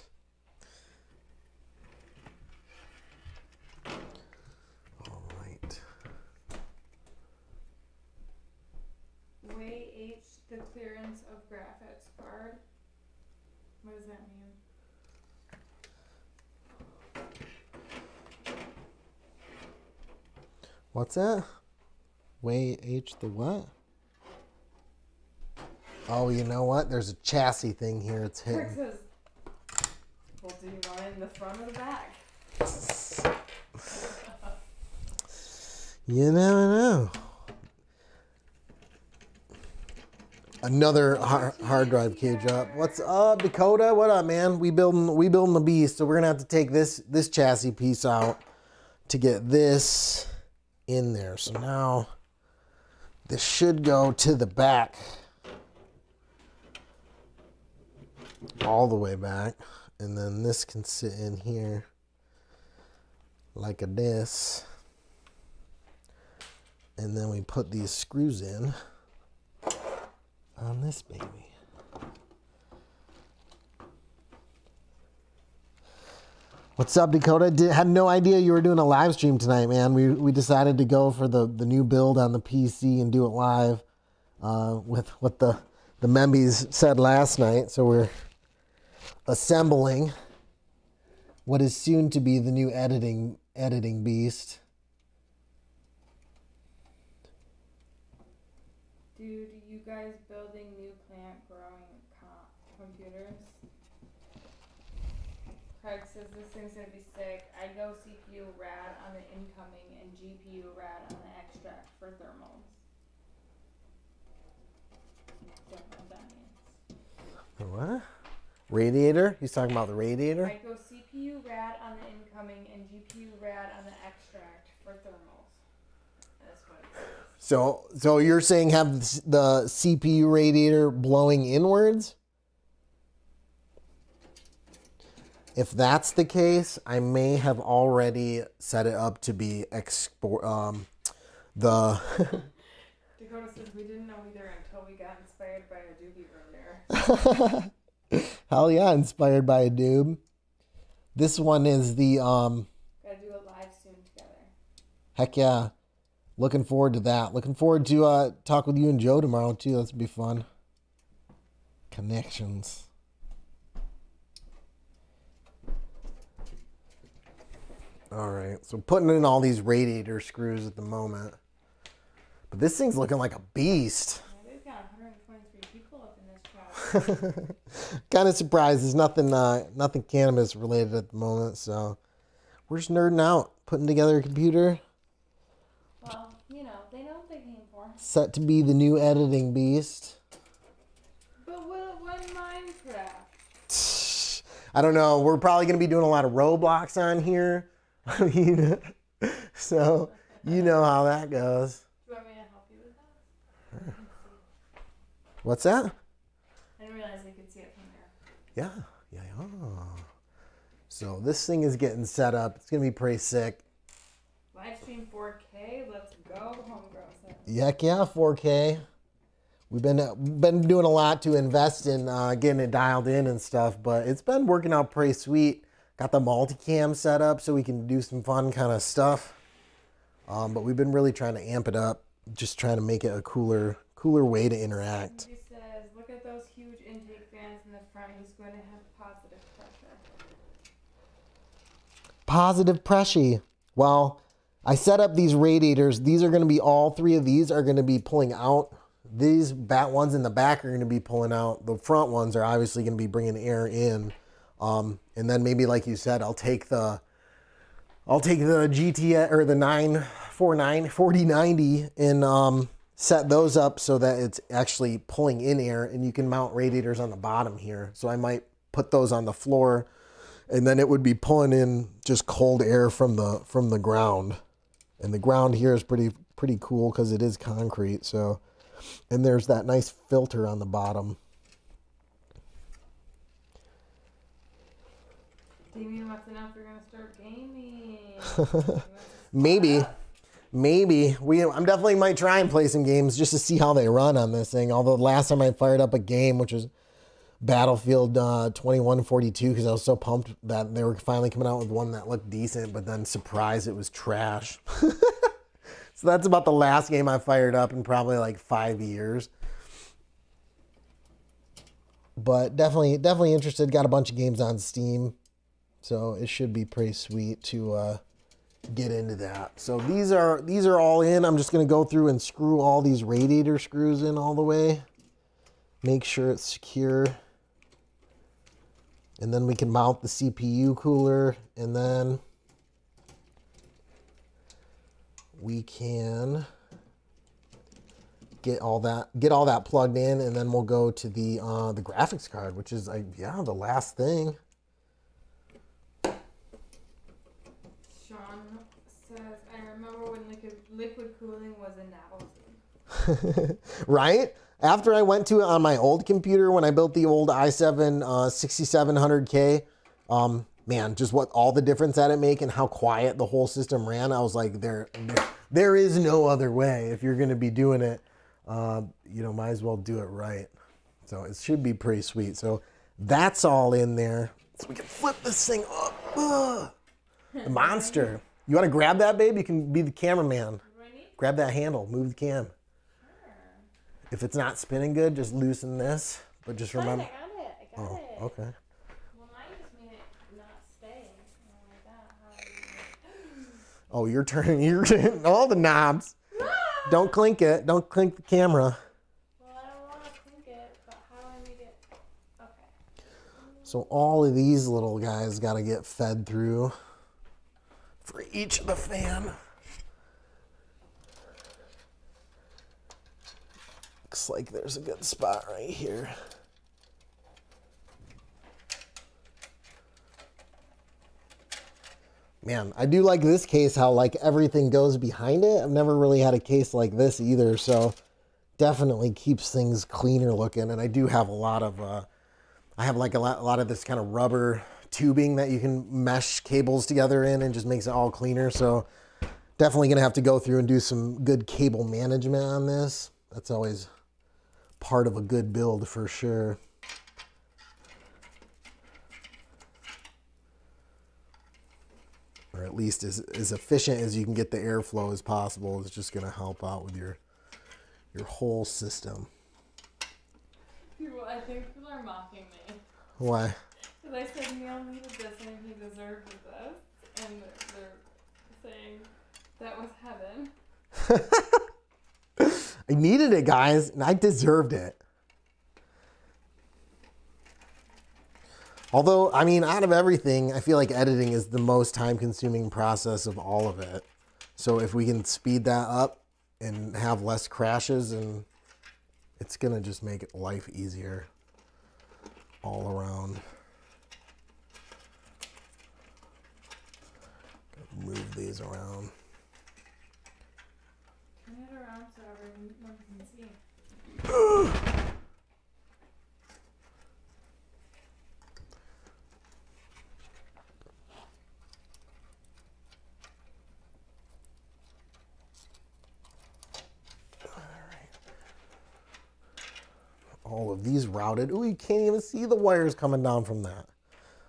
What's that? Way H the what? Oh, you know what? There's a chassis thing here. It's hitting. Well, do you want it in the front or the back? You never know. Another hard, hard drive cage up. What's up, Dakota? What up, man? We building we building the beast, so we're gonna have to take this this chassis piece out to get this in there. So now this should go to the back, all the way back, and then this can sit in here like a this, and then we put these screws in on this baby. What's up, Dakota? Did, had no idea you were doing a live stream tonight, man. We, we decided to go for the, the new build on the P C and do it live uh, with what the, the Membies said last night. So we're assembling what is soon to be the new editing editing beast. Dude, you guys building new plant growing comp computers? Craig says this thing's gonna be sick. I go C P U rad on the incoming and G P U rad on the extract for thermals. Don't know what that means. The what? Radiator? He's talking about the radiator? I go C P U rad on the incoming and G P U rad on the extract for thermals. That's what it says. So, so you're saying have the C P U radiator blowing inwards? If that's the case, I may have already set it up to be export. Um, the Dakota says we didn't know either until we got inspired by a doobie earlier. Hell yeah, inspired by a doob. This one is the um. Gotta do a live soon together. Heck yeah. Looking forward to that. Looking forward to uh, talk with you and Joe tomorrow, too. That's gonna be fun. Connections. All right. So putting in all these radiator screws at the moment. But this thing's looking like a beast. Yeah, they've got one hundred twenty-three people up in this crowd. Kind of surprised. There's nothing, uh, nothing cannabis related at the moment. So we're just nerding out, putting together a computer. Well, you know, they know what they came for. Set to be the new editing beast. But will it run Minecraft? I don't know. We're probably going to be doing a lot of Roblox on here. I mean, so you know how that goes. Do you want me to help you with that? Sure. What's that? I didn't realize they could see it from there. Yeah. Yeah. Oh. So this thing is getting set up. It's going to be pretty sick. Live stream four K, let's go, homegirl. Heck yeah, four K. We've been uh, been doing a lot to invest in uh, getting it dialed in and stuff, but it's been working out pretty sweet. Got the multicam set up so we can do some fun kind of stuff. Um, but we've been really trying to amp it up, just trying to make it a cooler, cooler way to interact. He says, "Look at those huge intake fans in the front. He's going to have positive pressure." Positive pressure. Well. I set up these radiators. These are going to be, all three of these are going to be pulling out. These bat ones in the back are going to be pulling out. The front ones are obviously going to be bringing air in. Um, and then maybe, like you said, I'll take the, I'll take the G T X or the nine forty-nine, forty ninety and um, set those up so that it's actually pulling in air, and you can mount radiators on the bottom here. So I might put those on the floor, and then it would be pulling in just cold air from the, from the ground. And the ground here is pretty pretty cool because it is concrete. So, and there's that nice filter on the bottom. Damien wants to know if you're gonna start gaming. Maybe, maybe we. I'm definitely might try and play some games just to see how they run on this thing. Although last time I fired up a game, which was Battlefield uh, twenty-one forty-two, because I was so pumped that they were finally coming out with one that looked decent, but then surprise, it was trash. So that's about the last game I fired up in probably like five years. But definitely, definitely interested. Got a bunch of games on Steam, so it should be pretty sweet to uh, get into that. So these are these are all in. I'm just going to go through and screw all these radiator screws in all the way, make sure it's secure, and then we can mount the C P U cooler, and then we can get all that get all that plugged in, and then we'll go to the uh the graphics card, which is like, yeah, the last thing. Sean says, I remember when liquid, liquid cooling was a novelty. Right? After I went to it on my old computer when I built the old i seven uh, sixty-seven hundred K, um, man, just what all the difference that it made and how quiet the whole system ran. I was like, there, there, there is no other way. If you're going to be doing it, uh, you know, might as well do it right. So it should be pretty sweet. So that's all in there. So we can flip this thing up. Ugh. The monster. You want to grab that, babe? You can be the cameraman. Ready? Grab that handle. Move the cam. Sure. If it's not spinning good, just loosen this. But just remember. I got it. I got oh, it. Oh, okay. Well, mine just made it not stay. Like that. How you... Oh, you're turning. You're turning all the knobs. Don't clink it. Don't clink the camera. Well, I don't want to clink it, but how do I make it? Okay. So all of these little guys got to get fed through. For each of the fan. Looks like there's a good spot right here. Man, I do like this case, how like everything goes behind it. I've never really had a case like this either, so definitely keeps things cleaner looking. And I do have a lot of, uh, I have like a lot, a lot of this kind of rubber tubing that you can mesh cables together in, and just makes it all cleaner. So definitely gonna have to go through and do some good cable management on this. That's always part of a good build for sure. Or at least as, as efficient as you can get the airflow as possible is just gonna help out with your your whole system. People, I think people are mocking me. Why? I said Neil needed this and he deserved this, and they're saying that was heaven. I needed it, guys, and I deserved it. Although, I mean, out of everything, I feel like editing is the most time-consuming process of all of it. So if we can speed that up and have less crashes, and it's gonna just make life easier all around. Move these around. Turn it around so everyone can see. All right. All of these routed. Ooh, you can't even see the wires coming down from that.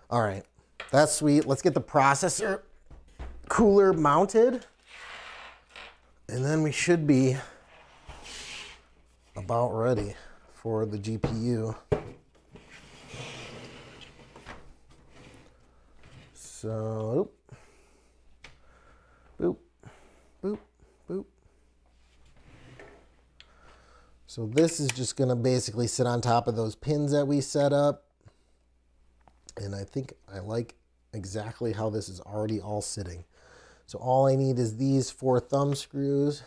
All right, that's sweet. Let's get the processor cooler mounted, and then we should be about ready for the G P U. So boop, boop, boop. So this is just gonna basically sit on top of those pins that we set up, and I think I like exactly how this is already all sitting. So all I need is these four thumb screws.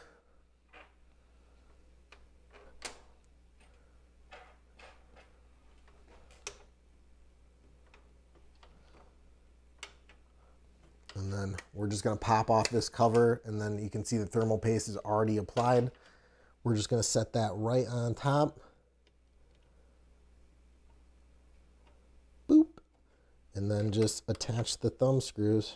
And then we're just gonna pop off this cover, and then you can see the thermal paste is already applied. We're just gonna set that right on top. Boop. And then just attach the thumb screws.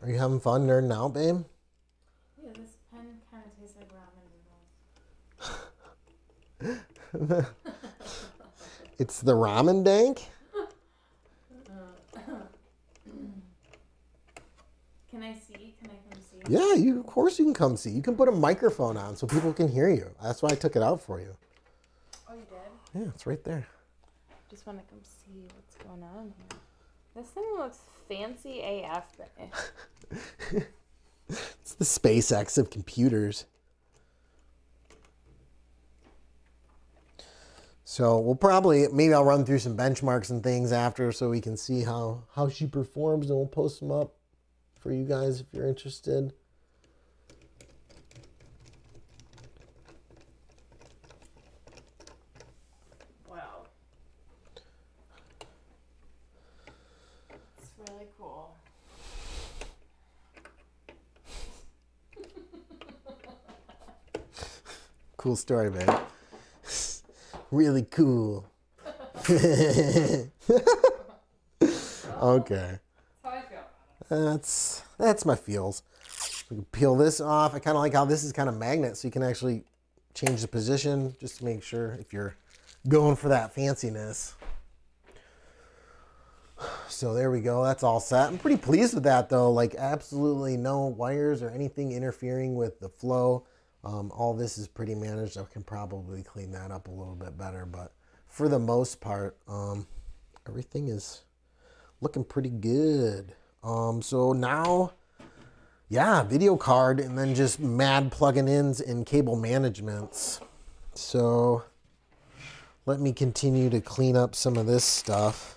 Are you having fun nerding out, babe? Yeah, this pen kind of tastes like ramen noodles. It's the ramen dank? Can I see? Can I come see? Yeah, you, of course you can come see. You can put a microphone on so people can hear you. That's why I took it out for you. Oh, you did? Yeah, it's right there. I just want to come see what's going on here. This thing looks fancy A F. It's the SpaceX of computers. So we'll probably, maybe I'll run through some benchmarks and things after so we can see how, how she performs, and we'll post them up for you guys if you're interested. Wow. It's really cool. Cool story, man. Really cool. Okay. That's how I feel. That's that's my feels. We can peel this off. I kind of like how this is kind of magnet, so you can actually change the position just to make sure if you're going for that fanciness. So there we go. That's all set. I'm pretty pleased with that though. Like absolutely no wires or anything interfering with the flow. Um, all this is pretty managed. I can probably clean that up a little bit better, but for the most part, um, everything is looking pretty good. Um, so now, yeah, video card and then just mad plug-in ins and cable managements. So let me continue to clean up some of this stuff.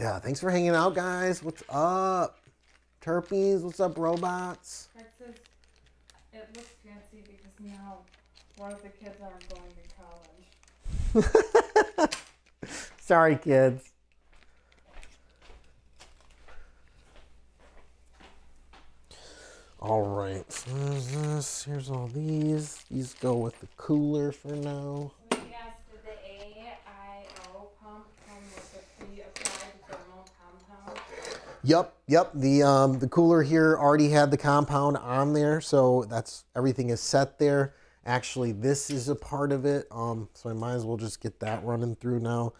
Yeah, thanks for hanging out, guys. What's up, Terpies? What's up, robots? Texas, it looks fancy because now one of the kids aren't going to college. Sorry, kids. All right. So there's this. Here's all these. These go with the cooler for now. Yep, yep. The um, the cooler here already had the compound on there, so that's everything is set there. Actually, this is a part of it, um, so I might as well just get that running through now.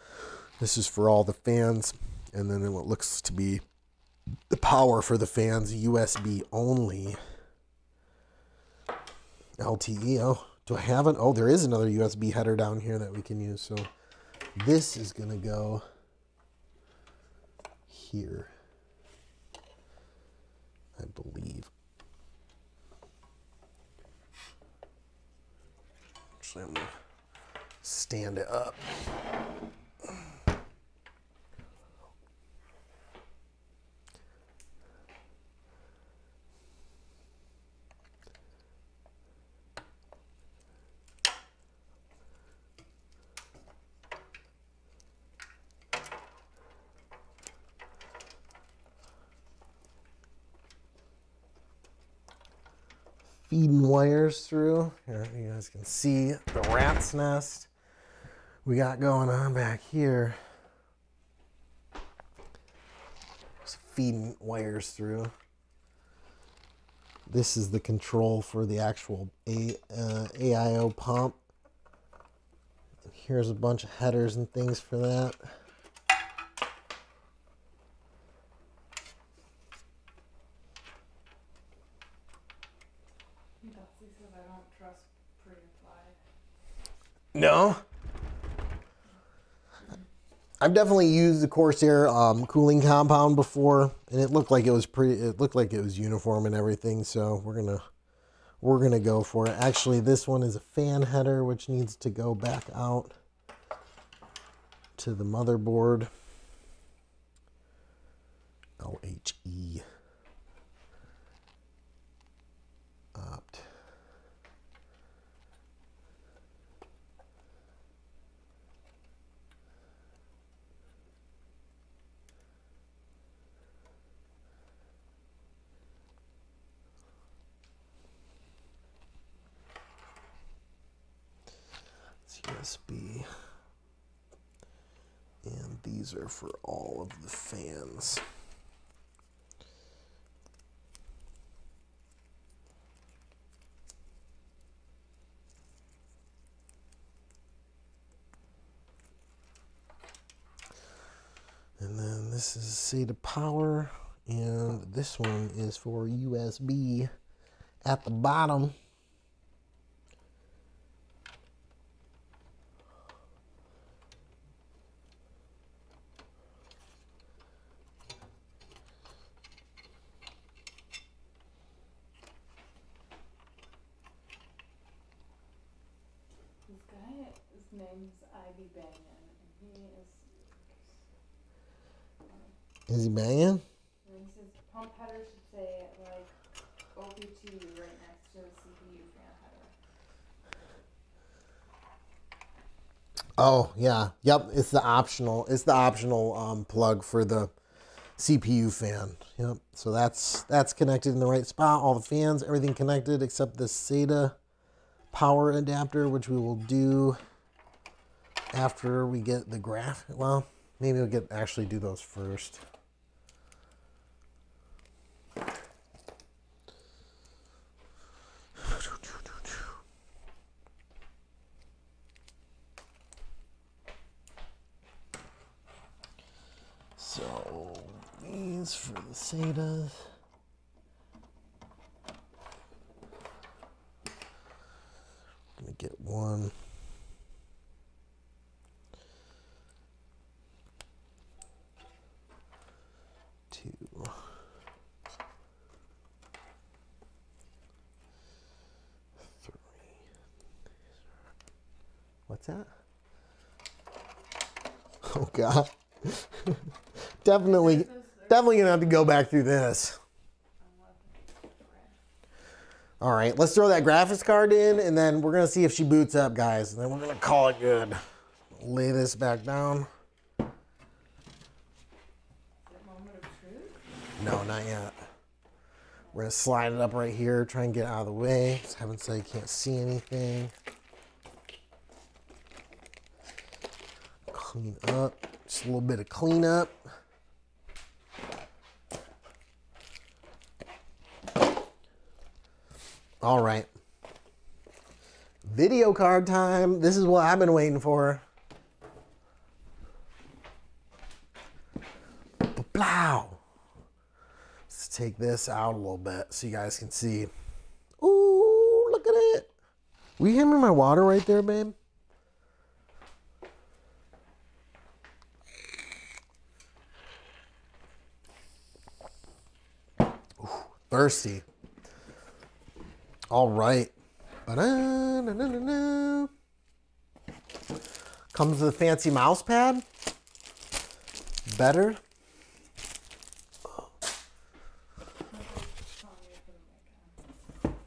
This is for all the fans, and then what looks to be the power for the fans, U S B only. L T E. Oh, do I have an? Oh, there is another U S B header down here that we can use. So this is gonna go here. I believe. Actually, I'm going to stand it up. Feeding wires through. Here you guys can see the rat's nest we got going on back here. Just feeding wires through. This is the control for the actual A, uh, A I O pump. And here's a bunch of headers and things for that. No, I've definitely used the Corsair um, cooling compound before, and it looked like it was pretty. It looked like it was uniform and everything. So we're gonna we're gonna go for it. Actually, this one is a fan header, which needs to go back out to the motherboard. L H E opt. U S B, and these are for all of the fans. This is SATA power, and this one is for U S B at the bottom. Is he banging? His pump header should say like O P two right next to the C P U fan header. Oh yeah, yep. It's the optional. It's the optional um, plug for the C P U fan. Yep. So that's that's connected in the right spot. All the fans, everything connected except the SATA power adapter, which we will do after we get the graph. Well, maybe we'll get actually do those first. So these for the SATAs. I'm gonna get one. Two. Three. What's that? Oh god. Definitely, definitely gonna have to go back through this. All right, let's throw that graphics card in, and then we're gonna see if she boots up, guys, and then we're gonna call it good. Lay this back down. Is it moment of truth? No, not yet. We're gonna slide it up right here, try and get out of the way. Just haven't said you can't see anything. Clean up, just a little bit of cleanup. All right, video card time. This is what I've been waiting for. Blow. Let's take this out a little bit so you guys can see. Ooh, look at it. Will you hand me my water right there, babe? Ooh, thirsty. All right, ba-da-da-da-da-da. Comes with a fancy mouse pad, better.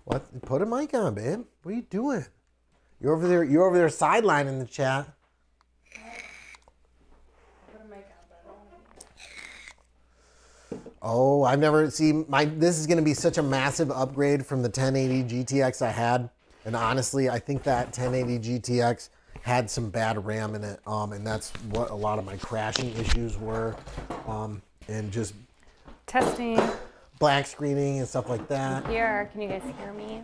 What, put a mic on, babe. What are you doing? You're over there, you're over there sideline in the chat. Oh, I've never seen my, this is gonna be such a massive upgrade from the ten eighty G T X I had. And honestly, I think that ten eighty G T X had some bad RAM in it. Um, and that's what a lot of my crashing issues were. Um, and just testing, black screening and stuff like that. Here, can you guys hear me?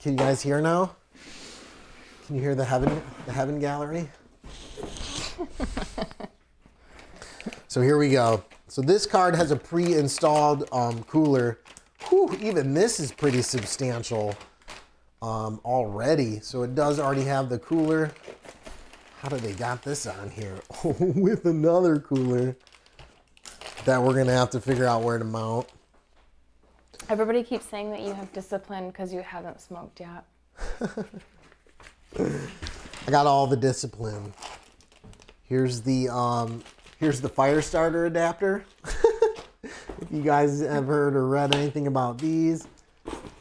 Can you guys hear now? Can you hear the heaven, the heaven gallery? So here we go. So this card has a pre-installed um, cooler. Whew, even this is pretty substantial um, already. So it does already have the cooler. How do they got this on here? Oh, with another cooler that we're gonna have to figure out where to mount. Everybody keeps saying that you have discipline because you haven't smoked yet. I got all the discipline. Here's the, um, Here's the fire starter adapter. If you guys have heard or read anything about these.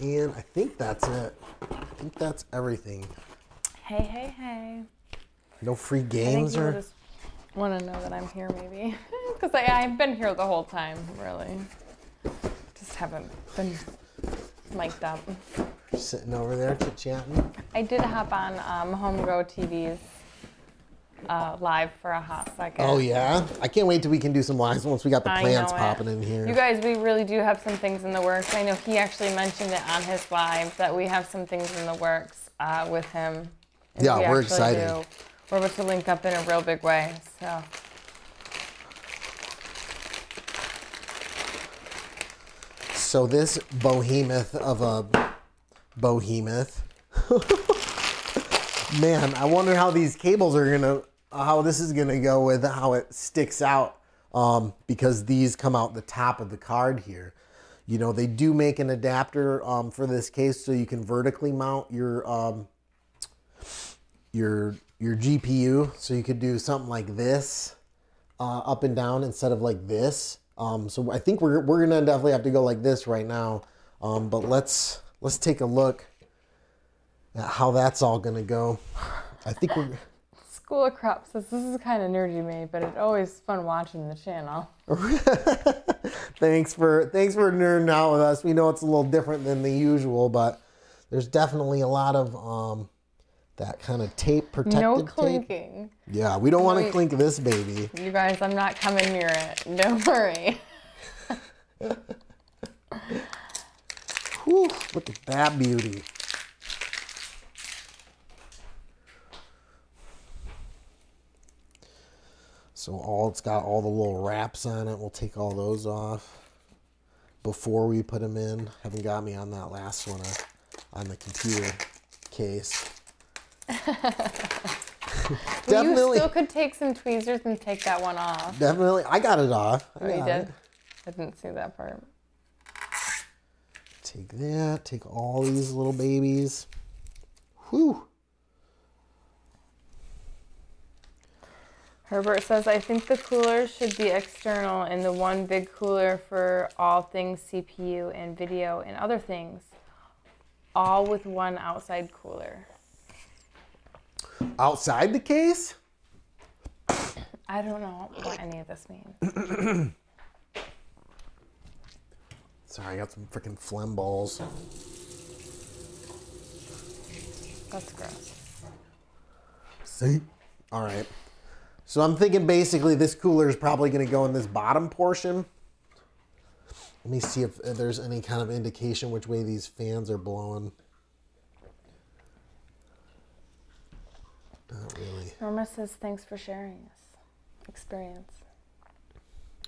And I think that's it. I think that's everything. Hey, hey, hey. No free games or? I just want to know that I'm here maybe. Because I've been here the whole time, really. Just haven't been mic'd up. You're sitting over there chit-chatting. I did hop on um, HomeGo T V's. Uh, live for a hot second. Oh yeah, I can't wait till we can do some lives once we got the plants popping in here. You guys, we really do have some things in the works. I know he actually mentioned it on his live that we have some things in the works uh, with him. Yeah, we're excited. We're about to link up in a real big way. So So this behemoth of a behemoth. Man, I wonder how these cables are gonna, how this is gonna go with how it sticks out, um, because these come out the top of the card here. You know, they do make an adapter um, for this case so you can vertically mount your, um, your, your G P U. So you could do something like this, uh, up and down instead of like this. Um, so I think we're, we're gonna definitely have to go like this right now. Um, but let's, let's take a look at how that's all gonna go. I think we're... School of Crop says, this is kind of nerdy to me, but it's always fun watching the channel. thanks for thanks for nerding out with us. We know it's a little different than the usual, but there's definitely a lot of um, that kind of tape protective No clinking. Tape. Yeah, we don't want to clink this baby. You guys, I'm not coming near it. Don't worry. Whew, look at that beauty. So all it's got all the little wraps on it. We'll take all those off before we put them in. Haven't got me on that last one uh, on the computer case. Definitely. You still could take some tweezers and take that one off. Definitely. I got it off. I oh, you did? It. I didn't see that part. Take that. Take all these little babies. Whew. Herbert says, I think the coolers should be external and the one big cooler for all things C P U and video and other things, all with one outside cooler. Outside the case? I don't know what any of this means. Sorry, I got some freaking phlegm balls. That's gross. See? All right. So I'm thinking basically this cooler is probably going to go in this bottom portion. Let me see if there's any kind of indication which way these fans are blowing. Not really. Norma says, thanks for sharing this experience.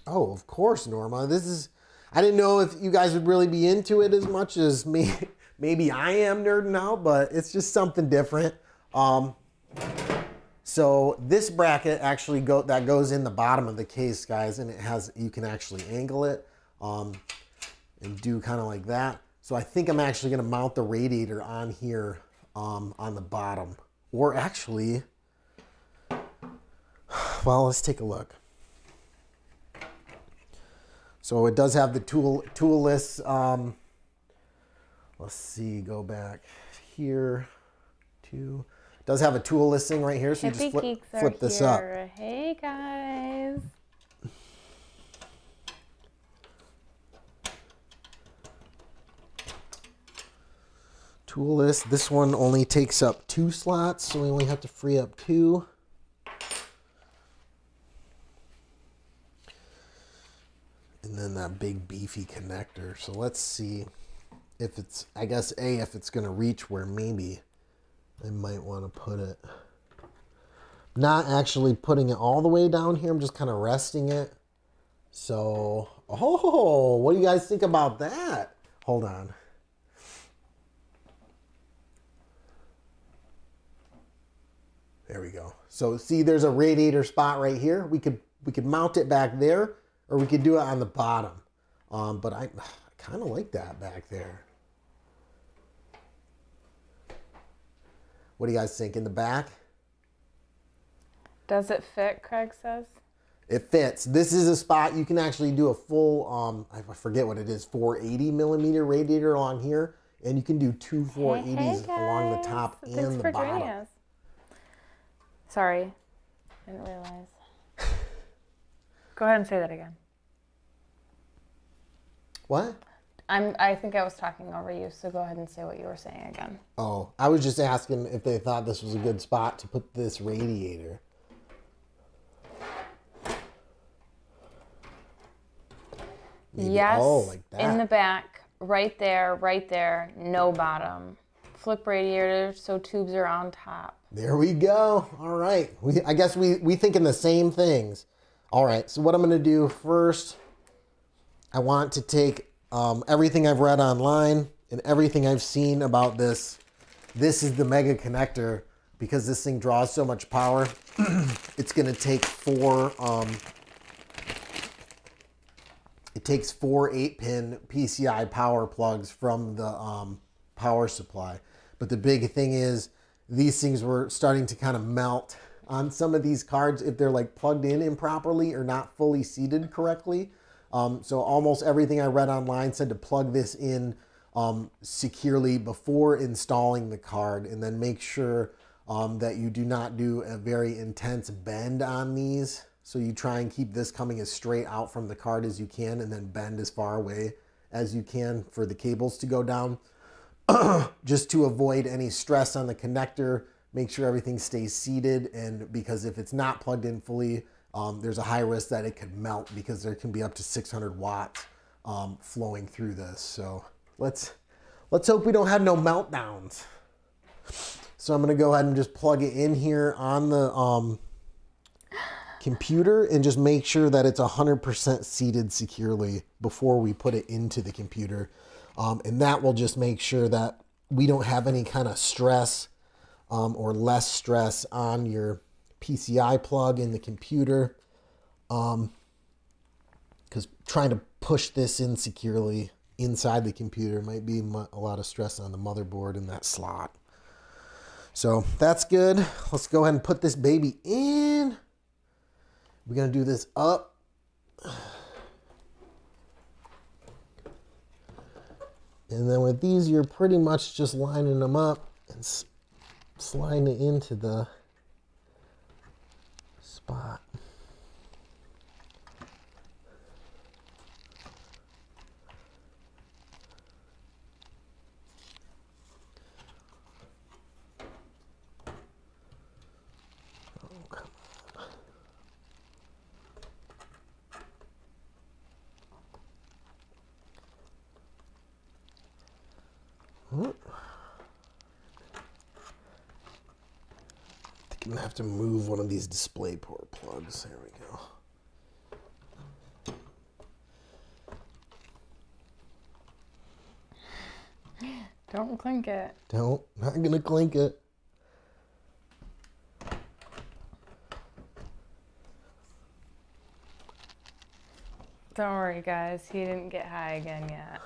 Oh, of course, Norma. This is, I didn't know if you guys would really be into it as much as me. Maybe I am nerding out, but it's just something different. Um... So this bracket actually go that goes in the bottom of the case, guys, and it has, you can actually angle it um, and do kind of like that. So I think I'm actually going to mount the radiator on here um, on the bottom, or actually, well, let's take a look. So it does have the tool tool list. Um, let's see, go back here to. Does have a tool listing right here, so Hippie you just flip, flip this here. Up. Hey guys. Tool list. This one only takes up two slots, so we only have to free up two. And then that big beefy connector. So let's see if it's, I guess, A, if it's going to reach where maybe I might want to put it. Not actually putting it all the way down here. I'm just kind of resting it. So, oh, what do you guys think about that? Hold on. There we go. So see, there's a radiator spot right here. We could we could mount it back there, or we could do it on the bottom. Um, but I, I kind of like that back there. What do you guys think? In the back? Does it fit, Craig says? It fits. This is a spot you can actually do a full, um, I forget what it is, four eighty millimeter radiator along here. And you can do two four eighties hey, hey along the top Thanks and the for bottom. Joining us. Sorry, I didn't realize. Go ahead and say that again. What? I'm, I think I was talking over you, so go ahead and say what you were saying again. Oh, I was just asking if they thought this was a good spot to put this radiator. Maybe, yes, oh, like that. In the back, right there, right there, no bottom. Flip radiator, so tubes are on top. There we go. All right. We, I guess we, we thinking the same things. All right, so what I'm going to do first, I want to take Um, everything I've read online and everything I've seen about this, this is the mega connector because this thing draws so much power. It's going to take four, um, it takes four eight pin P C I power plugs from the um, power supply. But the big thing is these things were starting to kind of melt on some of these cards if they're like plugged in improperly or not fully seated correctly. Um, so almost everything I read online said to plug this in um, securely before installing the card, and then make sure um, that you do not do a very intense bend on these. So you try and keep this coming as straight out from the card as you can, and then bend as far away as you can for the cables to go down. Just to avoid any stress on the connector, make sure everything stays seated, and because if it's not plugged in fully, um, there's a high risk that it could melt because there can be up to six hundred watts um, flowing through this. So let's, let's hope we don't have no meltdowns. So I'm going to go ahead and just plug it in here on the um, computer and just make sure that it's one hundred percent seated securely before we put it into the computer. Um, and that will just make sure that we don't have any kind of stress um, or less stress on your P C I plug in the computer. Um, because trying to push this in securely inside the computer might be a lot of stress on the motherboard in that slot. So that's good. Let's go ahead and put this baby in. We're going to do this up. And then with these, you're pretty much just lining them up and sliding it into the spot. To move one of these DisplayPort plugs. There we go. Don't clink it. Don't. Not gonna clink it. Don't worry, guys. He didn't get high again yet.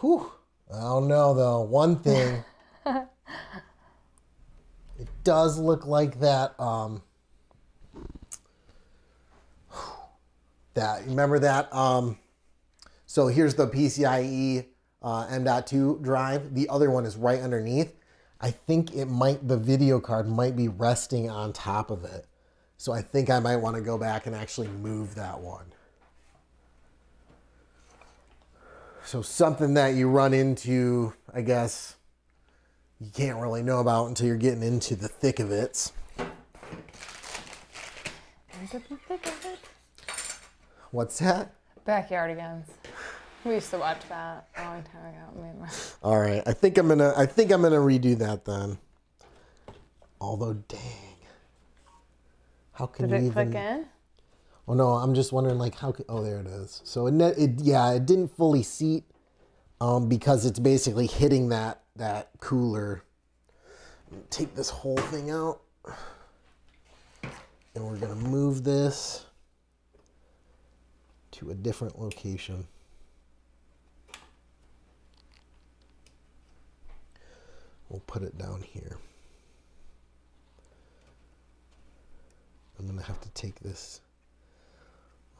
Whew. I don't know though. One thing, it does look like that. Um, that remember that. Um, so here's the PCIe uh, M dot two drive. The other one is right underneath. I think it might. The video card might be resting on top of it. So I think I might want to go back and actually move that one. So something that you run into, I guess, you can't really know about until you're getting into the thick of it. Into the thick of it? What's that? Backyardigans. We used to watch that a long time ago. All right, I think I'm gonna. I think I'm gonna redo that then. Although, dang, how can you even? Did it click in? Oh no, I'm just wondering like how, could, oh there it is. So it, it yeah, it didn't fully seat um, because it's basically hitting that, that cooler. Take this whole thing out and we're gonna move this to a different location. We'll put it down here. I'm gonna have to take this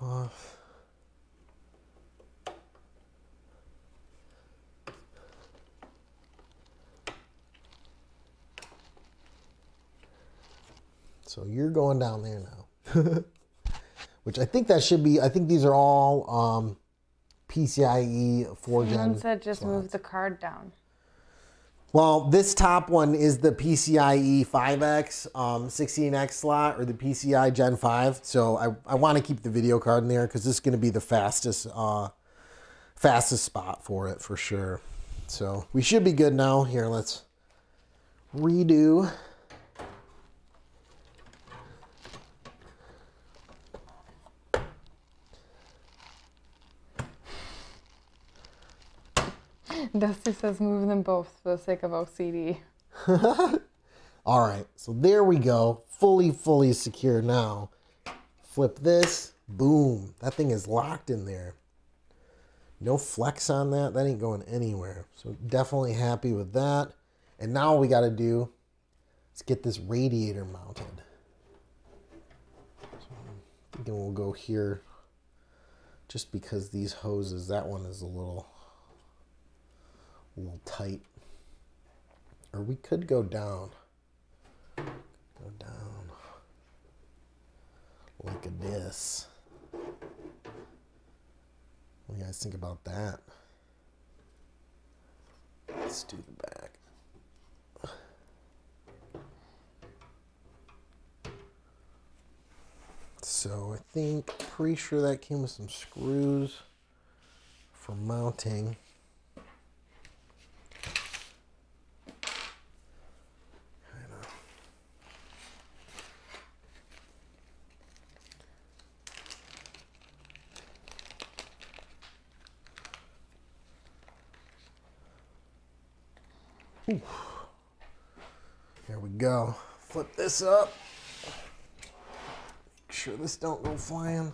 off. So you're going down there now, which I think that should be, I think these are all um, PCIe four gen. Someone said just slots. Move the card down. Well, this top one is the PCIe five X, um, sixteen X slot, or the P C I Gen five. So I, I want to keep the video card in there because this is going to be the fastest, uh, fastest spot for it for sure. So we should be good now. Here, let's redo. Dusty says move them both for the sake of O C D. All right, so there we go. Fully, fully secure now. Flip this, boom. That thing is locked in there. No flex on that. That ain't going anywhere. So definitely happy with that. And now what we got to do is get this radiator mounted. So I'm thinking we'll go here just because these hoses, that one is a little, a little tight. Or we could go down. Go down like this. What do you guys think about that? Let's do the back. So I think, pretty sure that came with some screws for mounting. Ooh. There we go. Flip this up. Make sure this don't go flying.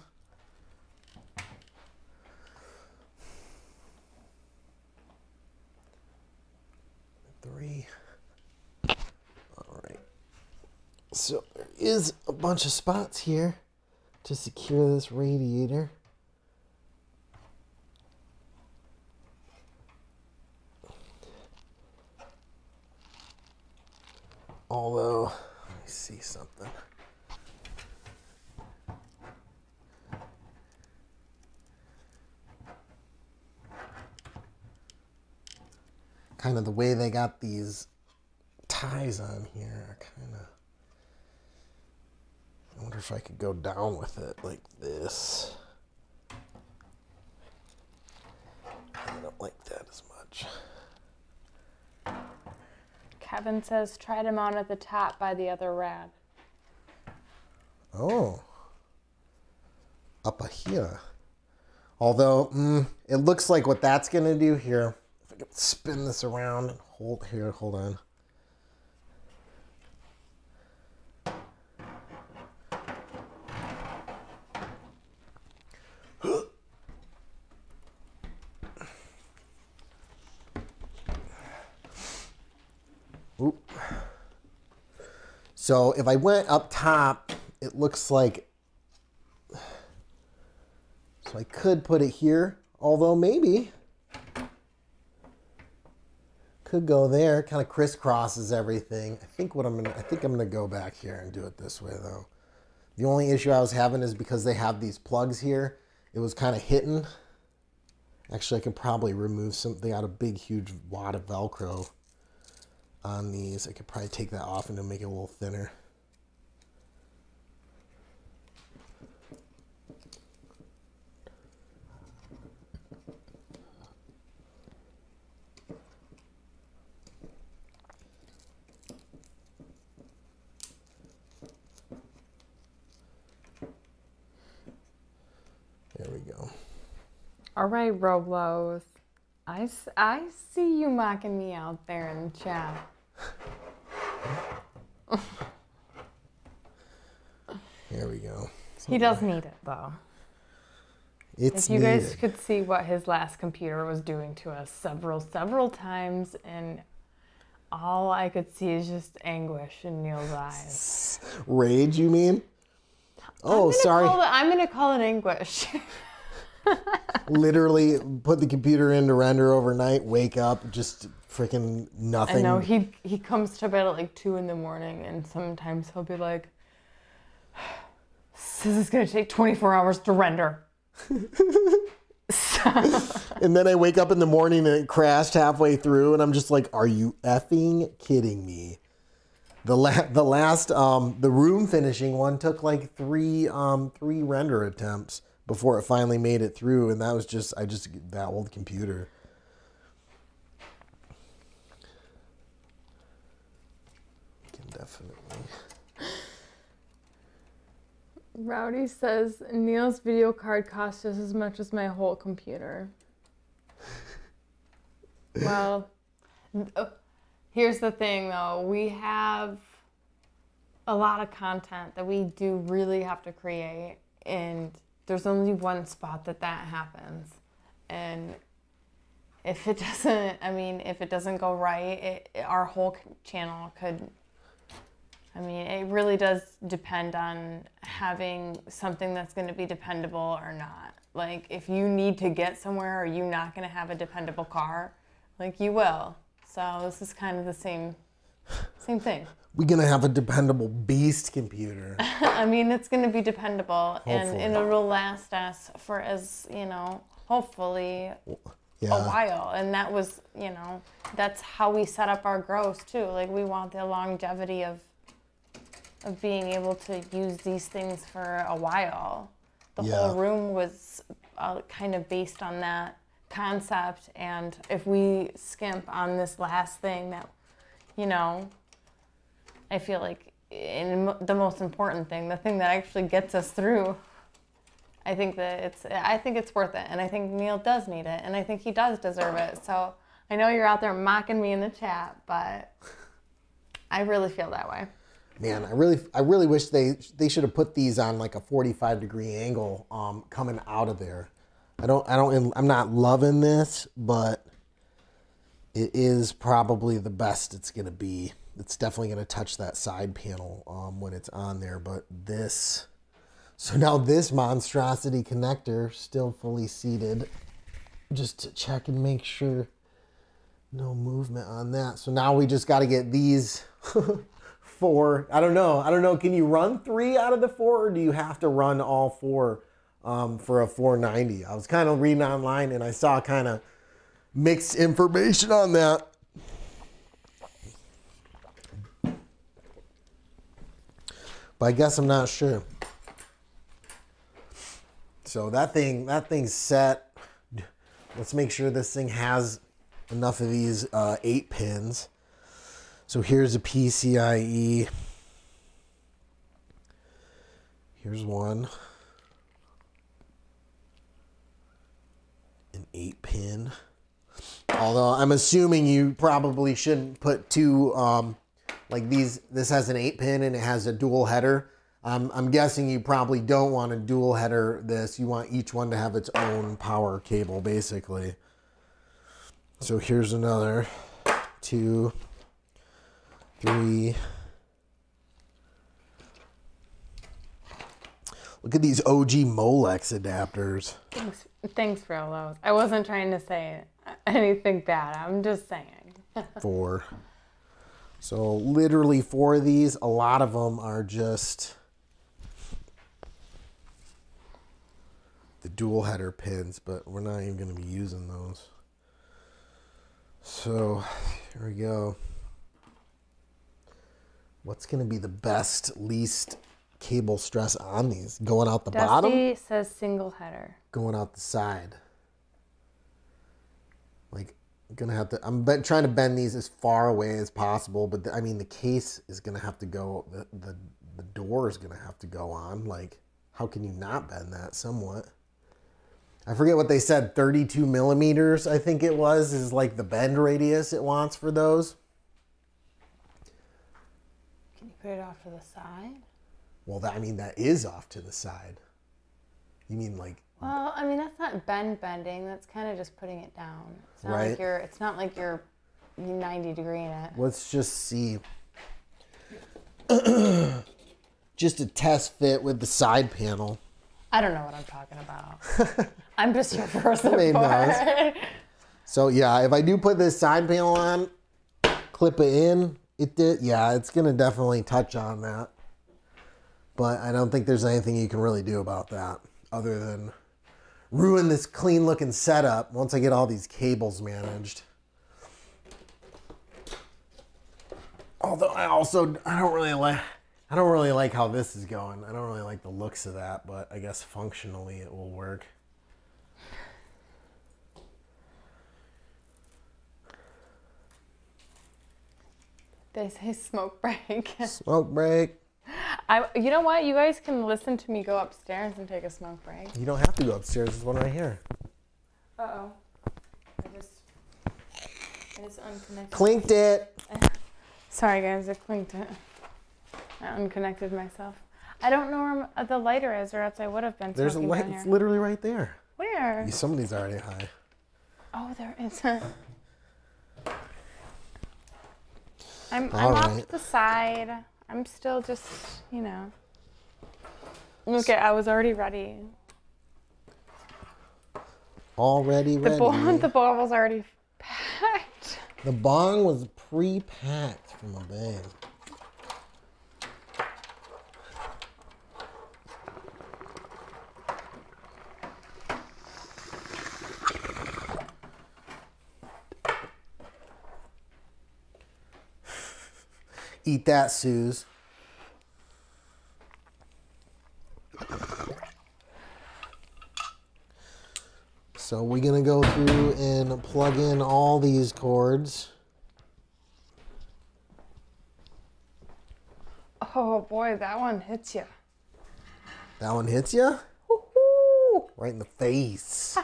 Three. All right. So there is a bunch of spots here to secure this radiator. Although, let me see something. Kind of the way they got these ties on here, I kind of, I wonder if I could go down with it like this. I don't like that as much. Kevin says, try to mount at the top by the other rad. Oh. Up a here. Although, mm, it looks like what that's going to do here. If I can spin this around and hold here, hold on. So if I went up top, it looks like, so I could put it here, although maybe could go there, kind of crisscrosses everything. I think what I'm gonna, I think I'm gonna go back here and do it this way though. The only issue I was having is because they have these plugs here, it was kind of hitting. Actually, I could probably remove something out of a big, huge wad of Velcro on these. I could probably take that off and it'll make it a little thinner. There we go. All right, Roblox. I, I see you mocking me out there in the chat. Here we go. Something he does need it though. It's if you needed. Guys could see what his last computer was doing to us several several times, and all I could see is just anguish in Neil's eyes. Rage, you mean? Oh, I'm sorry. It, I'm gonna call it anguish. Literally put the computer into render overnight, wake up, just freaking nothing. I know, he he comes to bed at like two in the morning, and sometimes he'll be like, this is gonna take twenty-four hours to render. So. And then I wake up in the morning and it crashed halfway through, and I'm just like, are you effing kidding me? The la the last um the room finishing one took like three um three render attempts before it finally made it through, and that was just, I just, that old computer. definitely. Rowdy says, Neil's video card costs just as much as my whole computer. Well, here's the thing though. We have a lot of content that we do really have to create, and there's only one spot that that happens. And if it doesn't, I mean, if it doesn't go right, it, it, our whole channel could, I mean, it really does depend on having something that's going to be dependable or not. Like, if you need to get somewhere, are you not going to have a dependable car? Like, you will. So this is kind of the same, same thing. We're going to have a dependable beast computer. I mean, it's going to be dependable. Hopefully. And, and it'll last us for as, you know, hopefully yeah. a while. And that was, you know, that's how we set up our growth too. Like, we want the longevity of, of being able to use these things for a while. The yeah. whole room was uh, kind of based on that concept. And if we skimp on this last thing that, you know, I feel like in the most important thing, the thing that actually gets us through, I think that it's, I think it's worth it. And I think Neil does need it. And I think he does deserve it. So I know you're out there mocking me in the chat, but I really feel that way. Man, I really, I really wish they they should have put these on like a forty-five degree angle um, coming out of there. I don't, I don't, I'm not loving this, but it is probably the best it's gonna be. It's definitely gonna touch that side panel um, when it's on there. But this, so now this monstrosity connector still fully seated, just to check and make sure no movement on that. So now we just got to get these. Four. I don't know. I don't know. Can you run three out of the four, or do you have to run all four um, for a four ninety? I was kind of reading online and I saw kind of mixed information on that. But I guess I'm not sure. So that thing, that thing's set. Let's make sure this thing has enough of these uh, eight pins. So here's a P C I E. Here's one. An eight pin. Although I'm assuming you probably shouldn't put two, um, like these, this has an eight pin and it has a dual header. Um, I'm guessing you probably don't want a dual header this. You want each one to have its own power cable basically. So here's another, two, three. Look at these O G Molex adapters. Thanks, thanks for all those. I wasn't trying to say anything bad. I'm just saying. Four. So literally four of these. A lot of them are just the dual header pins, but we're not even going to be using those. So here we go. What's going to be the best, least cable stress on these? Going out the Dusty bottom? Dusty says single header. Going out the side. Like, I'm going to have to, I'm trying to bend these as far away as possible, but the, I mean, the case is going to have to go, the, the, the door is going to have to go on. Like, how can you not bend that somewhat? I forget what they said, thirty-two millimeters, I think it was, is like the bend radius it wants for those. Put it off to the side? Well, that, I mean, that is off to the side. You mean like... Well, I mean, that's not bend bending. That's kind of just putting it down. It's not right? Like you're, it's not like you're ninety degree in it. Let's just see. Just a test fit with the side panel. I don't know what I'm talking about. I'm just your first nice. So, yeah, if I do put this side panel on, clip it in, It did, yeah, it's going to definitely touch on that. But I don't think there's anything you can really do about that other than ruin this clean looking setup once I get all these cables managed. Although I also, I don't really like, I don't really like how this is going. I don't really like the looks of that, but I guess functionally it will work. They say smoke break. Smoke break. I, you know what? You guys can listen to me go upstairs and take a smoke break. You don't have to go upstairs. There's one right here. Uh-oh. I just, I just unconnected. Clinked it. Sorry, guys. I clinked it. I unconnected myself. I don't know where the lighter is, or else I would have been smoking. There's a light. It's literally right there. Where? Somebody's already high. Oh, there is. I'm, I'm right. Off the side. I'm still just, you know. Okay, I was already ready. Already ready. The bong, the bong was already packed. The bong was pre-packed from a bag. Eat that, Suze. So we're gonna go through and plug in all these cords. Oh boy, that one hits you. That one hits you? Woo-hoo. Right in the face.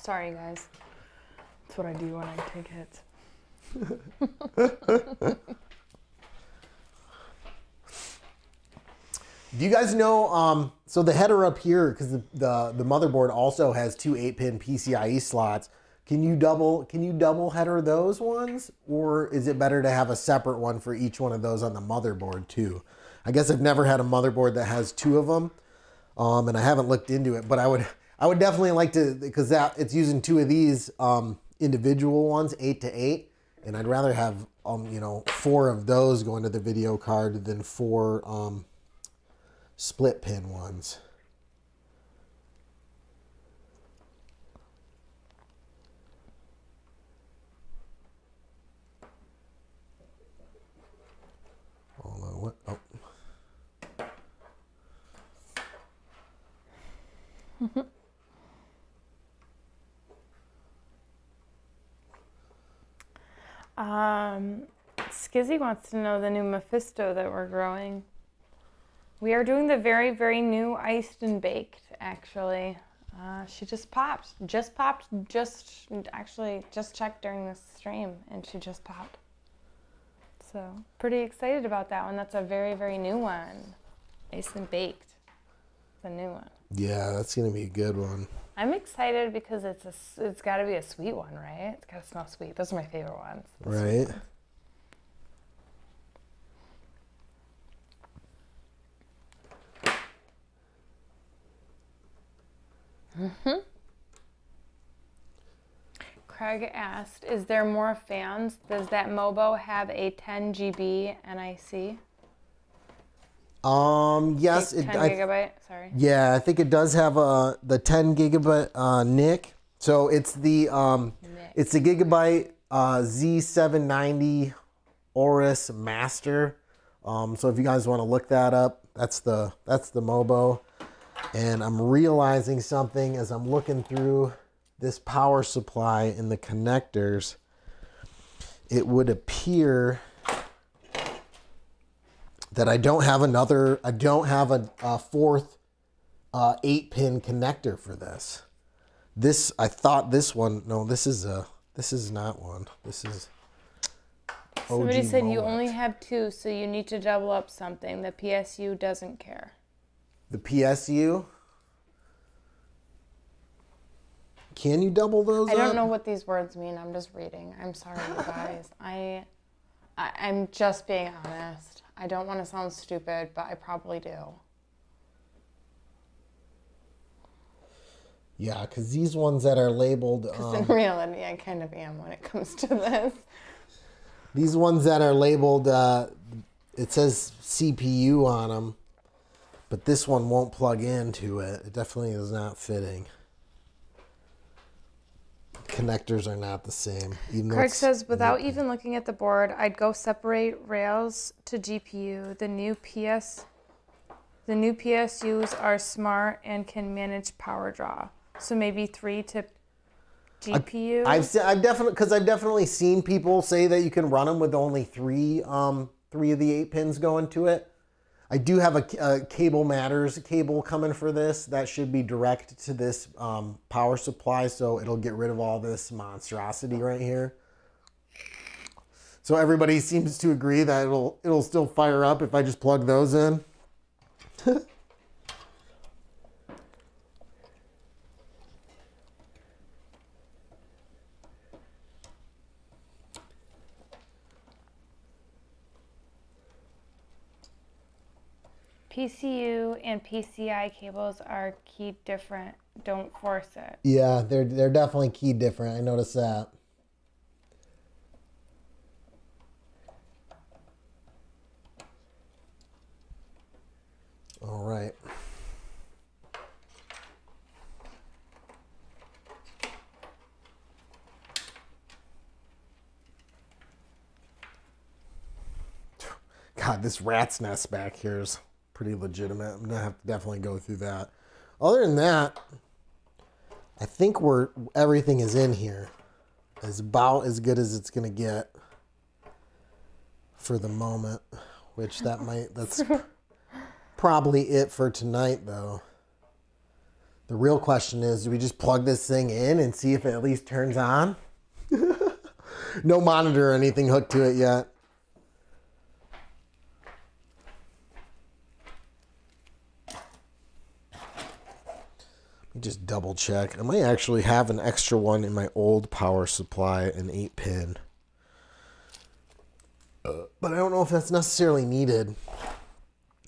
Sorry, guys. That's what I do when I take hits. Do you guys know, um, so the header up here, because the, the, the motherboard also has two eight pin P C I E slots. Can you double, can you double header those ones? Or is it better to have a separate one for each one of those on the motherboard too? I guess I've never had a motherboard that has two of them. Um, and I haven't looked into it, but I would... I would definitely like to, because that it's using two of these um, individual ones, eight to eight, and I'd rather have um, you know, four of those going to the video card than four um, split pin ones. Although what? Oh. Mm-hmm. Um, Skizzy wants to know the new Mephisto that we're growing. We are doing the very, very new Iced and Baked, actually. Uh, she just popped, just popped, just, actually, just checked during this stream, and she just popped. So, pretty excited about that one. That's a very, very new one. Iced and Baked. The new one. Yeah, that's going to be a good one. I'm excited because it's a, it's got to be a sweet one, right? It's got to smell sweet. Those are my favorite ones. Right. Ones. Mm-hmm. Craig asked, is there more fans? Does that MOBO have a ten G B N I C? Um, yes, it, ten gigabyte, sorry. Yeah, I think it does have a, the ten gigabyte uh, N I C. So it's the, um, it's the Gigabyte uh, Z seven ninety Aorus Master. Um, so if you guys want to look that up, that's the, that's the MOBO. And I'm realizing something as I'm looking through this power supply in the connectors. It would appear that I don't have another, I don't have a, a fourth uh, eight pin connector for this. This, I thought this one, no, this is a, this is not one. This is O G. Somebody said moment. You only have two, so you need to double up something. The P S U doesn't care. The P S U? Can you double those I up? I don't know what these words mean. I'm just reading. I'm sorry, you guys. I, I, I'm just being honest. I don't want to sound stupid, but I probably do. Yeah, because these ones that are labeled... Because um, in reality, I kind of am when it comes to this. These ones that are labeled, uh, it says C P U on them, but this one won't plug into it. It definitely is not fitting. Connectors are not the same. Craig says, without even looking at the board, I'd go separate rails to G P U. The new P S, the new P S Us are smart and can manage power draw. So maybe three to G P U? I, I've I've definitely because I've definitely seen people say that you can run them with only three um three of the eight pins going to it. I do have a, a cable matters cable coming for this that should be direct to this um, power supply, so it'll get rid of all this monstrosity right here. So everybody seems to agree that it'll it'll still fire up if I just plug those in. P C U and P C I cables are keyed different. Don't force it. Yeah, they're they're definitely keyed different. I noticed that. All right. God, this rat's nest back here is pretty legitimate. I'm gonna have to definitely go through that. Other than that, I think we're everything is in here. It's about as good as it's gonna get for the moment. Which that might that's probably it for tonight though. The real question is, do we just plug this thing in and see if it at least turns on? No monitor or anything hooked to it yet. Just double check. I might actually have an extra one in my old power supply, an eight pin. Uh, but I don't know if that's necessarily needed.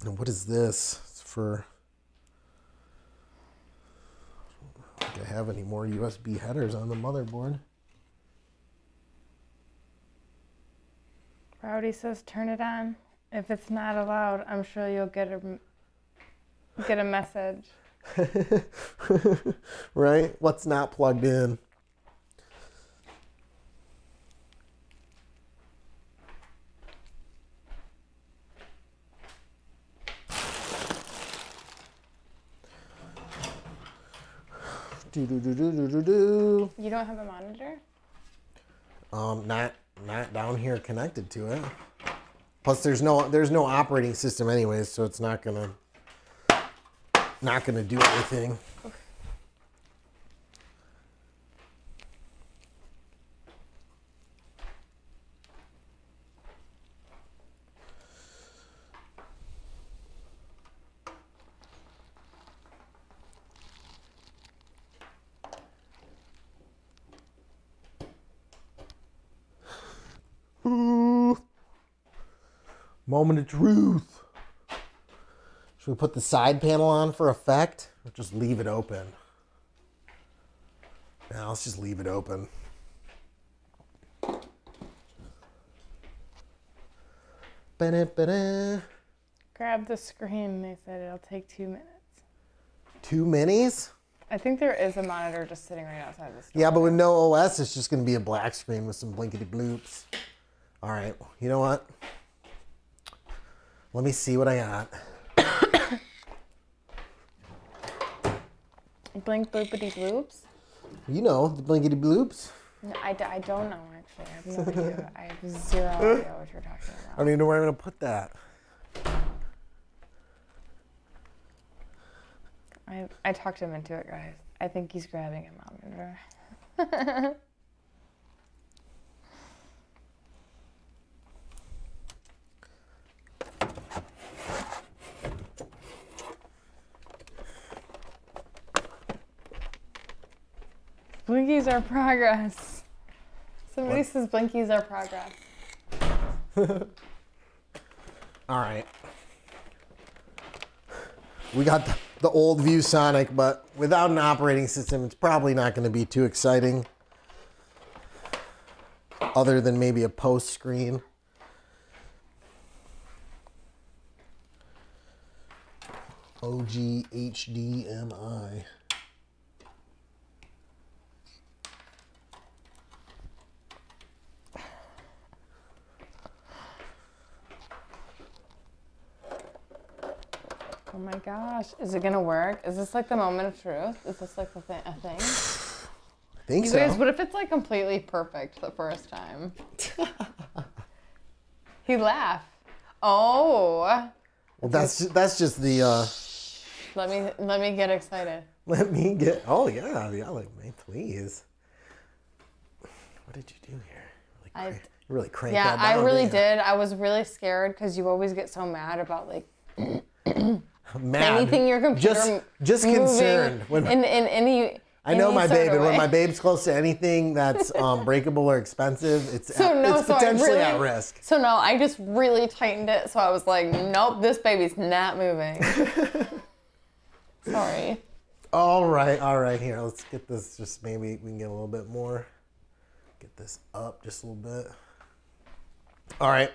And what is this? It's for... I don't think I have any more U S B headers on the motherboard. Rowdy says turn it on. If it's not allowed, I'm sure you'll get a, get a message. Right? What's not plugged in? Do, do, do, do, do, do. You don't have a monitor? Um, not not down here connected to it. Plus, there's no there's no operating system anyways, so it's not gonna. Not going to do anything. Okay. Ooh. Moment of truth. Should we put the side panel on for effect or just leave it open? Now let's just leave it open. Ba-da-ba-da. Grab the screen, they said it'll take two minutes. Two minis? I think there is a monitor just sitting right outside the store. Yeah, but with no O S, it's just gonna be a black screen with some blinkety bloops. All right, you know what? Let me see what I got. Blink bloopity bloops? You know, the blinkity bloops. No, I, I don't know, actually. I have no idea. I have zero idea what you're talking about. I don't even know where I'm going to put that. I, I talked him into it, guys. I think he's grabbing a monitor. Blinkies are progress. Somebody what? says Blinkies are progress. All right. We got the, the old ViewSonic, but without an operating system, it's probably not going to be too exciting. Other than maybe a post screen. O G H D M I. Oh my gosh, is it gonna work? Is this like the moment of truth? Is this like the thi a thing? think you so. Guys, what if it's like completely perfect the first time? He laughed. Oh. Well, that's that's just the. Uh, let me let me get excited. Let me get. Oh yeah, yeah. Like, man, please. What did you do here? Like, I, you really cranked yeah, that down. Yeah, I really did. I was really scared because you always get so mad about like. Mad. Anything your computer just just moving, concerned when in, in any. I know my babe, and when my babe's close to anything that's um, breakable or expensive, it's, so at, no, it's so potentially really, at risk. So no, I just really tightened it, so I was like, nope, this baby's not moving. Sorry. All right, all right, here, let's get this, just maybe we can get a little bit more. Get this up just a little bit. All right,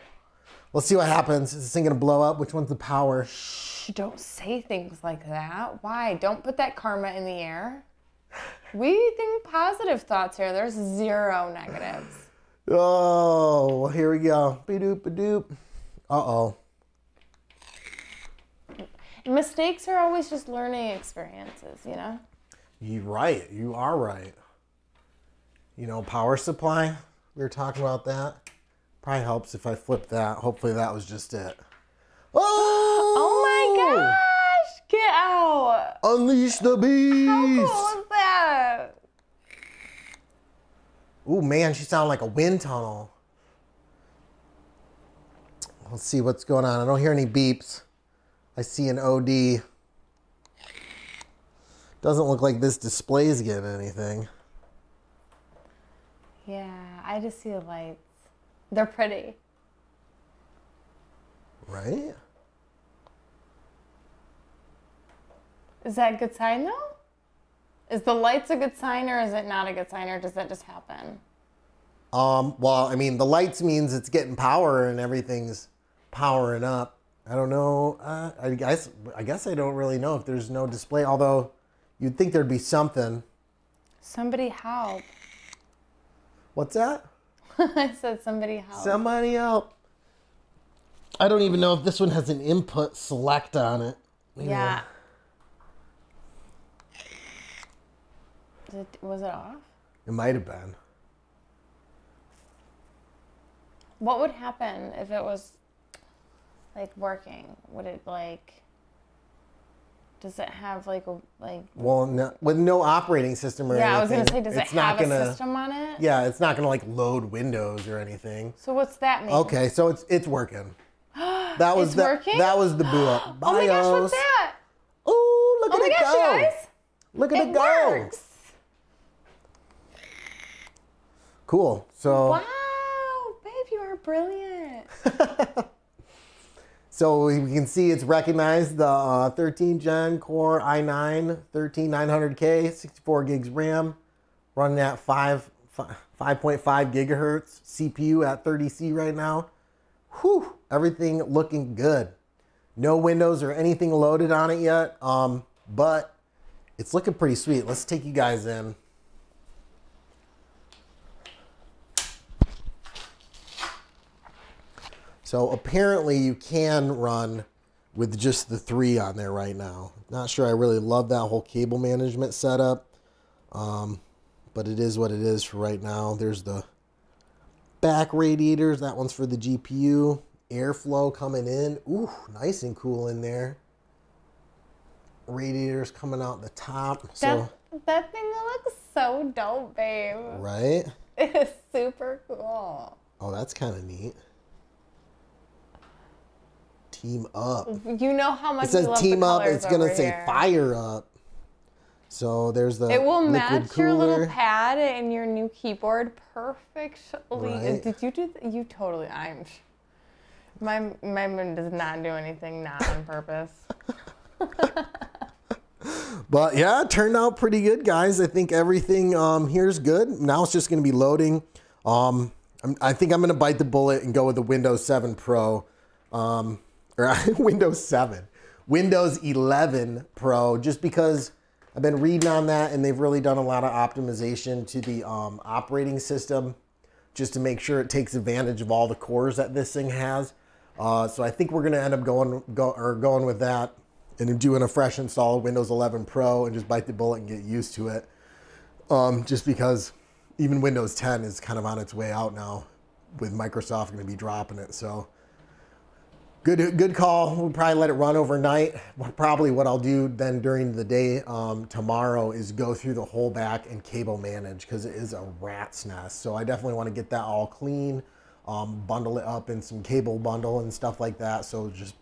let's see what happens. Is this thing gonna blow up? Which one's the power? Shh, don't say things like that. Why? Don't put that karma in the air. We think positive thoughts here. There's zero negatives. Oh, here we go. Ba-doop-ba-doop. Uh-oh. Mistakes are always just learning experiences, you know? You're right. You are right. You know, power supply. We were talking about that. Probably helps if I flip that. Hopefully that was just it. Oh! Oh, my God! Get out! Unleash the beast! How cool is that? Ooh, man, she sounded like a wind tunnel. Let's see what's going on. I don't hear any beeps. I see an O D. Doesn't look like this display's getting anything. Yeah, I just see the lights. They're pretty. Right? Is that a good sign though? Is the lights a good sign or is it not a good sign or does that just happen? Um, well, I mean, the lights means it's getting power and everything's powering up. I don't know. Uh, I, guess, I guess I don't really know if there's no display, although you'd think there'd be something. Somebody help. What's that? I said somebody help. Somebody help. I don't even know if this one has an input select on it. Maybe. Yeah. It, was it off? It might have been. What would happen if it was like working? Would it like? Does it have like a like? Well, no, with no operating system or yeah, anything. Yeah, I was gonna say, does it's it have gonna, a system on it? Yeah, it's not gonna like load Windows or anything. So what's that mean? Okay, so it's it's working. That was it's the, working. That was the boot up. BIOS. Oh my gosh, what's that? Ooh, look oh at it gosh, go! Oh my gosh, guys! Look at it, it go! Works. Cool. So wow, babe, you are brilliant. So we can see it's recognized the uh, thirteen gen Core i nine thirteen nine hundred K, sixty-four gigs RAM, running at five point five gigahertz, C P U at thirty C right now. Whew, everything looking good. No Windows or anything loaded on it yet, um, but it's looking pretty sweet. Let's take you guys in. So apparently you can run with just the three on there right now. Not sure I really love that whole cable management setup, um, but it is what it is for right now. There's the back radiators. That one's for the G P U. Airflow coming in. Ooh, nice and cool in there. Radiators coming out the top. That, so, that thing looks so dope, babe. Right? It's super cool. Oh, that's kind of neat. Team up. You know how much it says love team the up. It's gonna say here. Fire up. So there's the. It will match cooler. Your little pad and your new keyboard perfectly. Right. Did you do? You totally. I'm. My my mom does not do anything not on purpose. But yeah, it turned out pretty good, guys. I think everything um, here's good. Now it's just gonna be loading. Um, I'm, I think I'm gonna bite the bullet and go with the Windows seven Pro. Um. Or Windows seven. Windows eleven Pro, just because I've been reading on that and they've really done a lot of optimization to the um, operating system just to make sure it takes advantage of all the cores that this thing has. Uh, so I think we're gonna end up going go, or going with that and doing a fresh install of Windows eleven Pro and just bite the bullet and get used to it. um, just because even Windows ten is kind of on its way out now, with Microsoft going to be dropping it. So good, good call. We'll probably let it run overnight. Probably what I'll do then during the day um, tomorrow is go through the whole back and cable manage, because it is a rat's nest. So I definitely want to get that all clean, um, bundle it up in some cable bundle and stuff like that. So just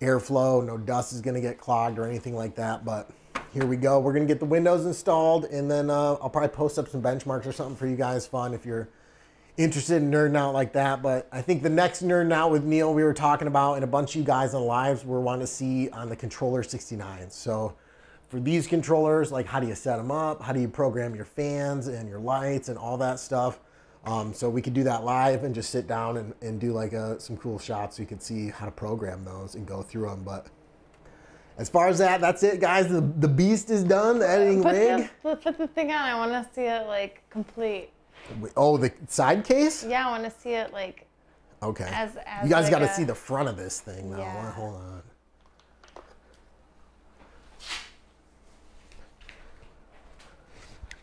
airflow, no dust is going to get clogged or anything like that. But here we go. We're going to get the Windows installed, and then uh, I'll probably post up some benchmarks or something for you guys fun if you're interested in nerding out like that. But I think the next nerding out with Neil we were talking about, and a bunch of you guys on lives were wanting to see on the controller sixty-nines. So for these controllers, like how do you set them up? How do you program your fans and your lights and all that stuff? Um, so we could do that live and just sit down and, and do like a, some cool shots so you could see how to program those and go through them. But as far as that, that's it, guys. The, the beast is done, the editing put rig. The, let's put the thing on. I want to see it like complete. Oh, the side case? Yeah, I want to see it like. Okay. As, as you guys like got to a... see the front of this thing now. Yeah. Hold on.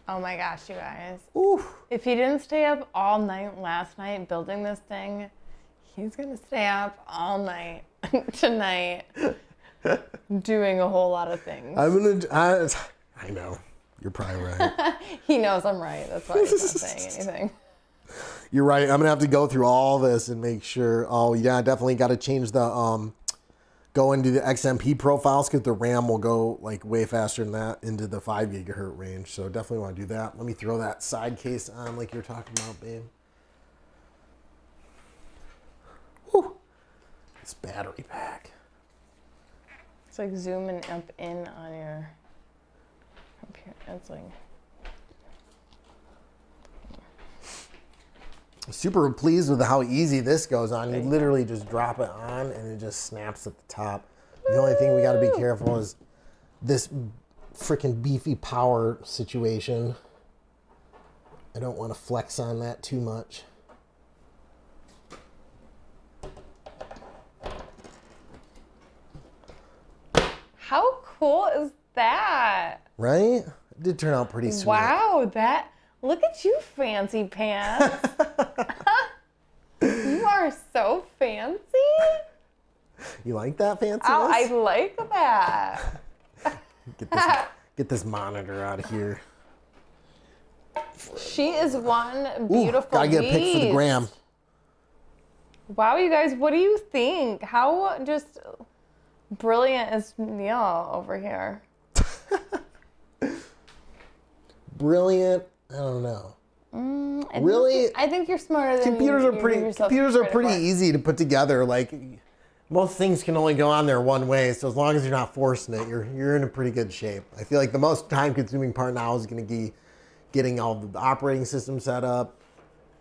Oh my gosh, you guys. Oof. If he didn't stay up all night last night building this thing, he's going to stay up all night tonight doing a whole lot of things. I'm going to. I know. You're probably right. He knows I'm right. That's why he's not saying anything. You're right. I'm gonna have to go through all this and make sure. Oh yeah, definitely got to change the um, go into the X M P profiles, because the RAM will go like way faster than that into the five gigahertz range. So definitely want to do that. Let me throw that side case on like you're talking about, babe. Woo! This battery pack. It's like zooming up in on your. It's like super pleased with how easy this goes on. You literally just drop it on and it just snaps at the top. The only thing we got to be careful is this freaking beefy power situation. I don't want to flex on that too much. How cool is that? Right? It did turn out pretty sweet. Wow, that, look at you, fancy pants. You are so fancy. You like that fancy? Oh, I like that. Get this, get this monitor out of here. She is one beautiful beast. Gotta get a pic for the gram. Wow, you guys, what do you think? How just brilliant is Neil over here? Brilliant. I don't know. Mm, I really, think I think you're smarter than computers you, are pretty. Computers are pretty easy to put together. Like most things can only go on there one way. So as long as you're not forcing it, you're you're in a pretty good shape. I feel like the most time-consuming part now is going to be getting all the operating system set up,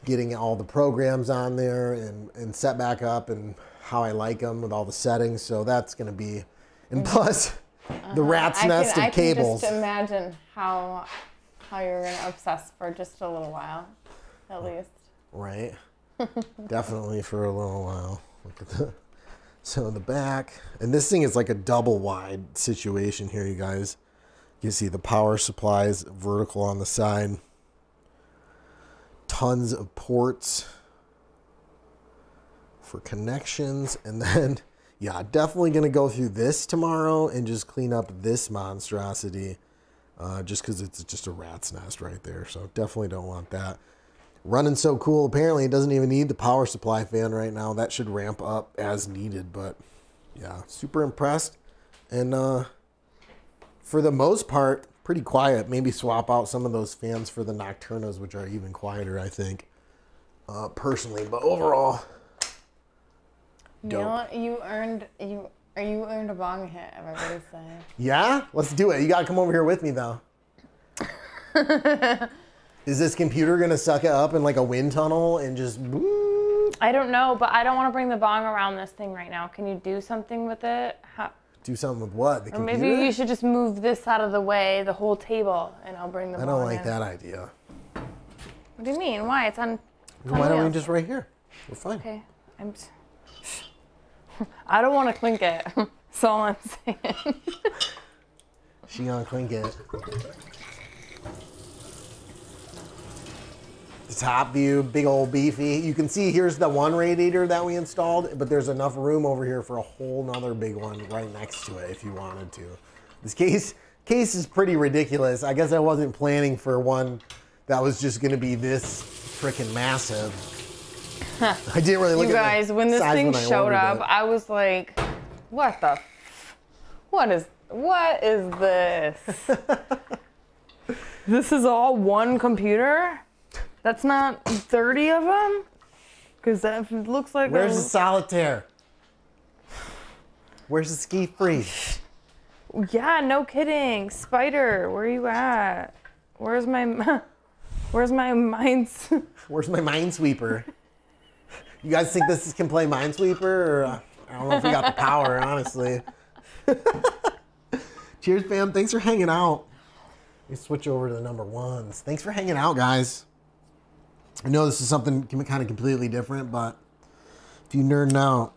getting all the programs on there, and and set back up, and how I like them with all the settings. So that's going to be, and plus. Uh-huh. The rat's nest of cables. I can just imagine how how you're gonna obsess for just a little while, at least. Right. Definitely for a little while. Look at that. So the back, and this thing is like a double wide situation here, you guys. You see the power supplies vertical on the side. Tons of ports for connections, and then. Yeah, definitely going to go through this tomorrow and just clean up this monstrosity, uh, just because it's just a rat's nest right there. So definitely don't want that. Running so cool. Apparently it doesn't even need the power supply fan right now. That should ramp up as needed. But yeah, super impressed. And uh, for the most part, pretty quiet. Maybe swap out some of those fans for the Nocturnos, which are even quieter, I think, uh, personally. But overall... Dope. You know, you earned you you earned a bong hit, everybody's saying. Yeah, let's do it. You gotta come over here with me though. Is this computer gonna suck it up in like a wind tunnel and just? I don't know, but I don't want to bring the bong around this thing right now. Can you do something with it? How... Do something with what? The computer? Or maybe you should just move this out of the way, the whole table, and I'll bring the. I bong don't like in. That idea. What do you mean? Why? It's on. It's Why on don't wheels. We just right here? We're fine. Okay, I'm. T I don't want to clink it. That's all I'm saying. She gonna clink it. The top view, big old beefy. You can see here's the one radiator that we installed, but there's enough room over here for a whole nother big one right next to it if you wanted to. This case case is pretty ridiculous. I guess I wasn't planning for one that was just gonna be this freaking massive. Huh. I didn't really look you at guys, the when this size thing when I showed up, it. I was like, what the, f what is, what is this? This is all one computer? That's not thirty of them? Because that looks like Where's a... the solitaire? Where's the ski free? Yeah, no kidding. Spider, where are you at? Where's my... Where's my mines... Where's my minesweeper? You guys think this can play minesweeper? Or, uh, I don't know if we got the power, honestly. Cheers, fam. Thanks for hanging out. Let me switch over to the number ones. Thanks for hanging out, guys. I know this is something kind of completely different, but if you nerd out.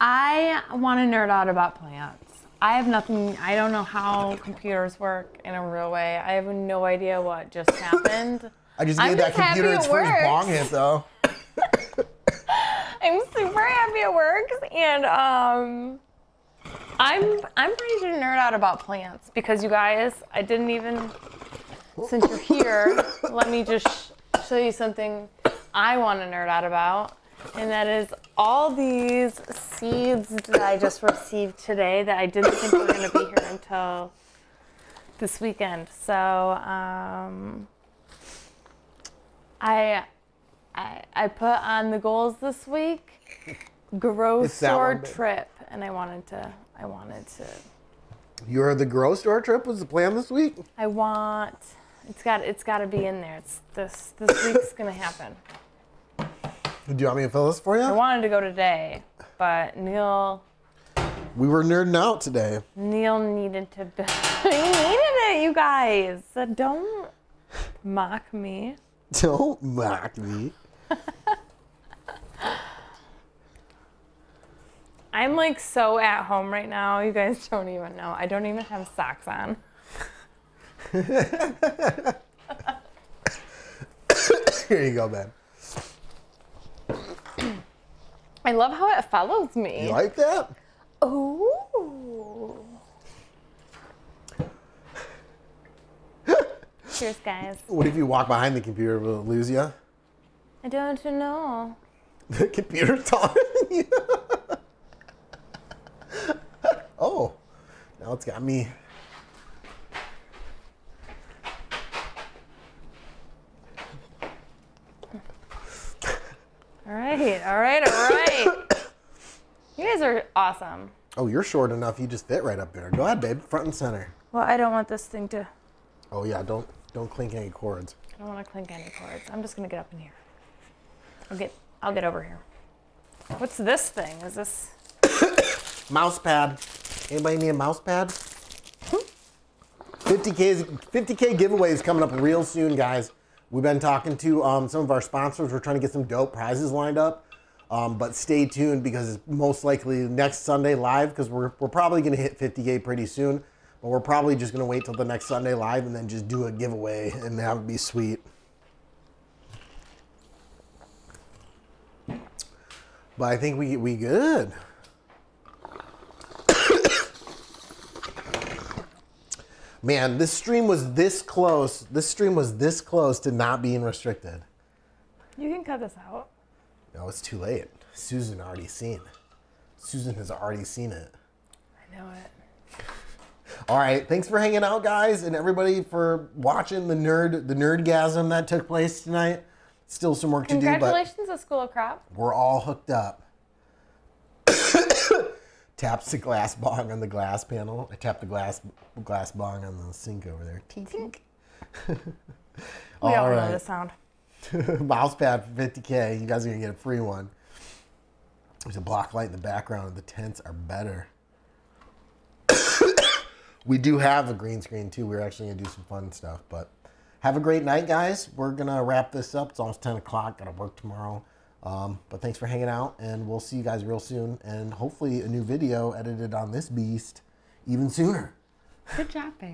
I want to nerd out about plants. I have nothing, I don't know how computers work in a real way. I have no idea what just happened. I just gave that computer its first bong hit, though. I'm super happy it works, and um, I'm, I'm ready to nerd out about plants because you guys, I didn't even, since you're here, let me just... show you something I want to nerd out about, and that is all these seeds that I just received today that I didn't think were going to be here until this weekend. So um, I, I I put on the goals this week, grocery store trip, and I wanted to I wanted to. Your the grocery store trip was the plan this week? I want. It's got, it's got to be in there. It's this, this week's going to happen. Do you want me to fill this for you? I wanted to go today, but Neil... We were nerding out today. Neil needed to... He needed it, you guys. So don't mock me. Don't mock me. I'm like so at home right now. You guys don't even know. I don't even have socks on. Here you go, man. I love how it follows me. You like that? Oh. Cheers, guys. What if you walk behind the computer? Will it lose you? I don't know. The computer's taller than you. Oh, now it's got me. All right, all right, all right. You guys are awesome. Oh, you're short enough. You just fit right up there. Go ahead, babe. Front and center. Well, I don't want this thing to... Oh, yeah. Don't don't clink any cords. I don't want to clink any cords. I'm just going to get up in here. I'll get, I'll get over here. What's this thing? Is this... Mouse pad. Anybody need a mouse pad? fifty K giveaway is coming up real soon, guys. We've been talking to um, some of our sponsors. We're trying to get some dope prizes lined up, um, but stay tuned because it's most likely next Sunday live because we're, we're probably going to hit fifty K pretty soon, but we're probably just going to wait till the next Sunday live and then just do a giveaway, and that would be sweet. But I think we, we good. Man, this stream was this close. This stream was this close to not being restricted. You can cut this out. No, it's too late. Susan already seen. Susan has already seen it. I know it. All right, thanks for hanging out, guys, and everybody for watching the nerd, the nerdgasm that took place tonight. Still some work to do, but congratulations to School of Crop. We're all hooked up. Taps the glass bong on the glass panel. I tapped the glass glass bong on the sink over there. Tink, tink. All we all right. know the sound. Mouse pad for fifty K. You guys are going to get a free one. There's a block light in the background. The tents are better. We do have a green screen, too. We're actually going to do some fun stuff. But have a great night, guys. We're going to wrap this up. It's almost ten o'clock. Got to work tomorrow. Um, but thanks for hanging out, and we'll see you guys real soon, and hopefully a new video edited on this beast even sooner. Good job, babe.